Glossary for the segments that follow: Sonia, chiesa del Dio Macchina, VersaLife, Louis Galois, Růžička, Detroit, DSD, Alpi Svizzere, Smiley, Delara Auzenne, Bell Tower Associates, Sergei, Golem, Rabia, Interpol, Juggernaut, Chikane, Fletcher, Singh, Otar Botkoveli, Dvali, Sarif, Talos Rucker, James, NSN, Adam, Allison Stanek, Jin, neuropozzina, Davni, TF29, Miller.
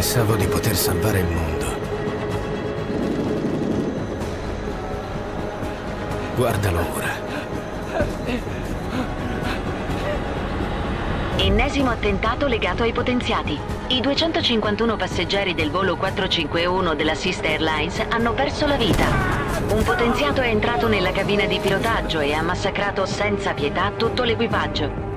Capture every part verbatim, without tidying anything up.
Pensavo di poter salvare il mondo. Guardalo ora. Ennesimo attentato legato ai potenziati. I duecentocinquantuno passeggeri del volo quattro cinque uno della Sister Airlines hanno perso la vita. Un potenziato è entrato nella cabina di pilotaggio e ha massacrato senza pietà tutto l'equipaggio.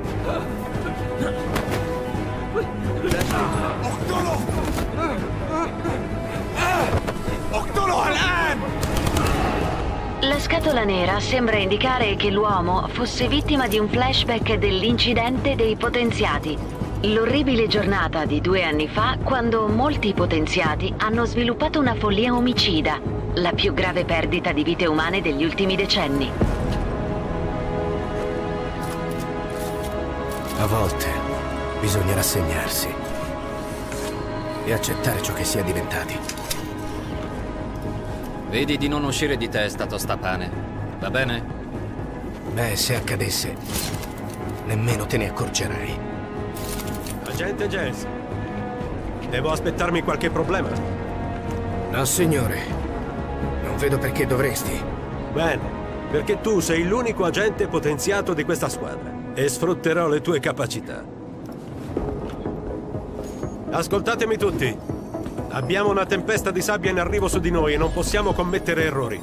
La scatola nera sembra indicare che l'uomo fosse vittima di un flashback dell'incidente dei potenziati. L'orribile giornata di due anni fa, quando molti potenziati hanno sviluppato una follia omicida, la più grave perdita di vite umane degli ultimi decenni. A volte bisogna rassegnarsi e accettare ciò che si è diventati. Vedi di non uscire di testa, tostapane. Va bene? Beh, se accadesse, nemmeno te ne accorgerai. Agente James, devo aspettarmi qualche problema? No, signore. Non vedo perché dovresti. Bene, perché tu sei l'unico agente potenziato di questa squadra e sfrutterò le tue capacità. Ascoltatemi tutti. Abbiamo una tempesta di sabbia in arrivo su di noi e non possiamo commettere errori.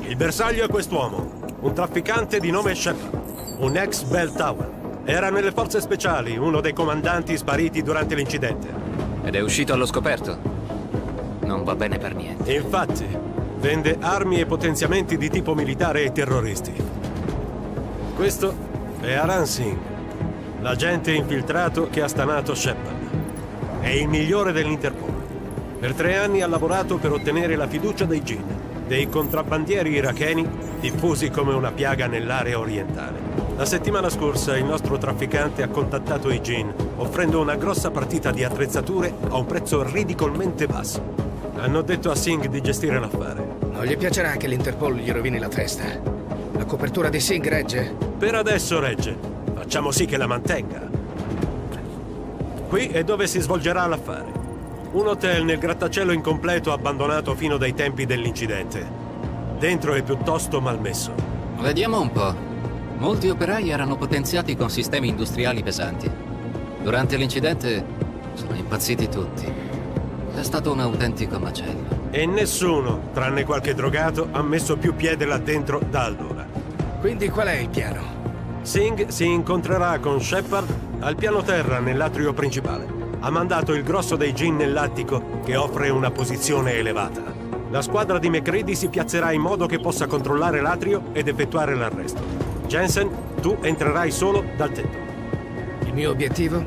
Il bersaglio è quest'uomo, un trafficante di nome Shepard, un ex Bell Tower. Era nelle forze speciali, uno dei comandanti spariti durante l'incidente. Ed è uscito allo scoperto. Non va bene per niente. Infatti, vende armi e potenziamenti di tipo militare ai terroristi. Questo è Aran Singh, l'agente infiltrato che ha stanato Shepard. È il migliore dell'Interpol. Per tre anni ha lavorato per ottenere la fiducia dei Jin, dei contrabbandieri iracheni diffusi come una piaga nell'area orientale. La settimana scorsa il nostro trafficante ha contattato i Jin, offrendo una grossa partita di attrezzature a un prezzo ridicolmente basso. Hanno detto a Singh di gestire l'affare. Non gli piacerà che l'Interpol gli rovini la testa. La copertura di Singh regge? Per adesso regge. Facciamo sì che la mantenga. Qui è dove si svolgerà l'affare. Un hotel nel grattacielo incompleto abbandonato fino dai tempi dell'incidente. Dentro è piuttosto malmesso. Vediamo un po'. Molti operai erano potenziati con sistemi industriali pesanti. Durante l'incidente sono impazziti tutti. È stato un autentico macello. E nessuno, tranne qualche drogato, ha messo più piede là dentro da allora. Quindi qual è il piano? Singh si incontrerà con Shepard al piano terra nell'atrio principale. Ha mandato il grosso dei Jin nell'attico, che offre una posizione elevata. La squadra di MacReady si piazzerà in modo che possa controllare l'atrio ed effettuare l'arresto. Jensen, tu entrerai solo dal tetto. Il mio obiettivo?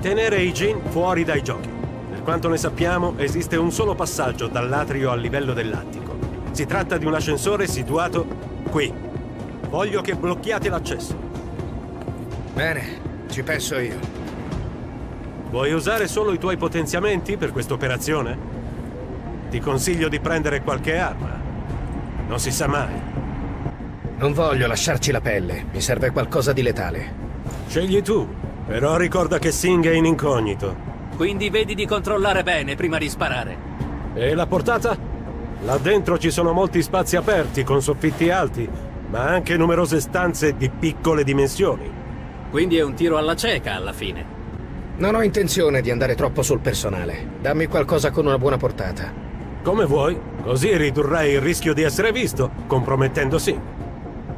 Tenere i Jin fuori dai giochi. Per quanto ne sappiamo, esiste un solo passaggio dall'atrio al livello dell'attico. Si tratta di un ascensore situato qui. Voglio che blocchiate l'accesso. Bene, ci penso io. Vuoi usare solo i tuoi potenziamenti per questa operazione? Ti consiglio di prendere qualche arma. Non si sa mai. Non voglio lasciarci la pelle. Mi serve qualcosa di letale. Scegli tu. Però ricorda che Singh è in incognito. Quindi vedi di controllare bene prima di sparare. E la portata? Là dentro ci sono molti spazi aperti con soffitti alti, ma anche numerose stanze di piccole dimensioni. Quindi è un tiro alla cieca alla fine. Non ho intenzione di andare troppo sul personale. Dammi qualcosa con una buona portata. Come vuoi, così ridurrai il rischio di essere visto, compromettendo Singh.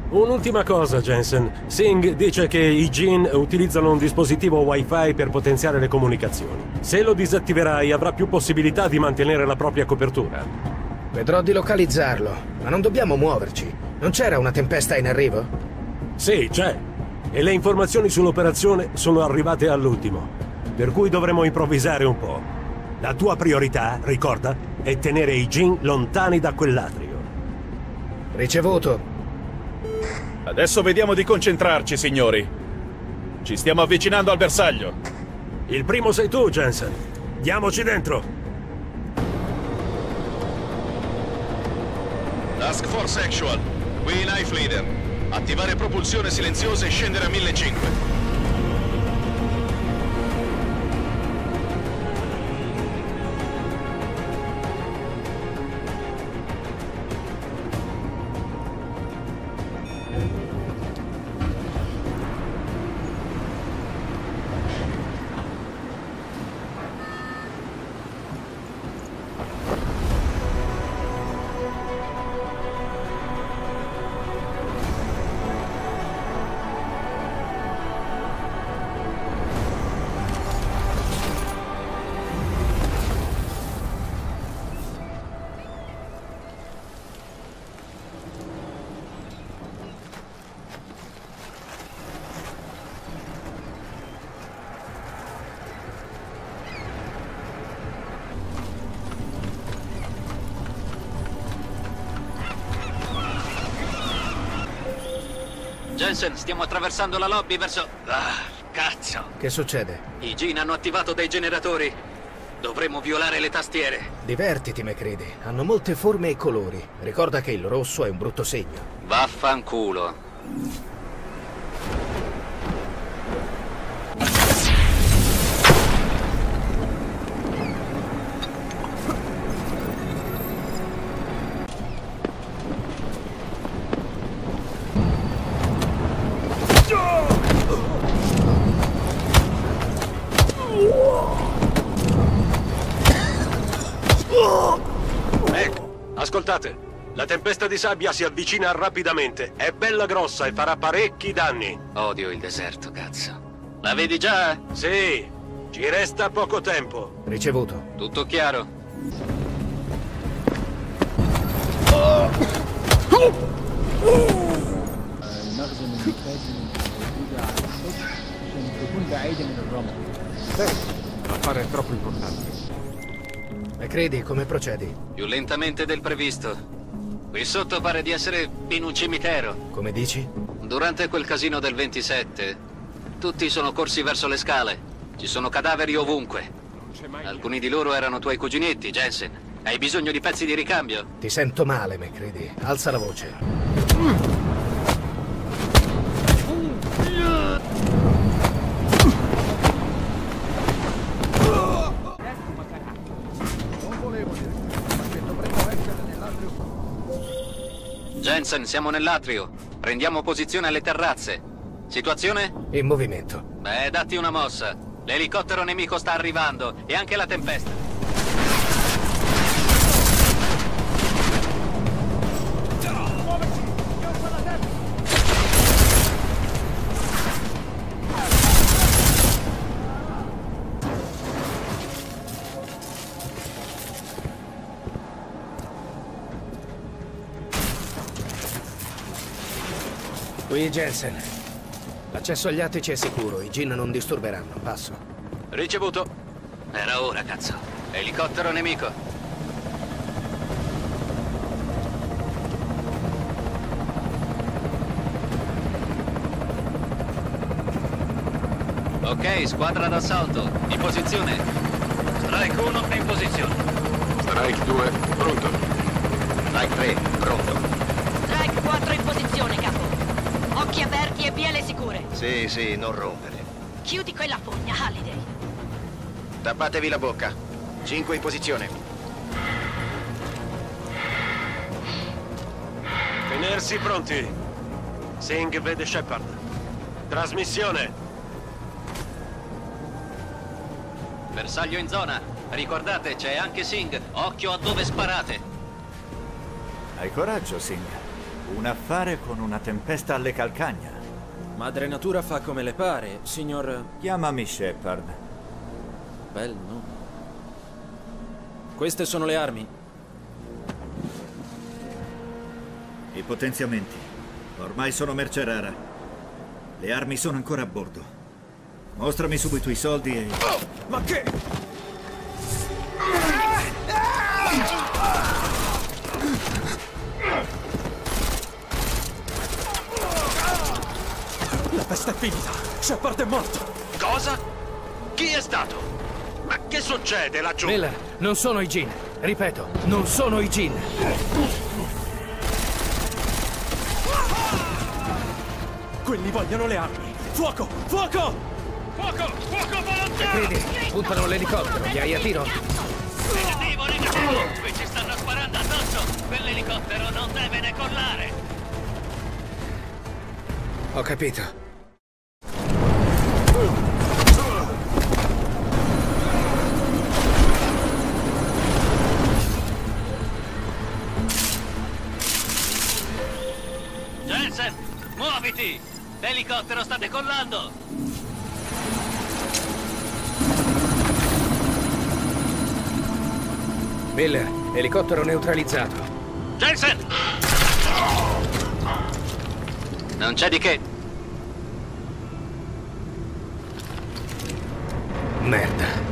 Un'ultima cosa, Jensen. Singh dice che i Jin utilizzano un dispositivo Wi-Fi per potenziare le comunicazioni. Se lo disattiverai, avrà più possibilità di mantenere la propria copertura. Vedrò di localizzarlo, ma non dobbiamo muoverci. Non c'era una tempesta in arrivo? Sì, c'è. E le informazioni sull'operazione sono arrivate all'ultimo. Per cui dovremo improvvisare un po'. La tua priorità, ricorda, è tenere i Jin lontani da quell'atrio. Ricevuto. Adesso vediamo di concentrarci, signori. Ci stiamo avvicinando al bersaglio. Il primo sei tu, Jensen. Diamoci dentro. Task Force Actual. Qui Life Leader. Attivare propulsione silenziosa e scendere a millecinquecento. Benson, stiamo attraversando la lobby verso... Ah, cazzo! Che succede? I Jin hanno attivato dei generatori. Dovremmo violare le tastiere. Divertiti, MacReady. Hanno molte forme e colori. Ricorda che il rosso è un brutto segno. Vaffanculo. Ascoltate, la tempesta di sabbia si avvicina rapidamente, è bella grossa e farà parecchi danni. Odio il deserto, cazzo. La vedi già? Sì, ci resta poco tempo. Ricevuto. Tutto chiaro. Oh. Oh. Oh. L'affare è troppo importante. MacReady, come procedi? Più lentamente del previsto. Qui sotto pare di essere in un cimitero. Come dici? Durante quel casino del ventisette, tutti sono corsi verso le scale. Ci sono cadaveri ovunque. Alcuni di loro erano tuoi cuginetti, Jensen. Hai bisogno di pezzi di ricambio? Ti sento male, MacReady. Alza la voce. Mm. Jensen, siamo nell'atrio. Prendiamo posizione alle terrazze. Situazione? In movimento. Beh, datti una mossa. L'elicottero nemico sta arrivando e anche la tempesta. Qui Jensen. L'accesso agli attici è sicuro, i Jin non disturberanno. Passo. Ricevuto. Era ora, cazzo. Elicottero nemico. Ok, squadra d'assalto. In posizione. Strike uno in posizione. Strike due, pronto. Strike tre, pronto. Strike quattro in posizione, capo. Occhi aperti e vie le sicure. Sì, sì, non rompere. Chiudi quella fogna, Halliday. Tappatevi la bocca. Cinque in posizione. Tenersi pronti. Singh vede Shepard. Trasmissione. Bersaglio in zona. Ricordate, c'è anche Singh. Occhio a dove sparate. Hai coraggio, Singh. Un affare con una tempesta alle calcagna. Madre natura fa come le pare, signor... Chiamami Shepard. Bel nome. Queste sono le armi. I potenziamenti. Ormai sono merce rara. Le armi sono ancora a bordo. Mostrami subito i soldi e... Oh, ma che... Questa è finita! Shepard è morto! Cosa? Chi è stato? Ma che succede laggiù? Miller, non sono i Jin. Ripeto, non sono i Jin. Quelli vogliono le armi! Fuoco! Fuoco! Fuoco! Fuoco volontario! Vedi, puntano l'elicottero, gli hai a tiro? Negativo, negativo! Qui ci stanno sparando addosso! Quell'elicottero non deve decollare! Ho capito. L'elicottero sta decollando! Miller, elicottero neutralizzato. Jensen! Non c'è di che. Merda.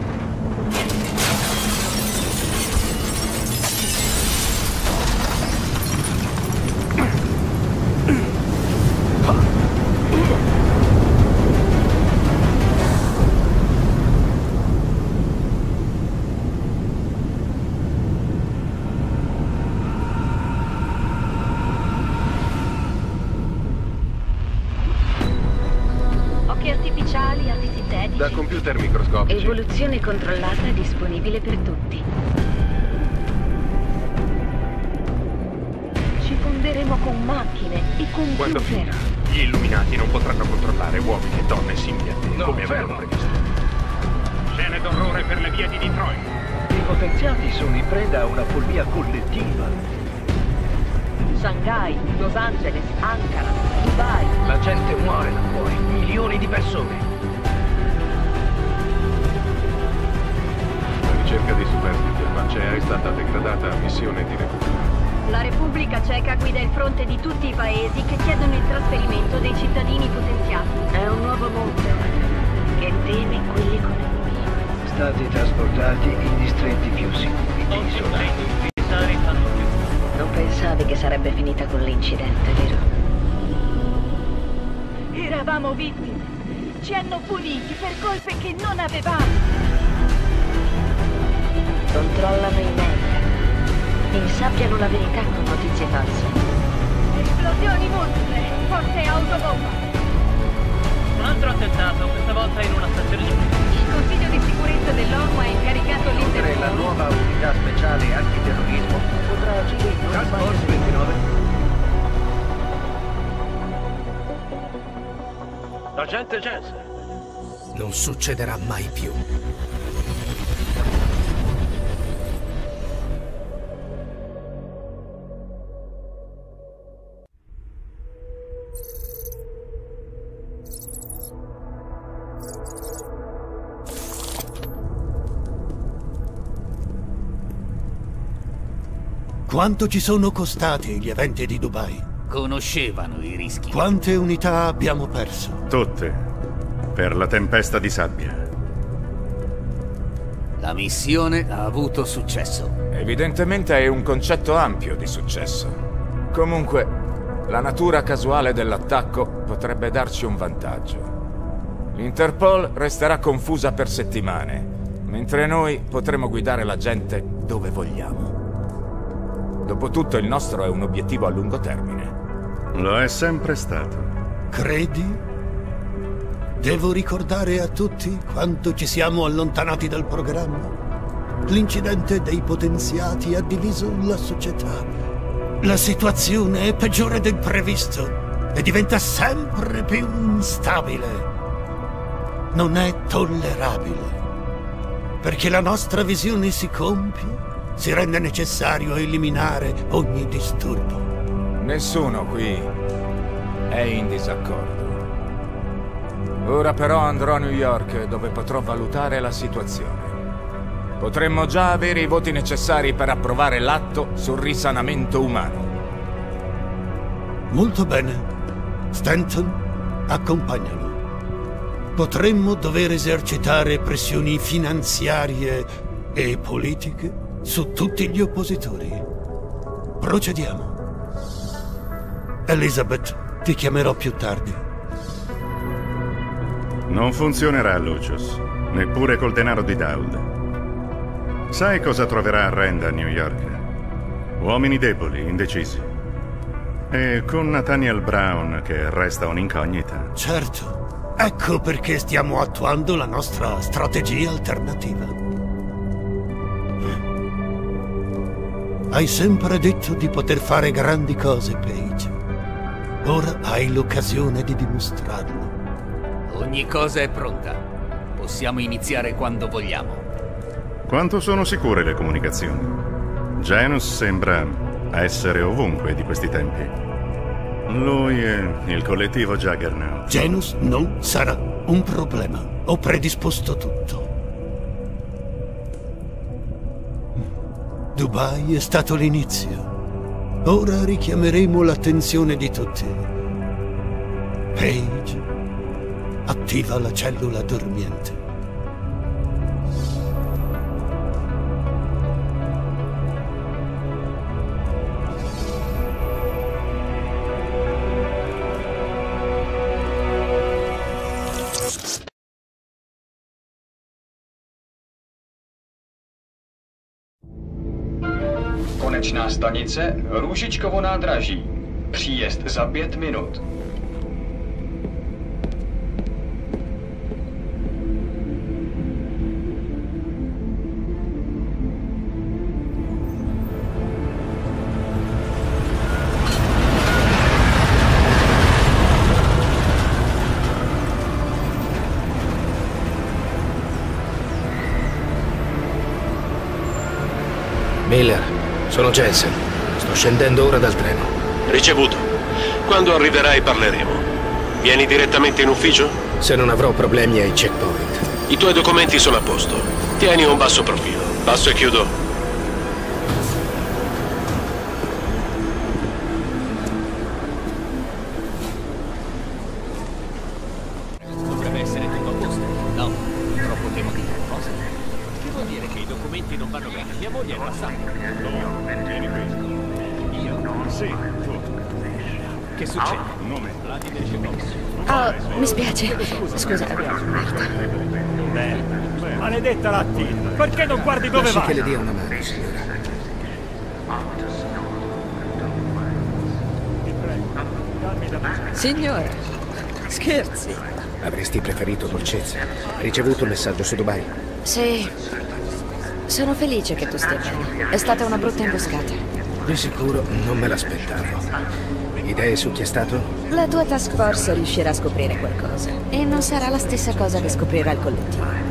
microscopici. Evoluzione controllata disponibile per tutti. Ci fonderemo con macchine e computer. Quando finirà, gli illuminati non potranno controllare uomini e donne simili a te, no, come avevano previsto. Scene d'orrore per le vie di Detroit. I potenziati sono in preda a una follia collettiva. Shanghai, Los Angeles, Ankara, Dubai. La gente muore da fuori, milioni di persone. La ricerca di superstiti armacei è stata degradata a missione di recupero. La Repubblica Ceca guida il fronte di tutti i paesi che chiedono il trasferimento dei cittadini potenziati. È un nuovo mondo che teme quelli come noi. Stati trasportati in distretti più sicuri di isolati. Pensavi che sarebbe finita con l'incidente, vero? Eravamo vittime. Ci hanno puniti per colpe che non avevamo. Controllano i media. Insabbiano la verità con notizie false. Esplosioni multiple. Forse autobomba. Un altro attentato, questa volta in una stazione di polizia. Il Consiglio di sicurezza dell'ONU ha incaricato l'Interpol. La nuova unità speciale antiterrorismo. Task Force ventinove. Agente Jens. Non succederà mai più. Quanto ci sono costati gli eventi di Dubai? Conoscevano i rischi. Quante unità abbiamo perso? Tutte. Per la tempesta di sabbia. La missione ha avuto successo. Evidentemente è un concetto ampio di successo. Comunque, la natura casuale dell'attacco potrebbe darci un vantaggio. L'Interpol resterà confusa per settimane, mentre noi potremo guidare la gente dove vogliamo. Dopotutto il nostro è un obiettivo a lungo termine. Lo è sempre stato. Credi? Devo ricordare a tutti quanto ci siamo allontanati dal programma. L'incidente dei potenziati ha diviso la società. La situazione è peggiore del previsto e diventa sempre più instabile. Non è tollerabile. Perché la nostra visione si compie. Si rende necessario eliminare ogni disturbo. Nessuno qui è in disaccordo. Ora però andrò a New York, dove potrò valutare la situazione. Potremmo già avere i voti necessari per approvare l'atto sul risanamento umano. Molto bene. Stanton, accompagnalo. Potremmo dover esercitare pressioni finanziarie e politiche su tutti gli oppositori. Procediamo. Elizabeth, ti chiamerò più tardi. Non funzionerà, Lucius, neppure col denaro di Daud. Sai cosa troverà a Renda a New York? Uomini deboli, indecisi. E con Nathaniel Brown che resta un'incognita. Certo, ecco perché stiamo attuando la nostra strategia alternativa. Hai sempre detto di poter fare grandi cose, Paige. Ora hai l'occasione di dimostrarlo. Ogni cosa è pronta. Possiamo iniziare quando vogliamo. Quanto sono sicure le comunicazioni? Genos sembra essere ovunque di questi tempi. Lui e il collettivo Juggernaut. Genos non sarà un problema. Ho predisposto tutto. Dubai è stato l'inizio. Ora richiameremo l'attenzione di tutti. Paige, attiva la cellula dormiente. Konečná stanice Růžičkovo nádraží. Příjezd za pět minut. Miller, sono Jensen. Sto scendendo ora dal treno. Ricevuto. Quando arriverai parleremo. Vieni direttamente in ufficio? Se non avrò problemi ai checkpoint. I tuoi documenti sono a posto. Tieni un basso profilo. Passo e chiudo. Perché non guardi dove va? Lasci che le dia una mano, signora. Signora, scherzi. Avresti preferito dolcezza. Hai ricevuto un messaggio su Dubai? Sì. Sono felice che tu stia bene. È stata una brutta imboscata. Di sicuro non me l'aspettavo. Idee su chi è stato? La tua task force riuscirà a scoprire qualcosa. E non sarà la stessa cosa che scoprirà il collettivo.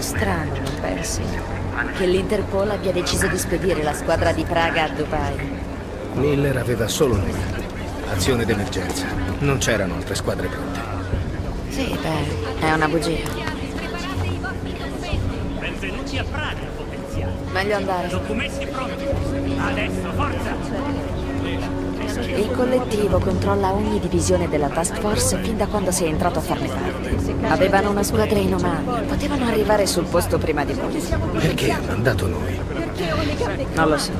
Strano, pensi, che l'Interpol abbia deciso di spedire la squadra di Praga a Dubai. Miller aveva solo un nemico. Azione d'emergenza. Non c'erano altre squadre pronte. Sì, beh, è una bugia. Benvenuti a Praga, potenziali. Meglio andare. Documenti pronti. Adesso, forza! Il collettivo controlla ogni divisione della task force fin da quando sei entrato a farne parte. Avevano una squadra in Oman. Potevano arrivare sul posto prima di noi. Perché hanno mandato noi? Non lo so.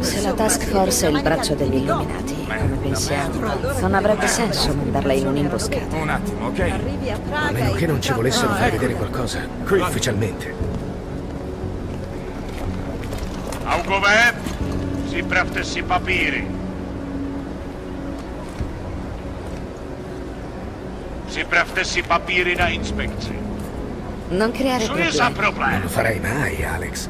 Se la task force è il braccio degli illuminati, come pensiamo, non avrebbe senso mandarla in un'imboscata. Un attimo, ok? A meno che non ci volessero far vedere qualcosa, qui ufficialmente. Augové, si pravte si papiri. Připravte si papíry na inspekci. Non creare problemi. Co je za problém? Non lo farei mai, Alex.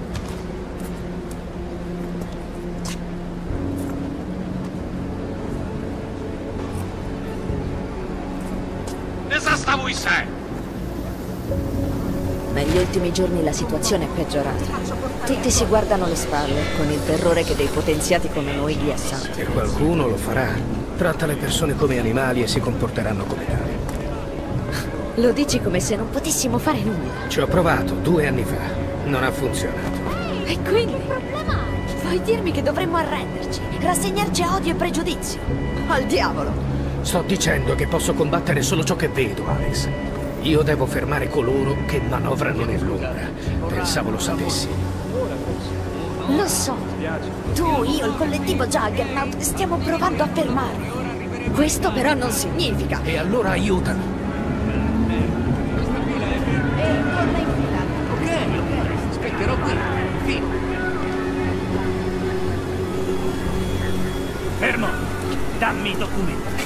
Nezastavuj se! Negli ultimi giorni la situazione è peggiorata. Tutti si guardano le spalle, con il terrore che dei potenziati come noi li assalti. E qualcuno lo farà. Tratta le persone come animali e si comporteranno come tali. Lo dici come se non potessimo fare nulla. Ci ho provato due anni fa. Non ha funzionato. E quindi? Che problema? Vuoi dirmi che dovremmo arrenderci, rassegnarci a odio e pregiudizio? Al diavolo! Sto dicendo che posso combattere solo ciò che vedo, Alex. Io devo fermare coloro che manovrano nell'ombra. Pensavo lo sapessi. Lo so. Tu, io, il collettivo Juggernaut stiamo provando a fermarli. Questo però non significa... E allora aiutami. Fermo, dammi i documenti.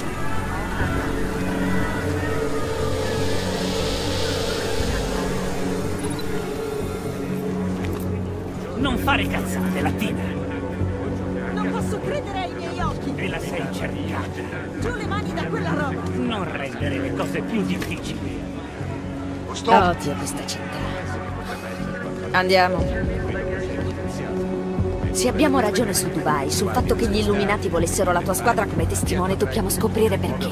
Non fare cazzate, Latina. Non posso credere ai miei occhi. E la sei cercata. Giù le mani da quella roba. Non rendere le cose più difficili. Odio questa città. Andiamo. Se abbiamo ragione su Dubai, sul fatto che gli Illuminati volessero la tua squadra come testimone, dobbiamo scoprire perché.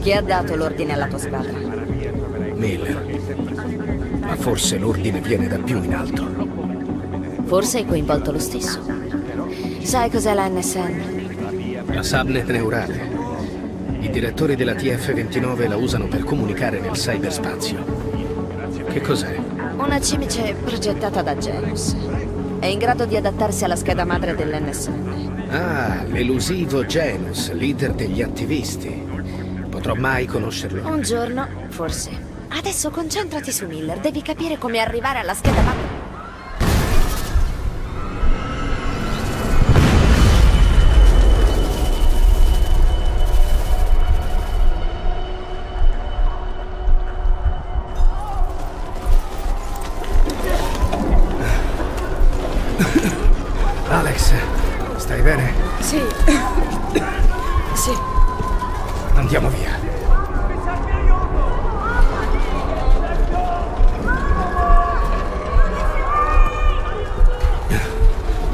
Chi ha dato l'ordine alla tua squadra? Miller. Ma forse l'ordine viene da più in alto. Forse è coinvolto lo stesso. Sai cos'è la N S N? La subnet neurale. I direttori della T F ventinove la usano per comunicare nel cyberspazio. Che cos'è? Una cimice progettata da Genos. È in grado di adattarsi alla scheda madre dell'N S N. Ah, l'elusivo Genos, leader degli attivisti. Potrò mai conoscerlo? Un giorno, forse. Adesso concentrati su Miller, devi capire come arrivare alla scheda madre. Alex, stai bene? Sì. Sì. Andiamo via.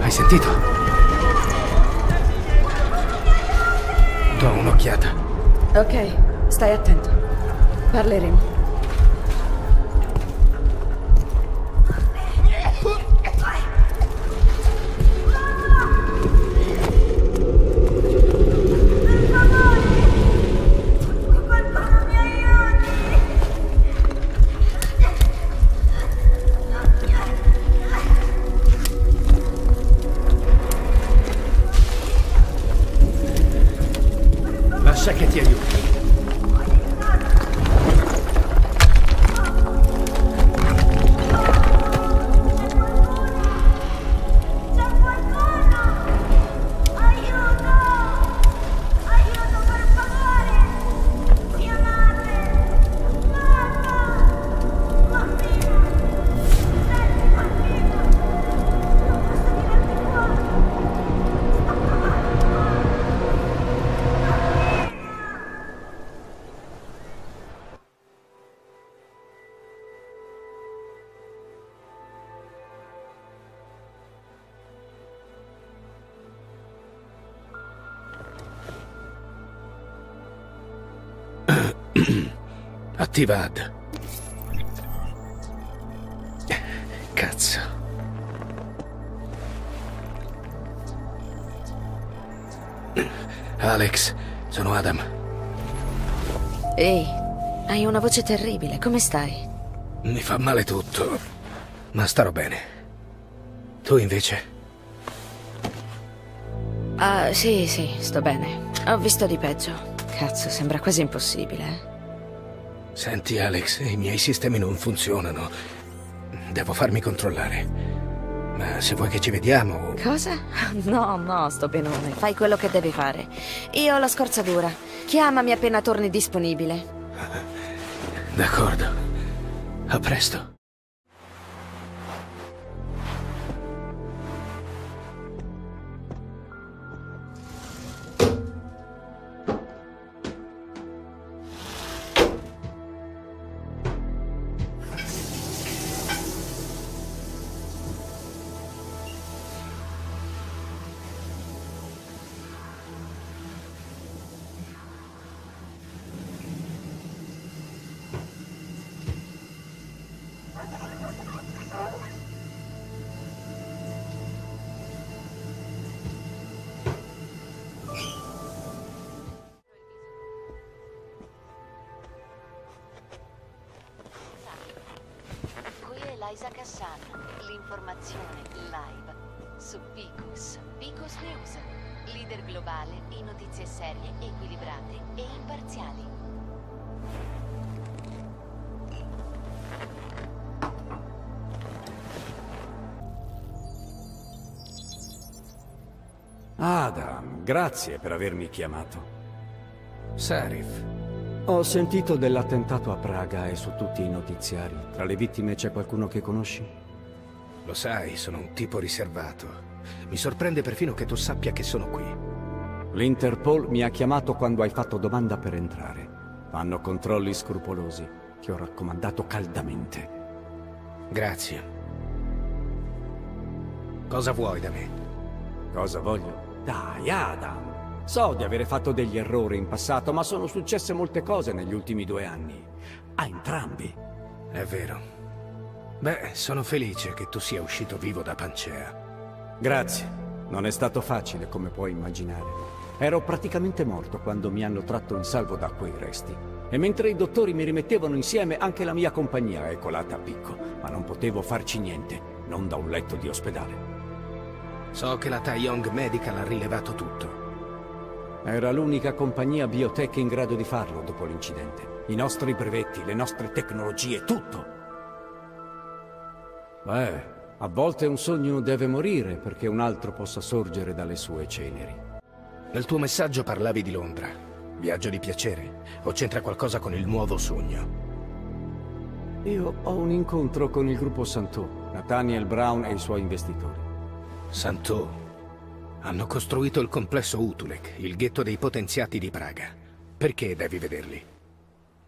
Hai sentito? Do un'occhiata. Ok, stai attento. Parleremo. Attivad. Cazzo. Alex, sono Adam. Ehi, hai una voce terribile, come stai? Mi fa male tutto, ma starò bene. Tu invece? Ah, uh, sì, sì, sto bene. Ho visto di peggio. Cazzo, sembra quasi impossibile, eh? Senti, Alex, i miei sistemi non funzionano. Devo farmi controllare. Ma se vuoi che ci vediamo... Cosa? No, no, sto benone. Fai quello che devi fare. Io ho la scorza dura. Chiamami appena torni disponibile. D'accordo. A presto. Adam, grazie per avermi chiamato. Sarif, ho sentito dell'attentato a Praga e su tutti i notiziari. Tra le vittime c'è qualcuno che conosci? Lo sai, sono un tipo riservato. Mi sorprende perfino che tu sappia che sono qui. L'Interpol mi ha chiamato quando hai fatto domanda per entrare. Fanno controlli scrupolosi. Ti ho raccomandato caldamente. Grazie. Cosa vuoi da me? Cosa voglio? Dai, Adam! So di avere fatto degli errori in passato, ma sono successe molte cose negli ultimi due anni. A entrambi. È vero. Beh, sono felice che tu sia uscito vivo da Pancea. Grazie. Non è stato facile, come puoi immaginare. Ero praticamente morto quando mi hanno tratto in salvo da quei resti. E mentre i dottori mi rimettevano insieme, anche la mia compagnia è colata a picco. Ma non potevo farci niente, non da un letto di ospedale. So che la Taiyong Medical ha rilevato tutto. Era l'unica compagnia biotech in grado di farlo dopo l'incidente. I nostri brevetti, le nostre tecnologie, tutto. Beh, a volte un sogno deve morire perché un altro possa sorgere dalle sue ceneri. Nel tuo messaggio parlavi di Londra. Viaggio di piacere. O c'entra qualcosa con il nuovo sogno? Io ho un incontro con il gruppo Santeau, Nathaniel Brown e i suoi investitori. Santeau. Hanno costruito il complesso Utulek, il ghetto dei potenziati di Praga. Perché devi vederli?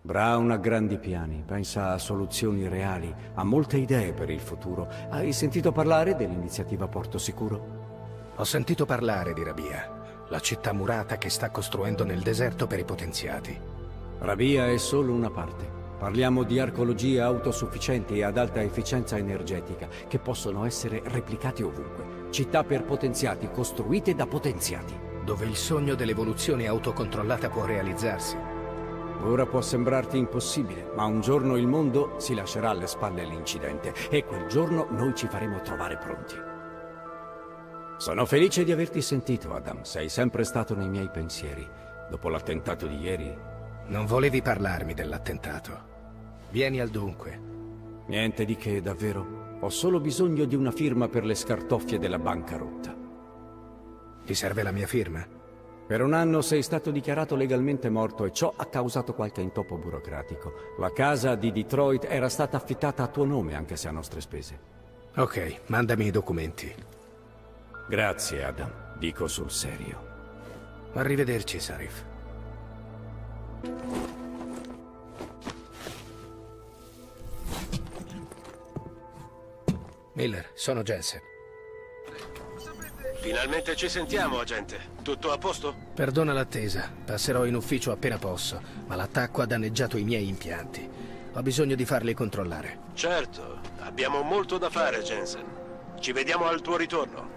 Brown ha grandi piani, pensa a soluzioni reali, ha molte idee per il futuro. Hai sentito parlare dell'iniziativa Porto Sicuro? Ho sentito parlare di Rabia, la città murata che sta costruendo nel deserto per i potenziati. Rabia è solo una parte. Parliamo di archeologie autosufficienti e ad alta efficienza energetica, che possono essere replicate ovunque. Città per potenziati, costruite da potenziati. Dove il sogno dell'evoluzione autocontrollata può realizzarsi. Ora può sembrarti impossibile, ma un giorno il mondo si lascerà alle spalle l'incidente, e quel giorno noi ci faremo trovare pronti. Sono felice di averti sentito, Adam. Sei sempre stato nei miei pensieri. Dopo l'attentato di ieri... Non volevi parlarmi dell'attentato. Vieni al dunque. Niente di che, davvero. Ho solo bisogno di una firma per le scartoffie della bancarotta. Ti serve la mia firma? Per un anno sei stato dichiarato legalmente morto e ciò ha causato qualche intoppo burocratico. La casa di Detroit era stata affittata a tuo nome, anche se a nostre spese. Ok, mandami i documenti. Grazie, Adam. Dico sul serio. Arrivederci, Sarif. Miller, sono Jensen. Finalmente ci sentiamo, agente. Tutto a posto? Perdona l'attesa. Passerò in ufficio appena posso, ma l'attacco ha danneggiato i miei impianti. Ho bisogno di farli controllare. Certo, abbiamo molto da fare, Jensen. Ci vediamo al tuo ritorno.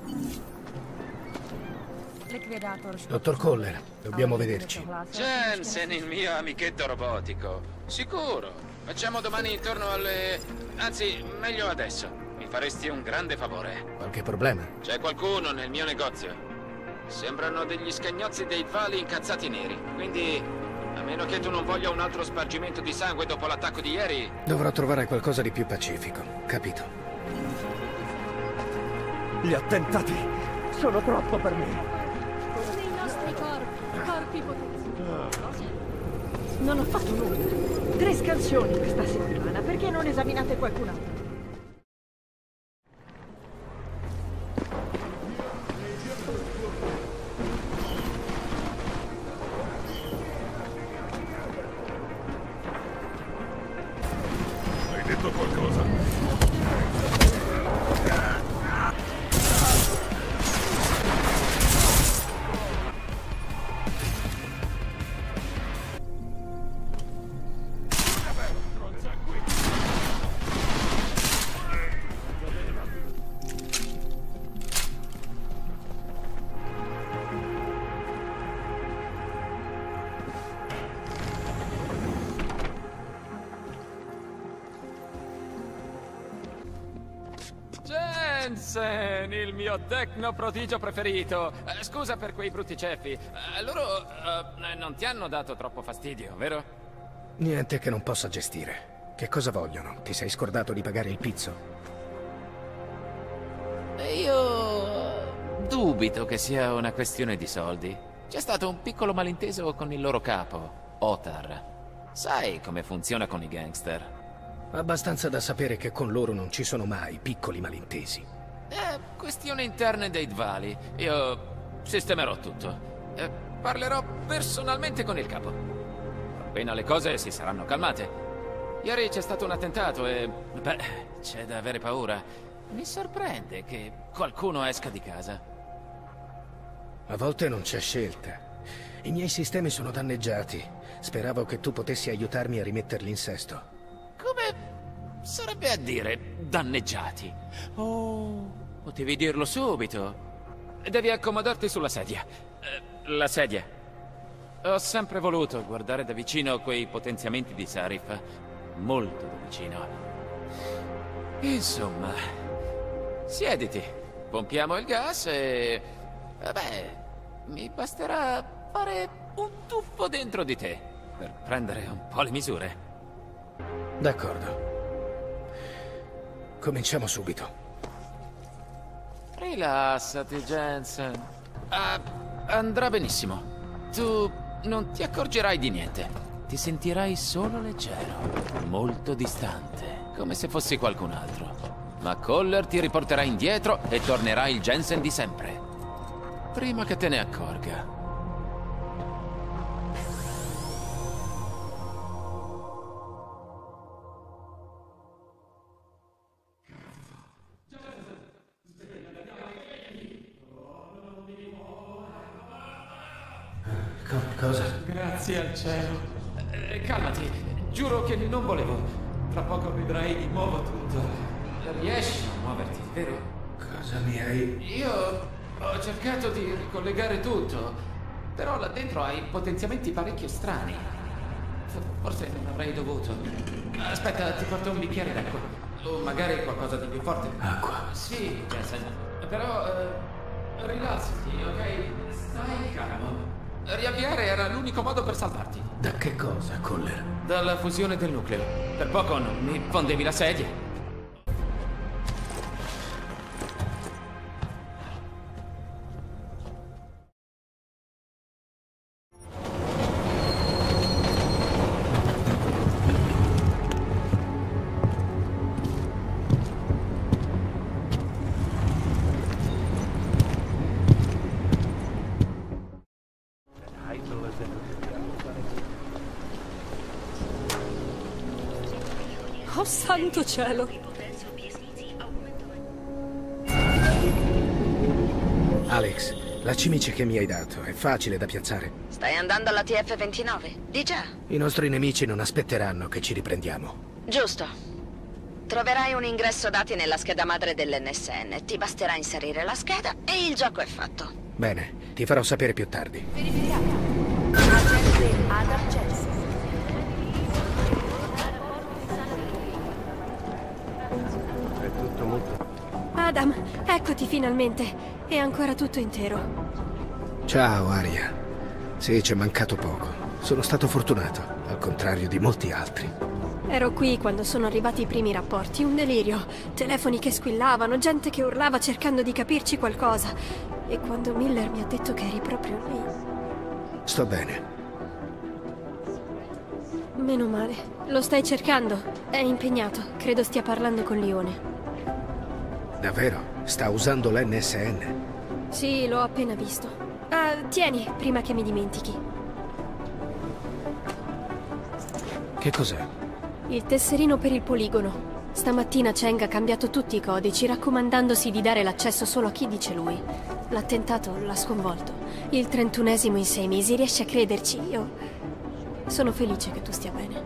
Dottor Koller, dobbiamo vederci. Jensen, il mio amichetto robotico. Sicuro. Facciamo domani intorno alle... Anzi, meglio adesso. Faresti un grande favore. Qualche problema? C'è qualcuno nel mio negozio. Sembrano degli scagnozzi dei Dvali incazzati neri. Quindi, a meno che tu non voglia un altro spargimento di sangue dopo l'attacco di ieri... Dovrò trovare qualcosa di più pacifico. Capito? Gli attentati sono troppo per me. Sono i nostri corpi. Corpi potenti. Non ho fatto nulla. Tre scansioni questa settimana. Perché non esaminate qualcun altro? Il mio tecno prodigio preferito. Eh, scusa per quei brutti ceffi. Eh, loro eh, non ti hanno dato troppo fastidio, vero? Niente che non possa gestire. Che cosa vogliono? Ti sei scordato di pagare il pizzo? Io dubito che sia una questione di soldi. C'è stato un piccolo malinteso con il loro capo, Otar. Sai come funziona con i gangster? Abbastanza da sapere che con loro non ci sono mai piccoli malintesi. Eh, questioni interne dei Dvali. Io sistemerò tutto. Eh, parlerò personalmente con il capo. Appena le cose si saranno calmate. Ieri c'è stato un attentato e... beh, c'è da avere paura. Mi sorprende che qualcuno esca di casa. A volte non c'è scelta. I miei sistemi sono danneggiati. Speravo che tu potessi aiutarmi a rimetterli in sesto. Come... sarebbe a dire... danneggiati. Oh, potevi dirlo subito. Devi accomodarti sulla sedia. Eh, la sedia. Ho sempre voluto guardare da vicino quei potenziamenti di Sarif. Molto da vicino. Insomma, siediti. Pompiamo il gas e... vabbè, mi basterà fare un tuffo dentro di te per prendere un po' le misure. D'accordo. Cominciamo subito. Rilassati, Jensen. Ah, andrà benissimo. Tu non ti accorgerai di niente. Ti sentirai solo leggero, molto distante, come se fossi qualcun altro. Ma Koller ti riporterà indietro e tornerai il Jensen di sempre. Prima che te ne accorga. Cosa? Grazie al cielo. Eh, calmati, giuro che non volevo. Tra poco vedrai di nuovo tutto. Riesci a muoverti, vero? Cosa mi hai... Io ho cercato di ricollegare tutto, però là dentro hai potenziamenti parecchio strani. Forse non avrei dovuto. Aspetta, ti porto un bicchiere d'acqua. O magari qualcosa di più forte. Acqua? Sì, Jensen. Però... Eh... rilassati, ok? Stai calmo. Riavviare era l'unico modo per salvarti. Da che cosa, Koller? Dalla fusione del nucleo. Per poco non mi fondevi la sedia. Oh santo cielo! Alex, la cimice che mi hai dato è facile da piazzare. Stai andando alla T F ventinove? Di già. I nostri nemici non aspetteranno che ci riprendiamo. Giusto. Troverai un ingresso dati nella scheda madre dell'N S N. Ti basterà inserire la scheda e il gioco è fatto. Bene, ti farò sapere più tardi. Agente Adam Chelsea. È tutto molto... Adam, eccoti finalmente. È ancora tutto intero. Ciao, Aria. Sì, ci è mancato poco. Sono stato fortunato, al contrario di molti altri. Ero qui quando sono arrivati i primi rapporti. Un delirio. Telefoni che squillavano, gente che urlava cercando di capirci qualcosa. E quando Miller mi ha detto che eri proprio lì... Sto bene. Meno male. Lo stai cercando? È impegnato. Credo stia parlando con Lione. Davvero? Sta usando l'N S N? Sì, l'ho appena visto. Uh, tieni, prima che mi dimentichi. Che cos'è? Il tesserino per il poligono. Stamattina Cheng ha cambiato tutti i codici, raccomandandosi di dare l'accesso solo a chi dice lui. L'attentato l'ha sconvolto. Il trentunesimo in sei mesi, riesce a crederci. Io sono felice che tu stia bene.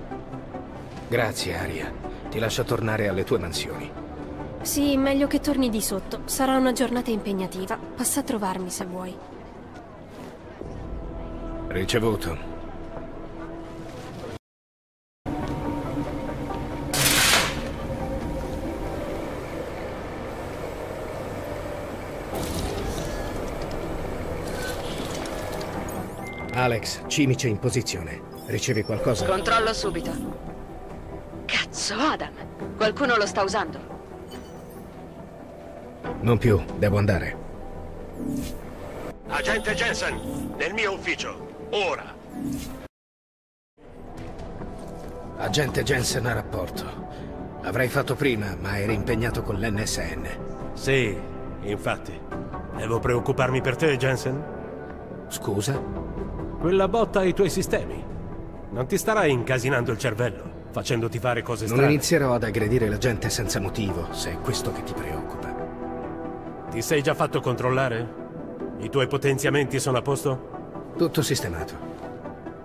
Grazie, Aria. Ti lascio tornare alle tue mansioni. Sì, meglio che torni di sotto. Sarà una giornata impegnativa. Passa a trovarmi se vuoi. Ricevuto. Alex, cimice in posizione. Ricevi qualcosa? Controllo subito. Cazzo, Adam! Qualcuno lo sta usando. Non più, devo andare. Agente Jensen, nel mio ufficio. Ora. Agente Jensen a rapporto. Avrei fatto prima, ma eri impegnato con l'N S N. Sì, infatti. Devo preoccuparmi per te, Jensen? Scusa? Quella botta ai tuoi sistemi. Non ti starai incasinando il cervello, facendoti fare cose strane. Non inizierò ad aggredire la gente senza motivo, se è questo che ti preoccupa. Ti sei già fatto controllare? I tuoi potenziamenti sono a posto? Tutto sistemato.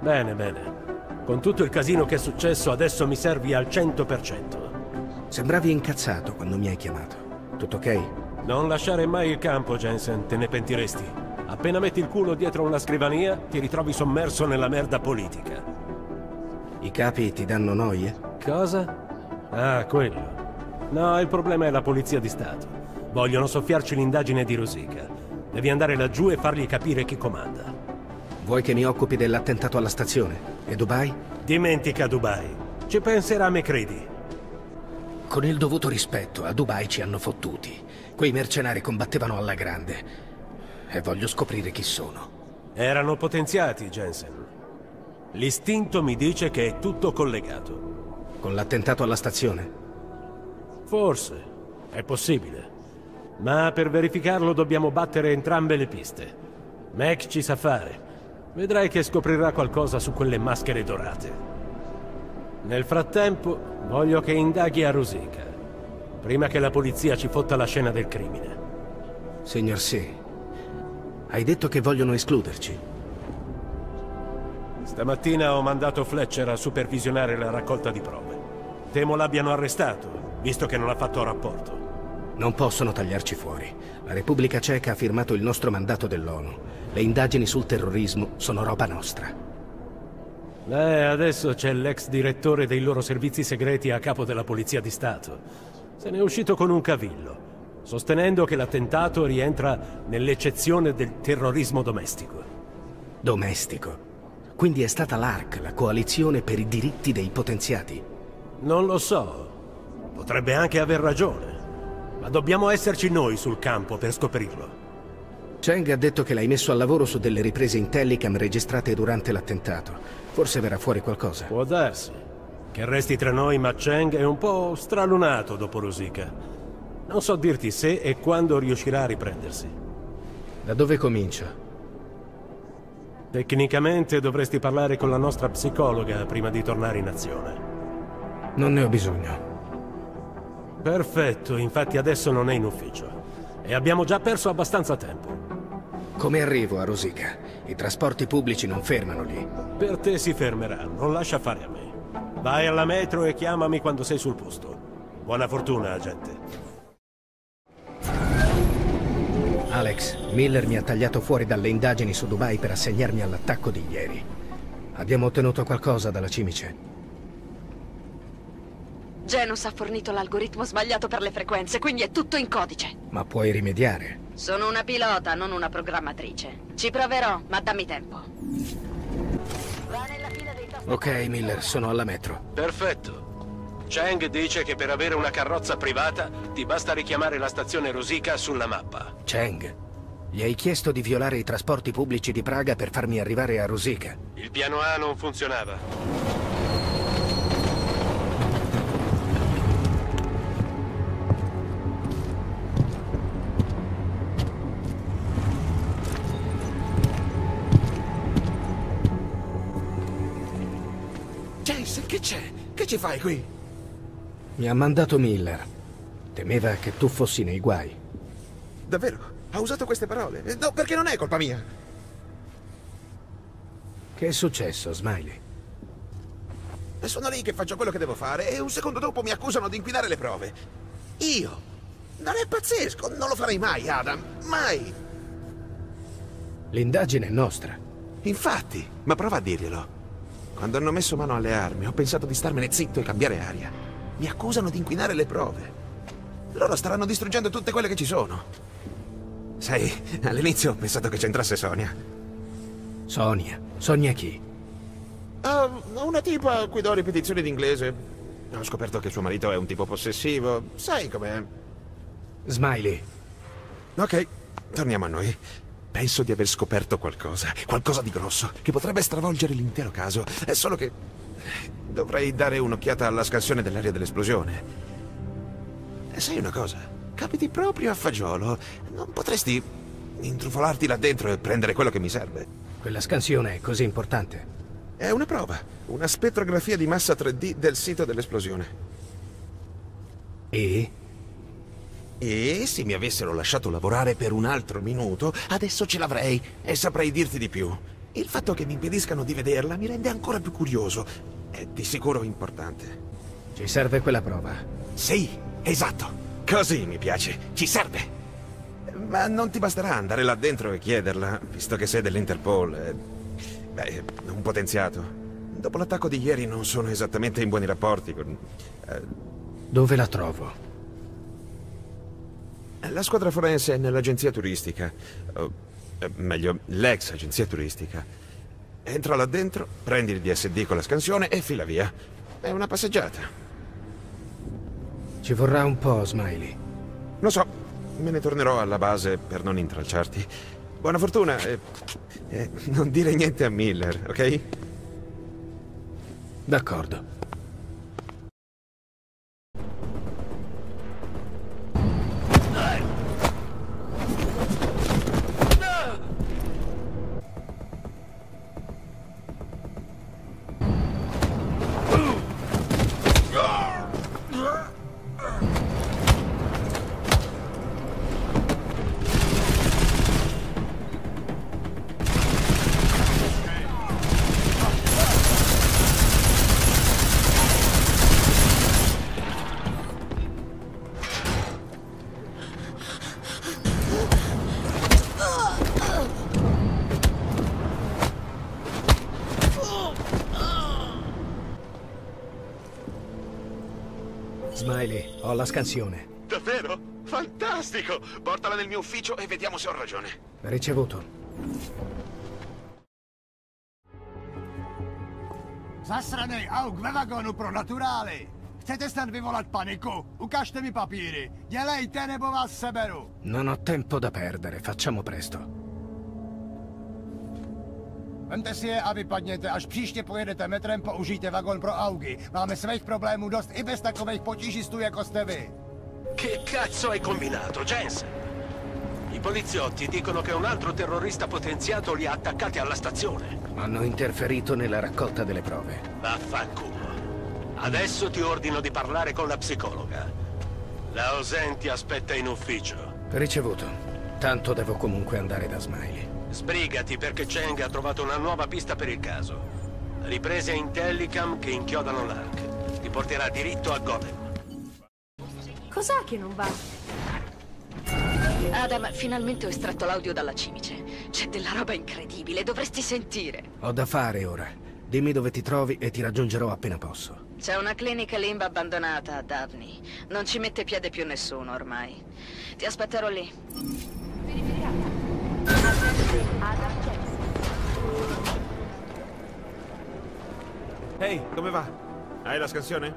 Bene, bene. Con tutto il casino che è successo, adesso mi servi al cento per cento. Sembravi incazzato quando mi hai chiamato. Tutto ok? Non lasciare mai il campo, Jensen, te ne pentiresti. Appena metti il culo dietro una scrivania, ti ritrovi sommerso nella merda politica. I capi ti danno noie? Cosa? Ah, quello. No, il problema è la polizia di Stato. Vogliono soffiarci l'indagine di Rosica. Devi andare laggiù e fargli capire chi comanda. Vuoi che mi occupi dell'attentato alla stazione? E Dubai? Dimentica Dubai. Ci penserà MacReady. Con il dovuto rispetto, a Dubai ci hanno fottuti. Quei mercenari combattevano alla grande. E voglio scoprire chi sono. Erano potenziati, Jensen. L'istinto mi dice che è tutto collegato. Con l'attentato alla stazione? Forse. È possibile. Ma per verificarlo dobbiamo battere entrambe le piste. Mac ci sa fare. Vedrai che scoprirà qualcosa su quelle maschere dorate. Nel frattempo, voglio che indaghi a Rosica. Prima che la polizia ci fotta la scena del crimine. Signor sì. Hai detto che vogliono escluderci. Stamattina ho mandato Fletcher a supervisionare la raccolta di prove. Temo l'abbiano arrestato, visto che non ha fatto rapporto. Non possono tagliarci fuori. La Repubblica Ceca ha firmato il nostro mandato dell'ONU. Le indagini sul terrorismo sono roba nostra. Beh, adesso c'è l'ex direttore dei loro servizi segreti a capo della Polizia di Stato. Se ne è uscito con un cavillo, sostenendo che l'attentato rientra nell'eccezione del terrorismo domestico. Domestico? Quindi è stata l'A R C, la coalizione per i diritti dei potenziati? Non lo so. Potrebbe anche aver ragione. Ma dobbiamo esserci noi sul campo per scoprirlo. Cheng ha detto che l'hai messo al lavoro su delle riprese in Telecam registrate durante l'attentato. Forse verrà fuori qualcosa. Può darsi. Che resti tra noi, ma Cheng è un po' stralunato dopo Rosica. Non so dirti se e quando riuscirà a riprendersi. Da dove comincia? Tecnicamente dovresti parlare con la nostra psicologa prima di tornare in azione. Non ne ho bisogno. Perfetto, infatti adesso non è in ufficio. E abbiamo già perso abbastanza tempo. Come arrivo a Rosica? I trasporti pubblici non fermano lì. Per te si fermerà, non lascia fare a me. Vai alla metro e chiamami quando sei sul posto. Buona fortuna, agente. Alex, Miller mi ha tagliato fuori dalle indagini su Dubai per assegnarmi all'attacco di ieri. Abbiamo ottenuto qualcosa dalla Cimice? Genos ha fornito l'algoritmo sbagliato per le frequenze, quindi è tutto in codice. Ma puoi rimediare? Sono una pilota, non una programmatrice. Ci proverò, ma dammi tempo. Va nella fila dei tosti. Ok, Miller, sono alla metro. Perfetto. Cheng dice che per avere una carrozza privata ti basta richiamare la stazione Rosica sulla mappa. Cheng, gli hai chiesto di violare i trasporti pubblici di Praga per farmi arrivare a Rosica. Il piano A non funzionava. Che c'è? Che ci fai qui? Mi ha mandato Miller. Temeva che tu fossi nei guai. Davvero? Ha usato queste parole? No, perché non è colpa mia. Che è successo, Smiley? Sono lì che faccio quello che devo fare e un secondo dopo mi accusano di inquinare le prove. Io? Non è pazzesco, non lo farei mai, Adam. Mai. L'indagine è nostra. Infatti, ma prova a dirglielo. Quando hanno messo mano alle armi, ho pensato di starmene zitto e cambiare aria. Mi accusano di inquinare le prove. Loro staranno distruggendo tutte quelle che ci sono. Sai, all'inizio ho pensato che c'entrasse Sonia. Sonia? Sonia chi? Uh, una tipa a cui do ripetizioni d'inglese. Ho scoperto che suo marito è un tipo possessivo. Sai com'è. Smiley. Ok, torniamo a noi. Penso di aver scoperto qualcosa, qualcosa di grosso, che potrebbe stravolgere l'intero caso. È solo che dovrei dare un'occhiata alla scansione dell'area dell'esplosione. E sai una cosa? Capiti proprio a fagiolo. Non potresti intrufolarti là dentro e prendere quello che mi serve? Quella scansione è così importante? È una prova, una spettrografia di massa tre D del sito dell'esplosione. E? E se mi avessero lasciato lavorare per un altro minuto, adesso ce l'avrei e saprei dirti di più. Il fatto che mi impediscano di vederla mi rende ancora più curioso. È di sicuro importante. Ci serve quella prova? Sì, esatto. Così mi piace. Ci serve. Ma non ti basterà andare là dentro e chiederla, visto che sei dell'Interpol. Eh, beh, un potenziato. Dopo l'attacco di ieri non sono esattamente in buoni rapporti con... Eh... Dove la trovo? La squadra forense è nell'agenzia turistica, o eh, meglio, l'ex agenzia turistica. Entra là dentro, prendi il D S D con la scansione e fila via. È una passeggiata. Ci vorrà un po', Smiley. Lo so, me ne tornerò alla base per non intralciarti. Buona fortuna e, e non dire niente a Miller, ok? D'accordo. Smiley, ho la scansione. Davvero? Fantastico! Portala nel mio ufficio e vediamo se ho ragione. Ricevuto. Zasranej auk ve vagonu pro naturály! Chcete snad vyvolat paniku? Ukažte mi papíry! Dělejte, nebo vás seberu! Non ho tempo da perdere, facciamo presto. Vemte si je a vypadněte, až příště pojedete metrem, použijte vagon pro augy. Máme svých problémů dost i bez takových potížistů, jako jste vy. Che cazzo hai combinato, Jensen? I poliziotti dicono che un altro terrorista potenziato li ha attaccati alla stazione. Hanno interferito nella raccolta delle prove. Vaffanculo. Adesso ti ordino di parlare con la psicologa. La Auzenne ti aspetta in ufficio. Ricevuto. Tanto devo comunque andare da Smiley. Sbrigati perché Cheng ha trovato una nuova pista per il caso. Riprese Intellicam che inchiodano l'Ark. Ti porterà diritto a Golem. Cos'è che non va? Adam, finalmente ho estratto l'audio dalla cimice. C'è della roba incredibile, dovresti sentire. Ho da fare ora. Dimmi dove ti trovi e ti raggiungerò appena posso. C'è una clinica limba abbandonata a Davni. Non ci mette piede più nessuno ormai. Ti aspetterò lì. Ehi, hey, come va? Hai la scansione?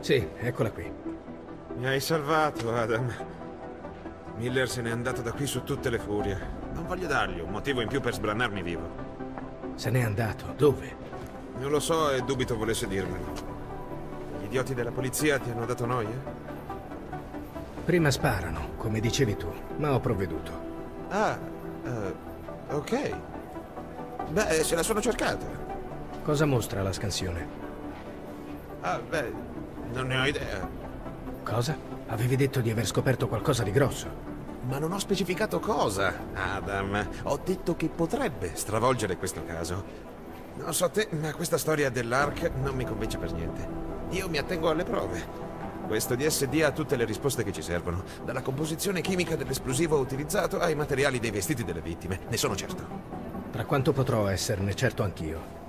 Sì, eccola qui. Mi hai salvato, Adam. Miller se n'è andato da qui su tutte le furie. Non voglio dargli un motivo in più per sbranarmi vivo. Se n'è andato? Dove? Non lo so e dubito volesse dirmelo. Gli idioti della polizia ti hanno dato noia? Prima sparano, come dicevi tu, ma ho provveduto. Ah, uh, ok. Beh, se la sono cercata. Cosa mostra la scansione? Ah, beh, non ne ho idea. Cosa? Avevi detto di aver scoperto qualcosa di grosso. Ma non ho specificato cosa, Adam. Ho detto che potrebbe stravolgere questo caso. Non so te, ma questa storia dell'Ark non mi convince per niente. Io mi attengo alle prove. Questo D S D ha tutte le risposte che ci servono. Dalla composizione chimica dell'esplosivo utilizzato ai materiali dei vestiti delle vittime. Ne sono certo. Tra quanto potrò esserne certo anch'io?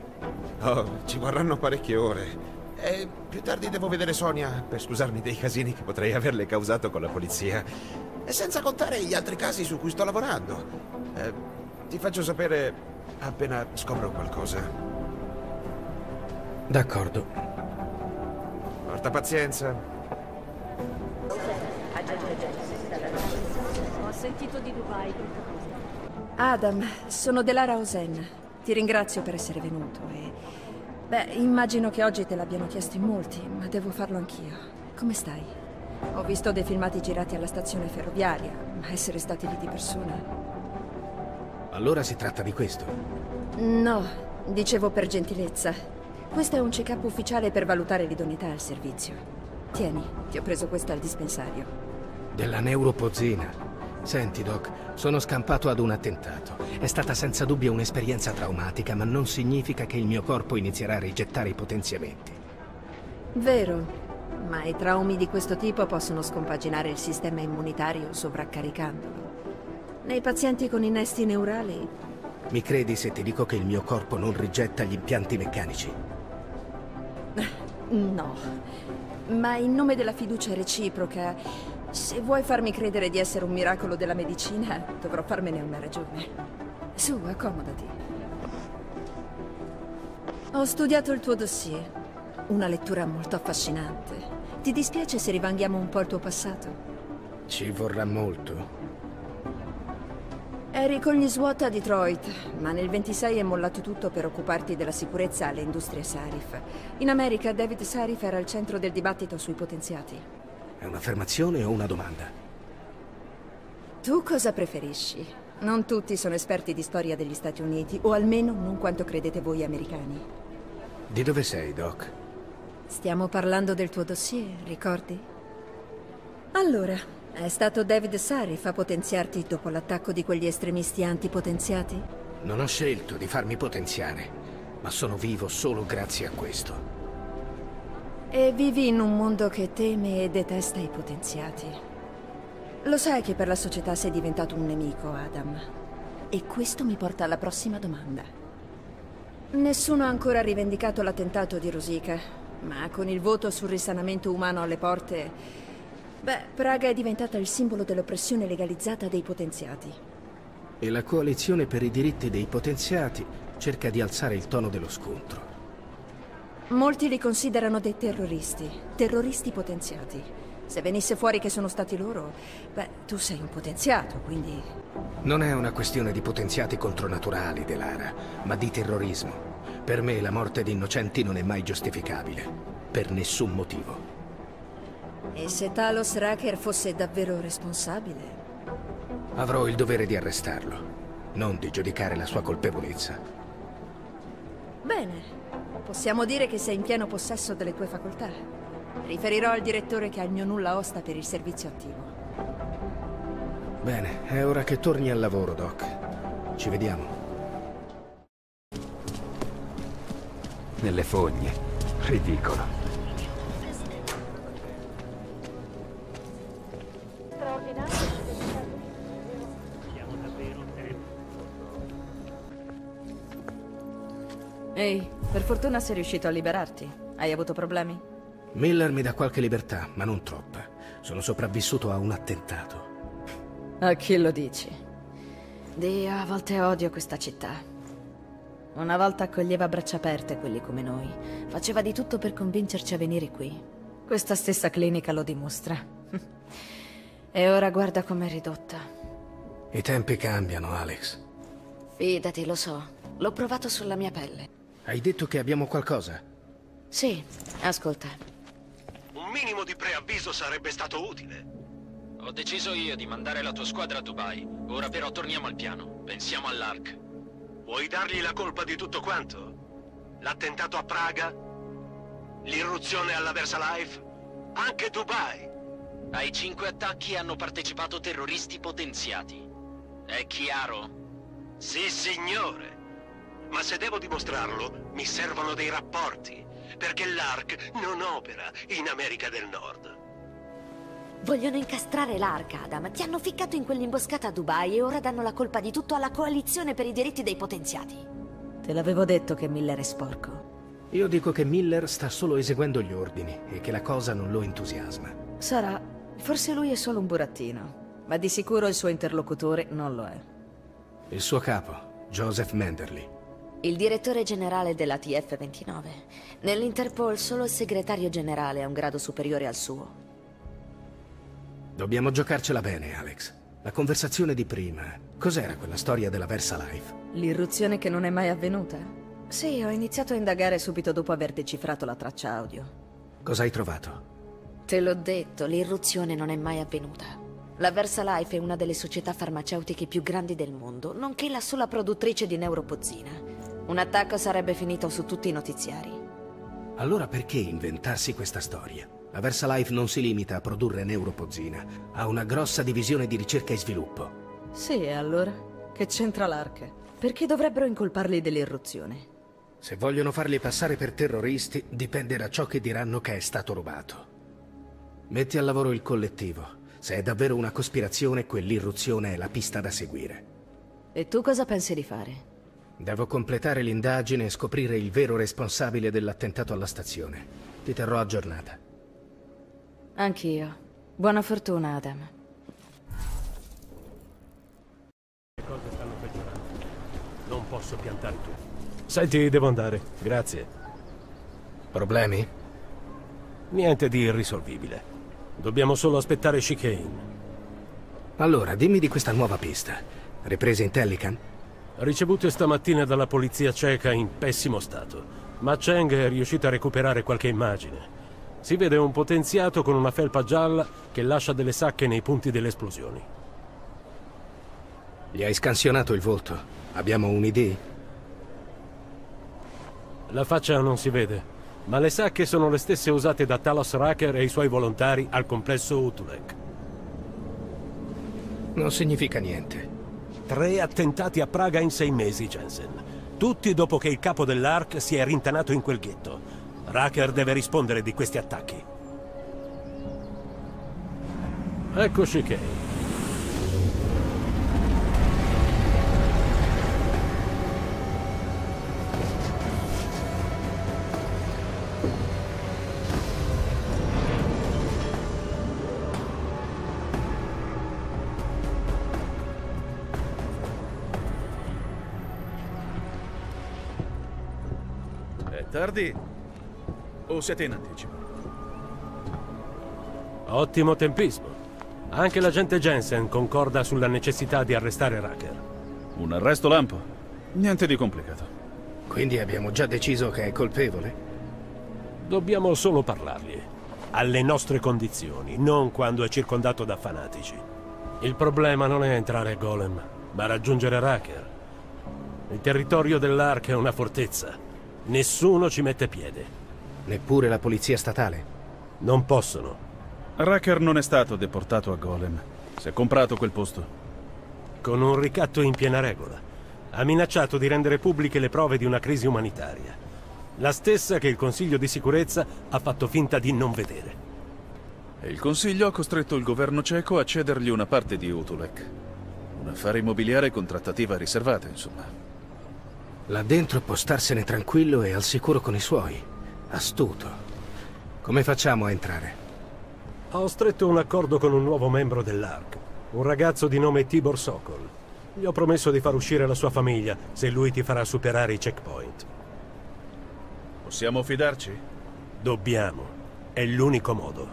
Oh, ci vorranno parecchie ore. E più tardi devo vedere Sonia per scusarmi dei casini che potrei averle causato con la polizia. E senza contare gli altri casi su cui sto lavorando. Eh, ti faccio sapere appena scopro qualcosa. D'accordo. Porta pazienza. Ho sentito di Dubai. Adam, sono Delara Auzenne. Ti ringrazio per essere venuto e... Beh, immagino che oggi te l'abbiano chiesto in molti, ma devo farlo anch'io. Come stai? Ho visto dei filmati girati alla stazione ferroviaria, ma essere stati lì di persona... Allora si tratta di questo? No, dicevo per gentilezza. Questo è un check-up ufficiale per valutare l'idoneità al servizio. Tieni, ti ho preso questa al dispensario. Della neuropozzina. Senti, Doc, sono scampato ad un attentato. È stata senza dubbio un'esperienza traumatica, ma non significa che il mio corpo inizierà a rigettare i potenziamenti. Vero, ma i traumi di questo tipo possono scompaginare il sistema immunitario sovraccaricandolo. Nei pazienti con innesti neurali... Mi credi se ti dico che il mio corpo non rigetta gli impianti meccanici? No, ma in nome della fiducia reciproca... Se vuoi farmi credere di essere un miracolo della medicina, dovrò farmene una ragione. Su, accomodati. Ho studiato il tuo dossier. Una lettura molto affascinante. Ti dispiace se rivanghiamo un po' il tuo passato? Ci vorrà molto. Eri con gli SWAT a Detroit, ma nel ventisei è mollato tutto per occuparti della sicurezza alle industrie Sarif. In America David Sarif era al centro del dibattito sui potenziati. È un'affermazione o una domanda? Tu cosa preferisci? Non tutti sono esperti di storia degli Stati Uniti, o almeno non quanto credete voi americani. Di dove sei, Doc? Stiamo parlando del tuo dossier, ricordi? Allora, è stato David Sarif a potenziarti dopo l'attacco di quegli estremisti antipotenziati? Non ho scelto di farmi potenziare, ma sono vivo solo grazie a questo. E vivi in un mondo che teme e detesta i potenziati. Lo sai che per la società sei diventato un nemico, Adam. E questo mi porta alla prossima domanda. Nessuno ha ancora rivendicato l'attentato di Růžička, ma con il voto sul risanamento umano alle porte, beh, Praga è diventata il simbolo dell'oppressione legalizzata dei potenziati. E la coalizione per i diritti dei potenziati cerca di alzare il tono dello scontro. Molti li considerano dei terroristi, terroristi potenziati. Se venisse fuori che sono stati loro, beh, tu sei un potenziato, quindi... Non è una questione di potenziati contronaturali, Delara, ma di terrorismo. Per me la morte di innocenti non è mai giustificabile, per nessun motivo. E se Talos Rucker fosse davvero responsabile? Avrò il dovere di arrestarlo, non di giudicare la sua colpevolezza. Bene. Possiamo dire che sei in pieno possesso delle tue facoltà. Riferirò al direttore che ha il mio nulla osta per il servizio attivo. Bene, è ora che torni al lavoro, Doc. Ci vediamo. Nelle fogne. Ridicolo. Ehi, per fortuna sei riuscito a liberarti. Hai avuto problemi? Miller mi dà qualche libertà, ma non troppa. Sono sopravvissuto a un attentato. A chi lo dici? Dio, a volte odio questa città. Una volta accoglieva a braccia aperte quelli come noi. Faceva di tutto per convincerci a venire qui. Questa stessa clinica lo dimostra. E ora guarda com'è ridotta. I tempi cambiano, Alex. Fidati, lo so. L'ho provato sulla mia pelle. Hai detto che abbiamo qualcosa? Sì, ascolta. Un minimo di preavviso sarebbe stato utile. Ho deciso io di mandare la tua squadra a Dubai. Ora però torniamo al piano. Pensiamo all'A R C. Vuoi dargli la colpa di tutto quanto? L'attentato a Praga? L'irruzione alla VersaLife? Anche Dubai? Ai cinque attacchi hanno partecipato terroristi potenziati. È chiaro? Sì, signore. Ma se devo dimostrarlo, mi servono dei rapporti. Perché l'A R C non opera in America del Nord. Vogliono incastrare l'A R C, Adam. Ti hanno ficcato in quell'imboscata a Dubai e ora danno la colpa di tutto alla coalizione per i diritti dei potenziati. Te l'avevo detto che Miller è sporco. Io dico che Miller sta solo eseguendo gli ordini e che la cosa non lo entusiasma. Sarà. Forse lui è solo un burattino, ma di sicuro il suo interlocutore non lo è. Il suo capo, Joseph Menderly. Il direttore generale della T F ventinove. Nell'Interpol solo il segretario generale ha un grado superiore al suo. Dobbiamo giocarcela bene, Alex. La conversazione di prima. Cos'era quella storia della VersaLife? L'irruzione che non è mai avvenuta? Sì, ho iniziato a indagare subito dopo aver decifrato la traccia audio. Cosa hai trovato? Te l'ho detto, l'irruzione non è mai avvenuta. La VersaLife è una delle società farmaceutiche più grandi del mondo, nonché la sola produttrice di neuropozzina. Un attacco sarebbe finito su tutti i notiziari. Allora perché inventarsi questa storia? La VersaLife non si limita a produrre neuropozzina, ha una grossa divisione di ricerca e sviluppo. Sì, e allora? Che c'entra l'A R C? Perché dovrebbero incolparli dell'irruzione? Se vogliono farli passare per terroristi, dipende da ciò che diranno che è stato rubato. Metti al lavoro il collettivo. Se è davvero una cospirazione, quell'irruzione è la pista da seguire. E tu cosa pensi di fare? Devo completare l'indagine e scoprire il vero responsabile dell'attentato alla stazione. Ti terrò aggiornata. Anch'io. Buona fortuna, Adam. Le cose stanno peggiorando. Non posso piantare tu. Senti, devo andare. Grazie. Problemi? Niente di irrisolvibile. Dobbiamo solo aspettare Chikane. Allora, dimmi di questa nuova pista. Riprese Intellican? Ricevute stamattina dalla polizia ceca in pessimo stato. Ma Cheng è riuscita a recuperare qualche immagine. Si vede un potenziato con una felpa gialla che lascia delle sacche nei punti delle esplosioni. Gli hai scansionato il volto. Abbiamo un'idea? La faccia non si vede, ma le sacche sono le stesse usate da Talos Rucker e i suoi volontari al complesso Utulek. Non significa niente. Tre attentati a Praga in sei mesi, Jensen. Tutti dopo che il capo dell'A R C si è rintanato in quel ghetto. Rucker deve rispondere di questi attacchi. Eccoci che... È tardi o siete in anticipo? Ottimo tempismo. Anche l'agente Jensen concorda sulla necessità di arrestare Rucker. Un arresto lampo? Niente di complicato. Quindi abbiamo già deciso che è colpevole? Dobbiamo solo parlargli. Alle nostre condizioni, non quando è circondato da fanatici. Il problema non è entrare Golem, ma raggiungere Rucker. Il territorio dell'Ark è una fortezza. Nessuno ci mette piede. Neppure la polizia statale? Non possono. Rucker non è stato deportato a Golem. Si è comprato quel posto. Con un ricatto in piena regola. Ha minacciato di rendere pubbliche le prove di una crisi umanitaria. La stessa che il Consiglio di Sicurezza ha fatto finta di non vedere. E il Consiglio ha costretto il governo ceco a cedergli una parte di Utulek. Un affare immobiliare con trattativa riservata, insomma. Là dentro può starsene tranquillo e al sicuro con i suoi. Astuto. Come facciamo a entrare? Ho stretto un accordo con un nuovo membro dell'Ark, un ragazzo di nome Tibor Sokol. Gli ho promesso di far uscire la sua famiglia se lui ti farà superare i checkpoint. Possiamo fidarci? Dobbiamo. È l'unico modo.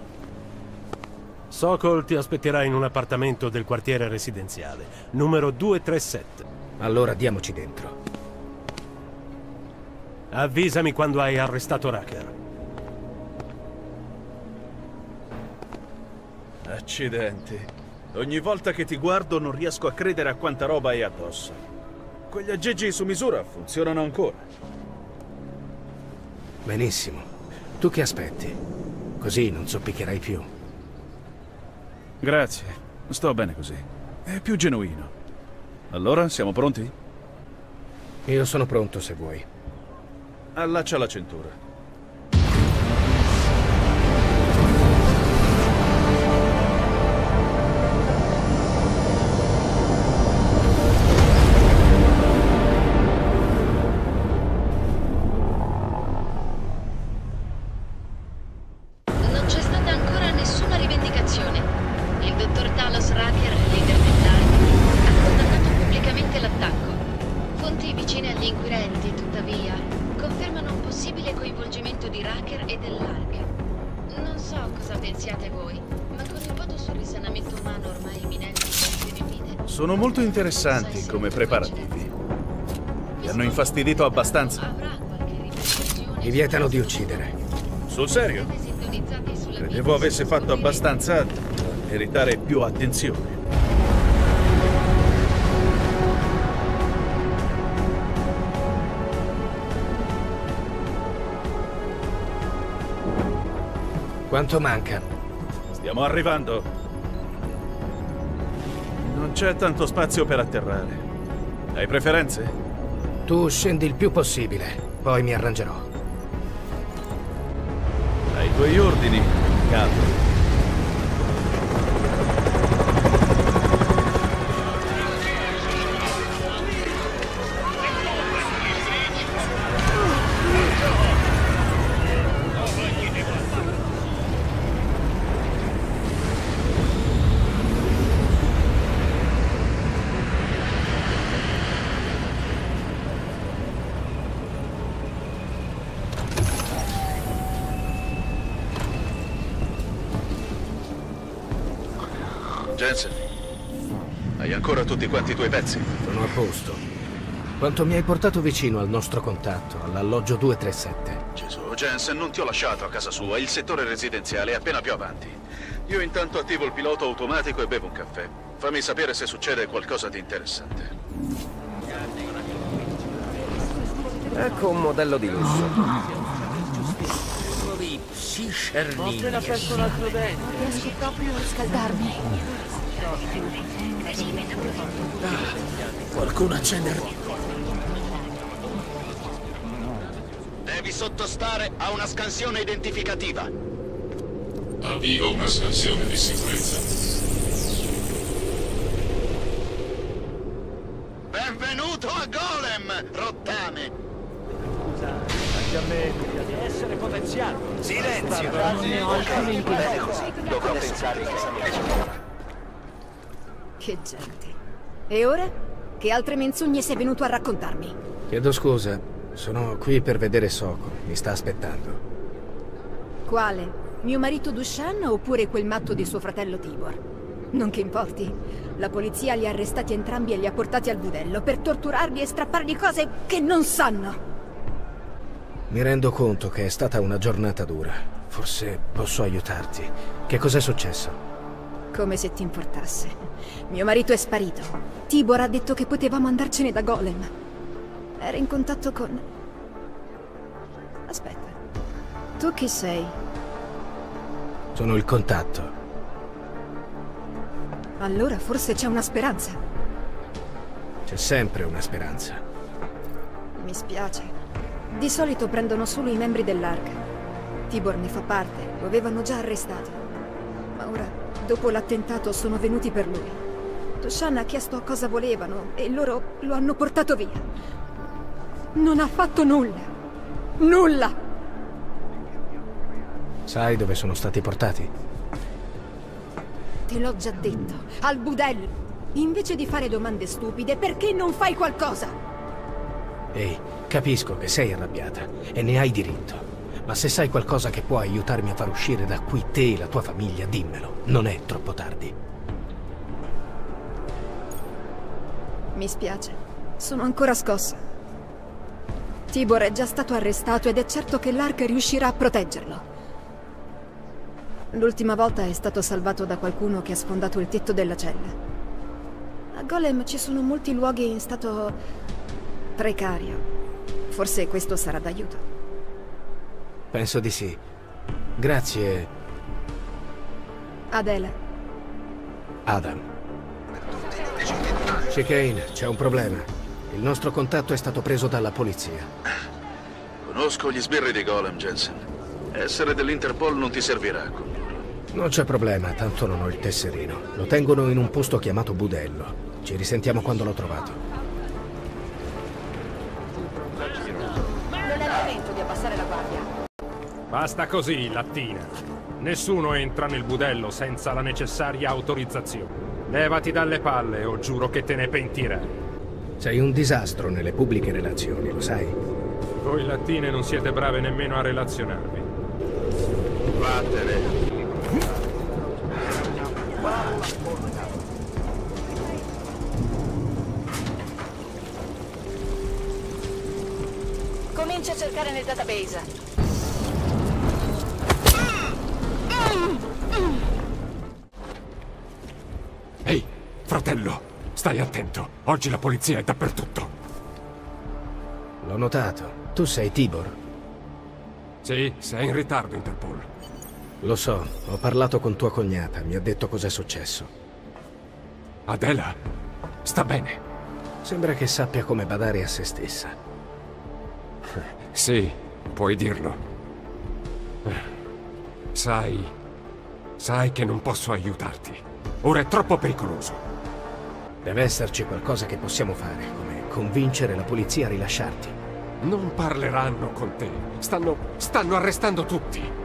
Sokol ti aspetterà in un appartamento del quartiere residenziale, numero duecentotrentasette. Allora diamoci dentro. Avvisami quando hai arrestato Rucker. Accidenti. Ogni volta che ti guardo non riesco a credere a quanta roba hai addosso. Quegli aggeggi su misura funzionano ancora. Benissimo. Tu che aspetti? Così non zoppicherai più. Grazie. Sto bene così. È più genuino. Allora, siamo pronti? Io sono pronto se vuoi. Allaccia la cintura. Non c'è stata ancora nessuna rivendicazione. Il dottor Talos Rucker, leader dell'Ark, ha condannato pubblicamente l'attacco. Fonti vicine agli inquirenti, tuttavia, confermano un possibile coinvolgimento di Rucker e dell'Ark. Non so cosa pensiate voi, ma con il voto sul risanamento umano ormai imminente sono molto interessanti come preparativi. Li hanno infastidito abbastanza. Mi vietano di uccidere. Sul serio? Credevo avesse fatto abbastanza da meritare più attenzione. Quanto manca? Stiamo arrivando. Non c'è tanto spazio per atterrare. Hai preferenze? Tu scendi il più possibile, poi mi arrangerò. Ai tuoi ordini, capo. Hai ancora tutti quanti i tuoi pezzi? Sono a posto. Quanto mi hai portato vicino al nostro contatto, all'alloggio duecentotrentasette? Gesù, Jensen, non ti ho lasciato a casa sua. Il settore residenziale è appena più avanti. Io intanto attivo il pilota automatico e bevo un caffè. Fammi sapere se succede qualcosa di interessante. Ecco un modello di lusso. Mostri la testa un altro dente. Non riesco proprio a riscaldarmi. Ah, qualcuno accende il rock. Devi sottostare a una scansione identificativa. Avvio una scansione di sicurezza. Benvenuto a Golem, rottame. Scusa, anche a me di essere potenziato. Silenzio. Ok, bene così. Dovrò pensare che sia. Che gente. E ora? Che altre menzogne sei venuto a raccontarmi? Chiedo scusa, Sono qui per vedere Sokol, mi sta aspettando. Quale? Mio marito Dushan oppure quel matto di suo fratello Tibor? Non che importi, la polizia li ha arrestati entrambi e li ha portati al budello per torturarli e strappargli cose che non sanno. Mi rendo conto che è stata una giornata dura. Forse posso aiutarti. Che cos'è successo? Come se ti importasse. Mio marito è sparito. Tibor ha detto che potevamo andarcene da Golem. Era in contatto con... Aspetta. Tu chi sei? Sono il contatto. Allora forse c'è una speranza. C'è sempre una speranza. Mi spiace. Di solito prendono solo i membri dell'Arca. Tibor ne fa parte, lo avevano già arrestato. Ma ora, dopo l'attentato, sono venuti per lui. Dushan ha chiesto cosa volevano e loro lo hanno portato via. Non ha fatto nulla. Nulla! Sai dove sono stati portati? Te l'ho già detto, al budello. Invece di fare domande stupide, perché non fai qualcosa? Ehi, capisco che sei arrabbiata e ne hai diritto, ma se sai qualcosa che può aiutarmi a far uscire da qui te e la tua famiglia, dimmelo. Non è troppo tardi. Mi spiace, sono ancora scossa. Tibor è già stato arrestato ed è certo che l'Arca riuscirà a proteggerlo. L'ultima volta è stato salvato da qualcuno che ha sfondato il tetto della cella. A Golem ci sono molti luoghi in stato precario. Forse questo sarà d'aiuto. Penso di sì. Grazie. Adela. Adam. Chikane, c'è un problema. Il nostro contatto è stato preso dalla polizia. Conosco gli sbirri di Golem, Jensen. Essere dell'Interpol non ti servirà con loro. Non c'è problema, tanto non ho il tesserino. Lo tengono in un posto chiamato Budello. Ci risentiamo quando l'ho trovato. Non è il momento di abbassare la guardia. Basta così, Lattina. Nessuno entra nel Budello senza la necessaria autorizzazione. Levati dalle palle o giuro che te ne pentirai. Sei un disastro nelle pubbliche relazioni, lo sai? Voi Lattine non siete brave nemmeno a relazionarvi. Vattene. Comincia a cercare nel database. Ehi, fratello, stai attento. Oggi la polizia è dappertutto. L'ho notato. Tu sei Tibor? Sì, sei in ritardo, Interpol. Lo so, ho parlato con tua cognata, mi ha detto cos'è successo. Adela? Sta bene. Sembra che sappia come badare a se stessa. Sì, puoi dirlo. Sai... sai che non posso aiutarti. Ora è troppo pericoloso. Deve esserci qualcosa che possiamo fare, come convincere la polizia a rilasciarti. Non parleranno con te. Stanno... stanno arrestando tutti.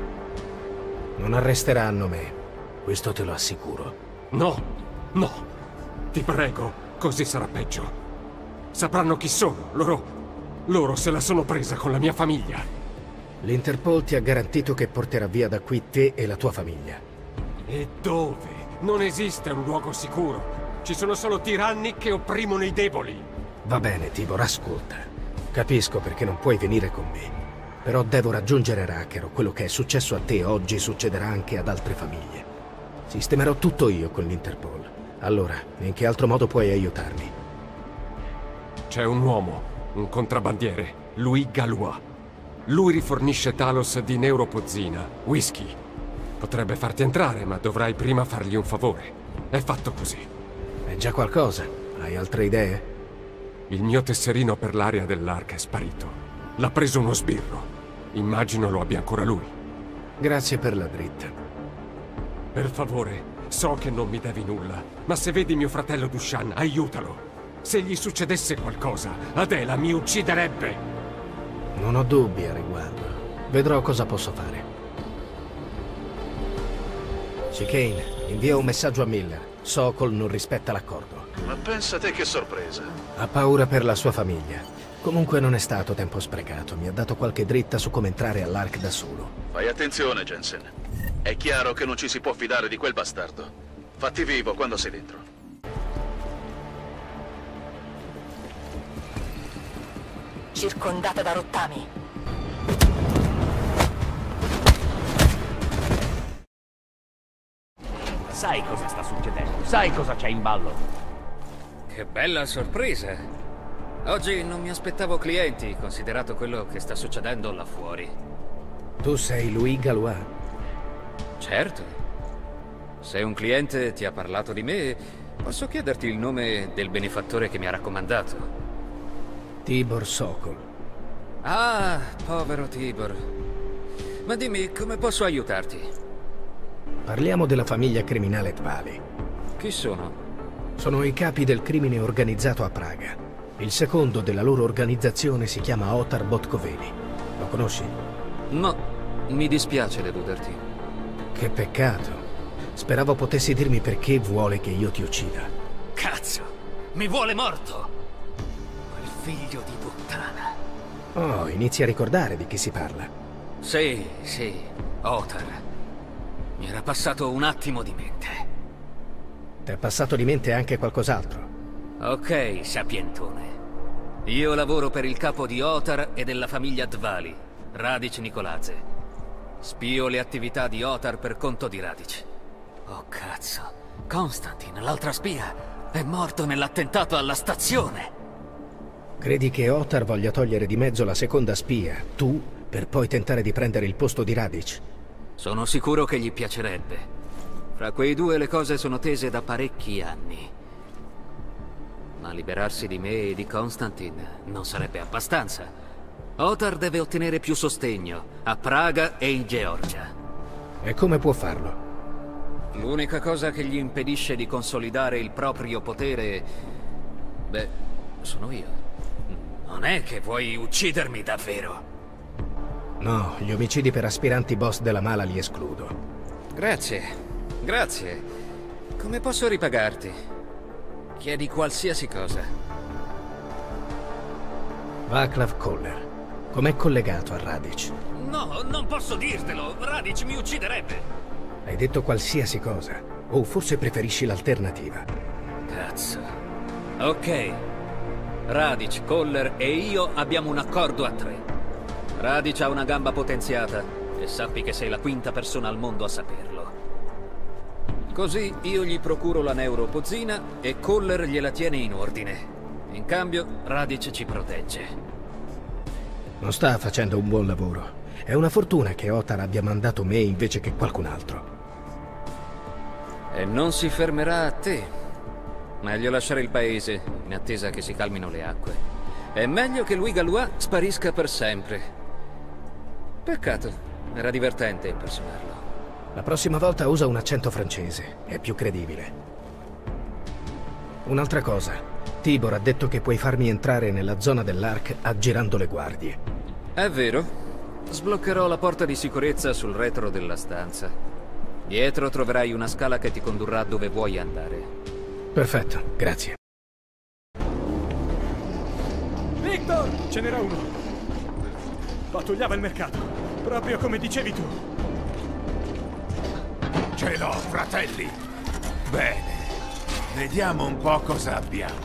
Non arresteranno me, questo te lo assicuro. No, no, ti prego, così sarà peggio. Sapranno chi sono, loro... loro se la sono presa con la mia famiglia. L'Interpol ti ha garantito che porterà via da qui te e la tua famiglia. E dove? Non esiste un luogo sicuro. Ci sono solo tiranni che opprimono i deboli. Va bene, Tibor, ascolta. Capisco perché non puoi venire con me. Però devo raggiungere Rucker, quello che è successo a te oggi succederà anche ad altre famiglie. Sistemerò tutto io con l'Interpol. Allora, in che altro modo puoi aiutarmi? C'è un uomo, un contrabbandiere, Louis Galois. Lui rifornisce Talos di neuropozzina, whisky. Potrebbe farti entrare, ma dovrai prima fargli un favore. È fatto così. È già qualcosa. Hai altre idee? Il mio tesserino per l'area dell'Arca è sparito. L'ha preso uno sbirro. Immagino lo abbia ancora lui. Grazie per la dritta. Per favore, so che non mi devi nulla, ma se vedi mio fratello Dushan, aiutalo. Se gli succedesse qualcosa, Adela mi ucciderebbe. Non ho dubbi a riguardo. Vedrò cosa posso fare. Chikane, invia un messaggio a Miller. Sokol non rispetta l'accordo. Ma pensa te che sorpresa. Ha paura per la sua famiglia. Comunque non è stato tempo sprecato, mi ha dato qualche dritta su come entrare all'Ark da solo. Fai attenzione, Jensen. È chiaro che non ci si può fidare di quel bastardo. Fatti vivo quando sei dentro. Circondata da rottami. Sai cosa sta succedendo? Sai cosa c'è in ballo? Che bella sorpresa! Oggi non mi aspettavo clienti, considerato quello che sta succedendo là fuori. Tu sei Louis Galois? Certo. Se un cliente ti ha parlato di me, posso chiederti il nome del benefattore che mi ha raccomandato? Tibor Sokol. Ah, povero Tibor. Ma dimmi, come posso aiutarti? Parliamo della famiglia criminale Dvali. Chi sono? Sono i capi del crimine organizzato a Praga. Il secondo della loro organizzazione si chiama Otar Botkoveli. Lo conosci? No, mi dispiace deluderti. Che peccato. Speravo potessi dirmi perché vuole che io ti uccida. Cazzo! Mi vuole morto! Quel figlio di puttana. Oh, inizi a ricordare di chi si parla. Sì, sì, Otar. Mi era passato un attimo di mente. Ti è passato di mente anche qualcos'altro? Ok, sapientone. Io lavoro per il capo di Otar e della famiglia Dvali, Radich Nikoladze. Spio le attività di Otar per conto di Radich. Oh cazzo, Konstantin, l'altra spia, è morto nell'attentato alla stazione. Credi che Otar voglia togliere di mezzo la seconda spia, tu, per poi tentare di prendere il posto di Radich? Sono sicuro che gli piacerebbe. Fra quei due le cose sono tese da parecchi anni. Ma liberarsi di me e di Konstantin non sarebbe abbastanza. Otar deve ottenere più sostegno a Praga e in Georgia. E come può farlo? L'unica cosa che gli impedisce di consolidare il proprio potere... beh, sono io. Non è che vuoi uccidermi davvero? No, gli omicidi per aspiranti boss della mala li escludo. Grazie, grazie. Come posso ripagarti? Chiedi qualsiasi cosa. Václav Koller, com'è collegato a Radich? No, non posso dirtelo! Radich mi ucciderebbe! Hai detto qualsiasi cosa, o forse preferisci l'alternativa? Cazzo. Ok. Radich, Koller e io abbiamo un accordo a tre. Radich ha una gamba potenziata, e sappi che sei la quinta persona al mondo a saperlo. Così io gli procuro la neuropozzina e Koller gliela tiene in ordine. In cambio, Radich ci protegge. Non sta facendo un buon lavoro. È una fortuna che Otar abbia mandato me invece che qualcun altro. E non si fermerà a te. Meglio lasciare il paese, in attesa che si calmino le acque. È meglio che Louis Galois sparisca per sempre. Peccato, era divertente impersonarlo. La prossima volta usa un accento francese, è più credibile. Un'altra cosa, Tibor ha detto che puoi farmi entrare nella zona dell'Ark aggirando le guardie. È vero, sbloccherò la porta di sicurezza sul retro della stanza. Dietro troverai una scala che ti condurrà dove vuoi andare. Perfetto, grazie. Viktor! Ce n'era uno. Pattugliava il mercato, proprio come dicevi tu. Ce l'ho, fratelli! Bene, vediamo un po' cosa abbiamo.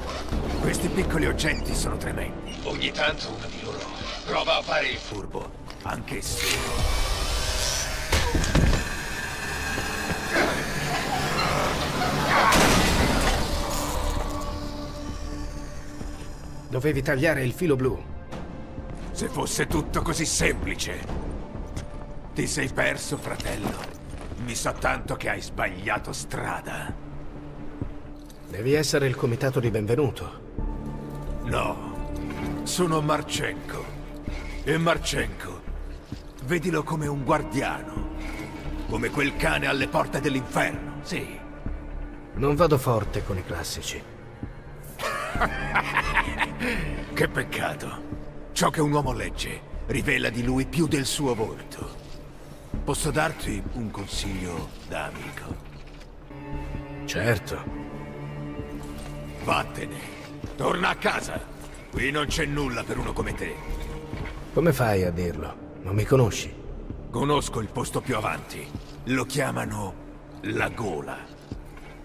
Questi piccoli oggetti sono tremendi. Ogni tanto uno di loro prova a fare il furbo, anche se... Dovevi tagliare il filo blu. Se fosse tutto così semplice. Ti sei perso, fratello. Mi sa tanto che hai sbagliato strada. Devi essere il comitato di benvenuto. No, sono Marchenko. E Marchenko, vedilo come un guardiano. Come quel cane alle porte dell'inferno, sì. Non vado forte con i classici. Che peccato. Ciò che un uomo legge rivela di lui più del suo volto. Posso darti un consiglio da amico? Certo. Vattene, torna a casa. Qui non c'è nulla per uno come te. Come fai a dirlo? Non mi conosci? Conosco il posto più avanti. Lo chiamano la gola.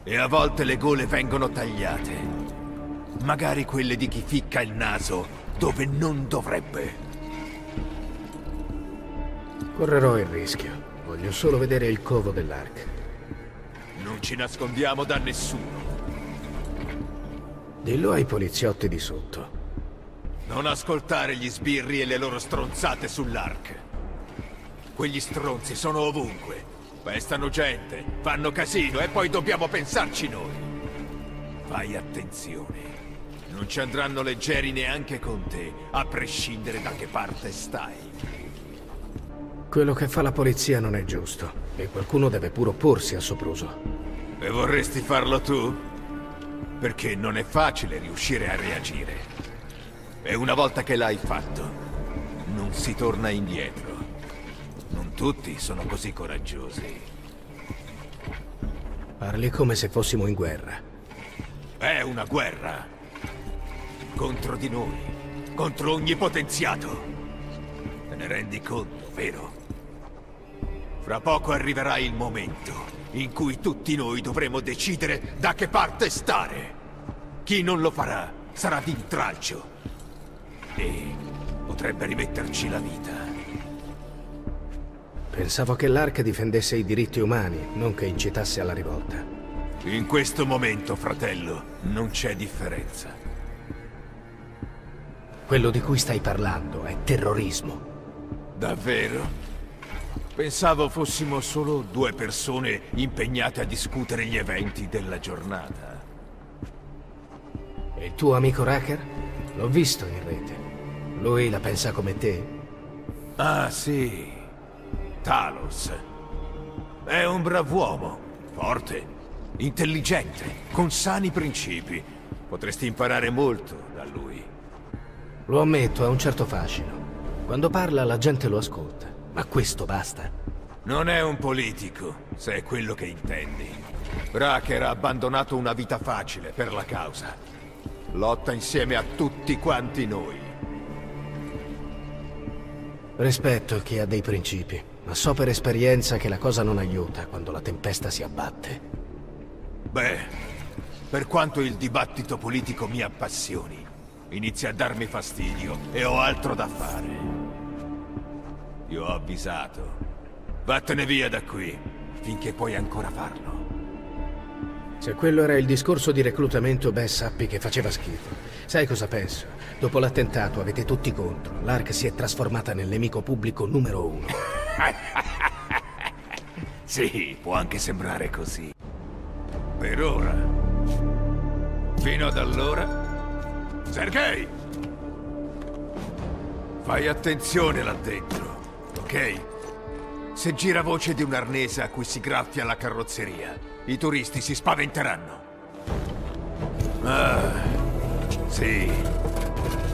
E a volte le gole vengono tagliate. Magari quelle di chi ficca il naso dove non dovrebbe. Correrò il rischio. Voglio solo vedere il covo dell'Ark. Non ci nascondiamo da nessuno. Dillo ai poliziotti di sotto. Non ascoltare gli sbirri e le loro stronzate sull'Ark. Quegli stronzi sono ovunque. Pestano gente, fanno casino e poi dobbiamo pensarci noi. Fai attenzione. Non ci andranno leggeri neanche con te, a prescindere da che parte stai. Quello che fa la polizia non è giusto, e qualcuno deve pur opporsi al sopruso. E vorresti farlo tu? Perché non è facile riuscire a reagire. E una volta che l'hai fatto, non si torna indietro. Non tutti sono così coraggiosi. Parli come se fossimo in guerra. È una guerra. Contro di noi. Contro ogni potenziato. Te ne rendi conto, vero? Fra poco arriverà il momento in cui tutti noi dovremo decidere da che parte stare. Chi non lo farà sarà di intralcio e potrebbe rimetterci la vita. Pensavo che l'Ark difendesse i diritti umani, non che incitasse alla rivolta. In questo momento, fratello, non c'è differenza. Quello di cui stai parlando è terrorismo. Davvero? Pensavo fossimo solo due persone impegnate a discutere gli eventi della giornata. E il tuo amico Rucker? L'ho visto in rete. Lui la pensa come te? Ah, sì. Talos. È un brav'uomo. Forte, intelligente, con sani principi. Potresti imparare molto da lui. Lo ammetto, ha un certo fascino. Quando parla la gente lo ascolta. Ma questo basta. Non è un politico, se è quello che intendi. Rucker ha abbandonato una vita facile per la causa. Lotta insieme a tutti quanti noi. Rispetto chi ha dei principi, ma so per esperienza che la cosa non aiuta quando la tempesta si abbatte. Beh, per quanto il dibattito politico mi appassioni, inizia a darmi fastidio e ho altro da fare. Ti ho avvisato. Vattene via da qui, finché puoi ancora farlo. Se quello era il discorso di reclutamento, beh, sappi che faceva schifo. Sai cosa penso? Dopo l'attentato avete tutti contro. L'Ark si è trasformata nel nemico pubblico numero uno. Sì, può anche sembrare così. Per ora. Fino ad allora. Sergei! Fai attenzione là dentro. Ok? Se gira voce di un arnese a cui si graffia la carrozzeria, i turisti si spaventeranno. Ah, sì,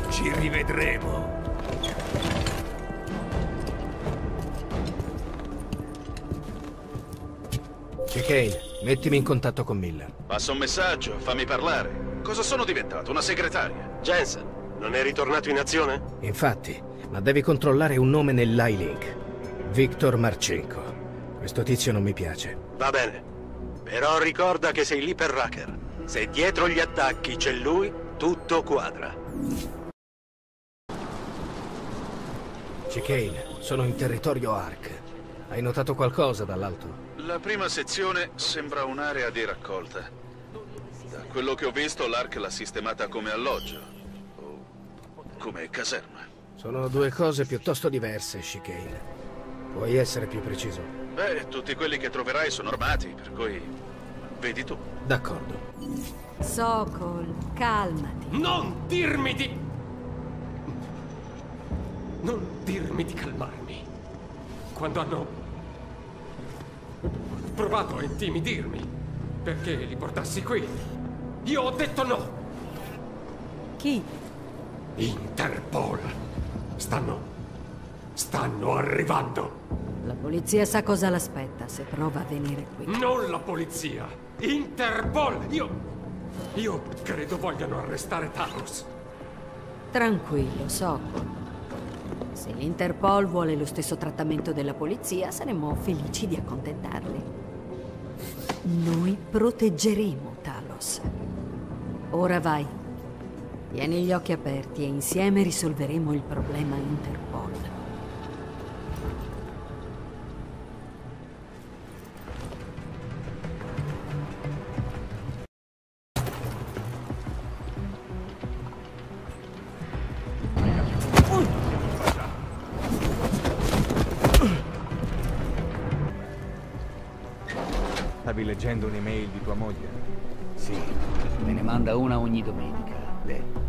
ci rivedremo. Chikane, mettimi in contatto con Miller. Passa un messaggio, fammi parlare. Cosa sono diventato? Una segretaria? Jensen, non è ritornato in azione? Infatti. Ma devi controllare un nome nell'I-Link. Viktor Marchenko. Questo tizio non mi piace. Va bene. Però ricorda che sei lì per Rucker. Se dietro gli attacchi c'è lui, tutto quadra. Chikane, sono in territorio Ark. Hai notato qualcosa dall'alto? La prima sezione sembra un'area di raccolta. Da quello che ho visto, l'Ark l'ha sistemata come alloggio. O come caserma. Sono due cose piuttosto diverse, Chikane. Puoi essere più preciso? Beh, tutti quelli che troverai sono armati, per cui... vedi tu. D'accordo. Sokol, calmati. Non dirmi di... Non dirmi di calmarmi. Quando hanno... provato a intimidirmi, perché li portassi qui, io ho detto no. Chi? Interpol. Stanno... stanno arrivando! La polizia sa cosa l'aspetta se prova a venire qui. Non la polizia! Interpol! Io... Io credo vogliano arrestare Talos. Tranquillo, Sokol. Se l'Interpol vuole lo stesso trattamento della polizia, saremo felici di accontentarli. Noi proteggeremo Talos. Ora vai. Tieni gli occhi aperti e insieme risolveremo il problema Interpol. Stavi leggendo un'email di tua moglie? Sì, me ne manda una ogni domenica, lei.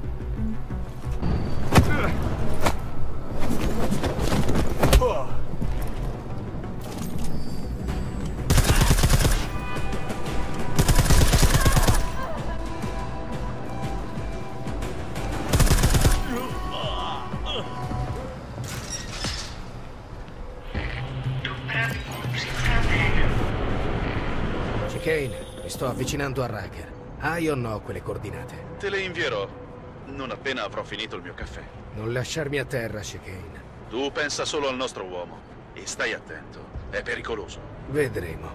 Sto avvicinando a Rucker. Hai o no quelle coordinate? Te le invierò non appena avrò finito il mio caffè. Non lasciarmi a terra, Chikane. Tu pensa solo al nostro uomo e stai attento, è pericoloso. Vedremo.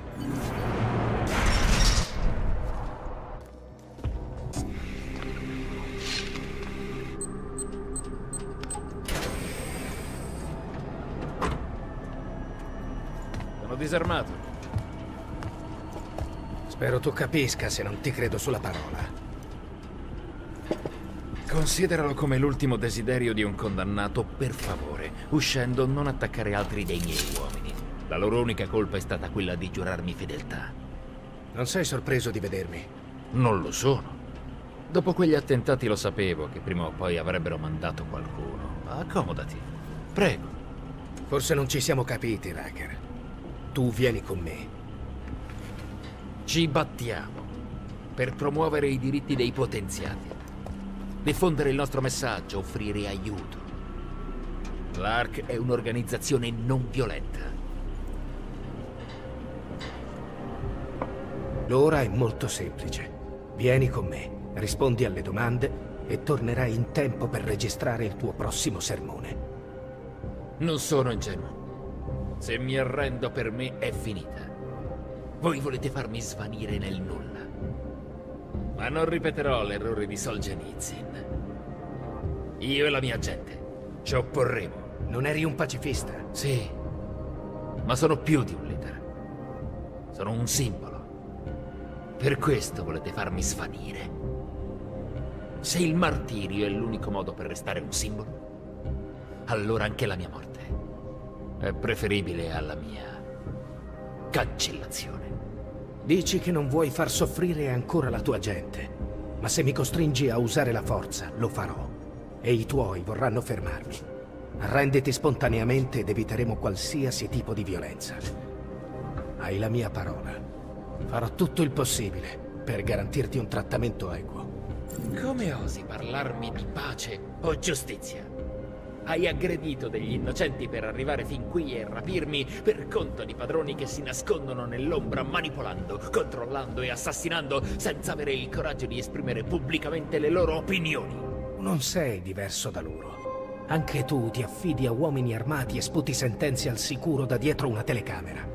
Sono disarmato. Spero tu capisca se non ti credo sulla parola. Consideralo come l'ultimo desiderio di un condannato, per favore. Uscendo, non attaccare altri dei miei uomini. La loro unica colpa è stata quella di giurarmi fedeltà. Non sei sorpreso di vedermi? Non lo sono. Dopo quegli attentati lo sapevo che prima o poi avrebbero mandato qualcuno. Accomodati. Prego. Forse non ci siamo capiti, Rucker. Tu vieni con me. Ci battiamo per promuovere i diritti dei potenziati, diffondere il nostro messaggio, offrire aiuto. L'A R C è un'organizzazione non violenta. L'ora è molto semplice. Vieni con me, rispondi alle domande e tornerai in tempo per registrare il tuo prossimo sermone. Non sono ingenuo. Se mi arrendo, per me è finita. Voi volete farmi svanire nel nulla. Ma non ripeterò l'errore di Solzhenitsyn. Io e la mia gente ci opporremo. Non eri un pacifista? Sì, ma sono più di un leader. Sono un simbolo. Per questo volete farmi svanire. Se il martirio è l'unico modo per restare un simbolo, allora anche la mia morte è preferibile alla mia cancellazione. Dici che non vuoi far soffrire ancora la tua gente, ma se mi costringi a usare la forza, lo farò. E i tuoi vorranno fermarmi. Arrenditi spontaneamente ed eviteremo qualsiasi tipo di violenza. Hai la mia parola. Farò tutto il possibile per garantirti un trattamento equo. Come osi parlarmi di pace o giustizia? Hai aggredito degli innocenti per arrivare fin qui e rapirmi per conto di padroni che si nascondono nell'ombra manipolando, controllando e assassinando senza avere il coraggio di esprimere pubblicamente le loro opinioni. Non sei diverso da loro. Anche tu ti affidi a uomini armati e sputi sentenze al sicuro da dietro una telecamera.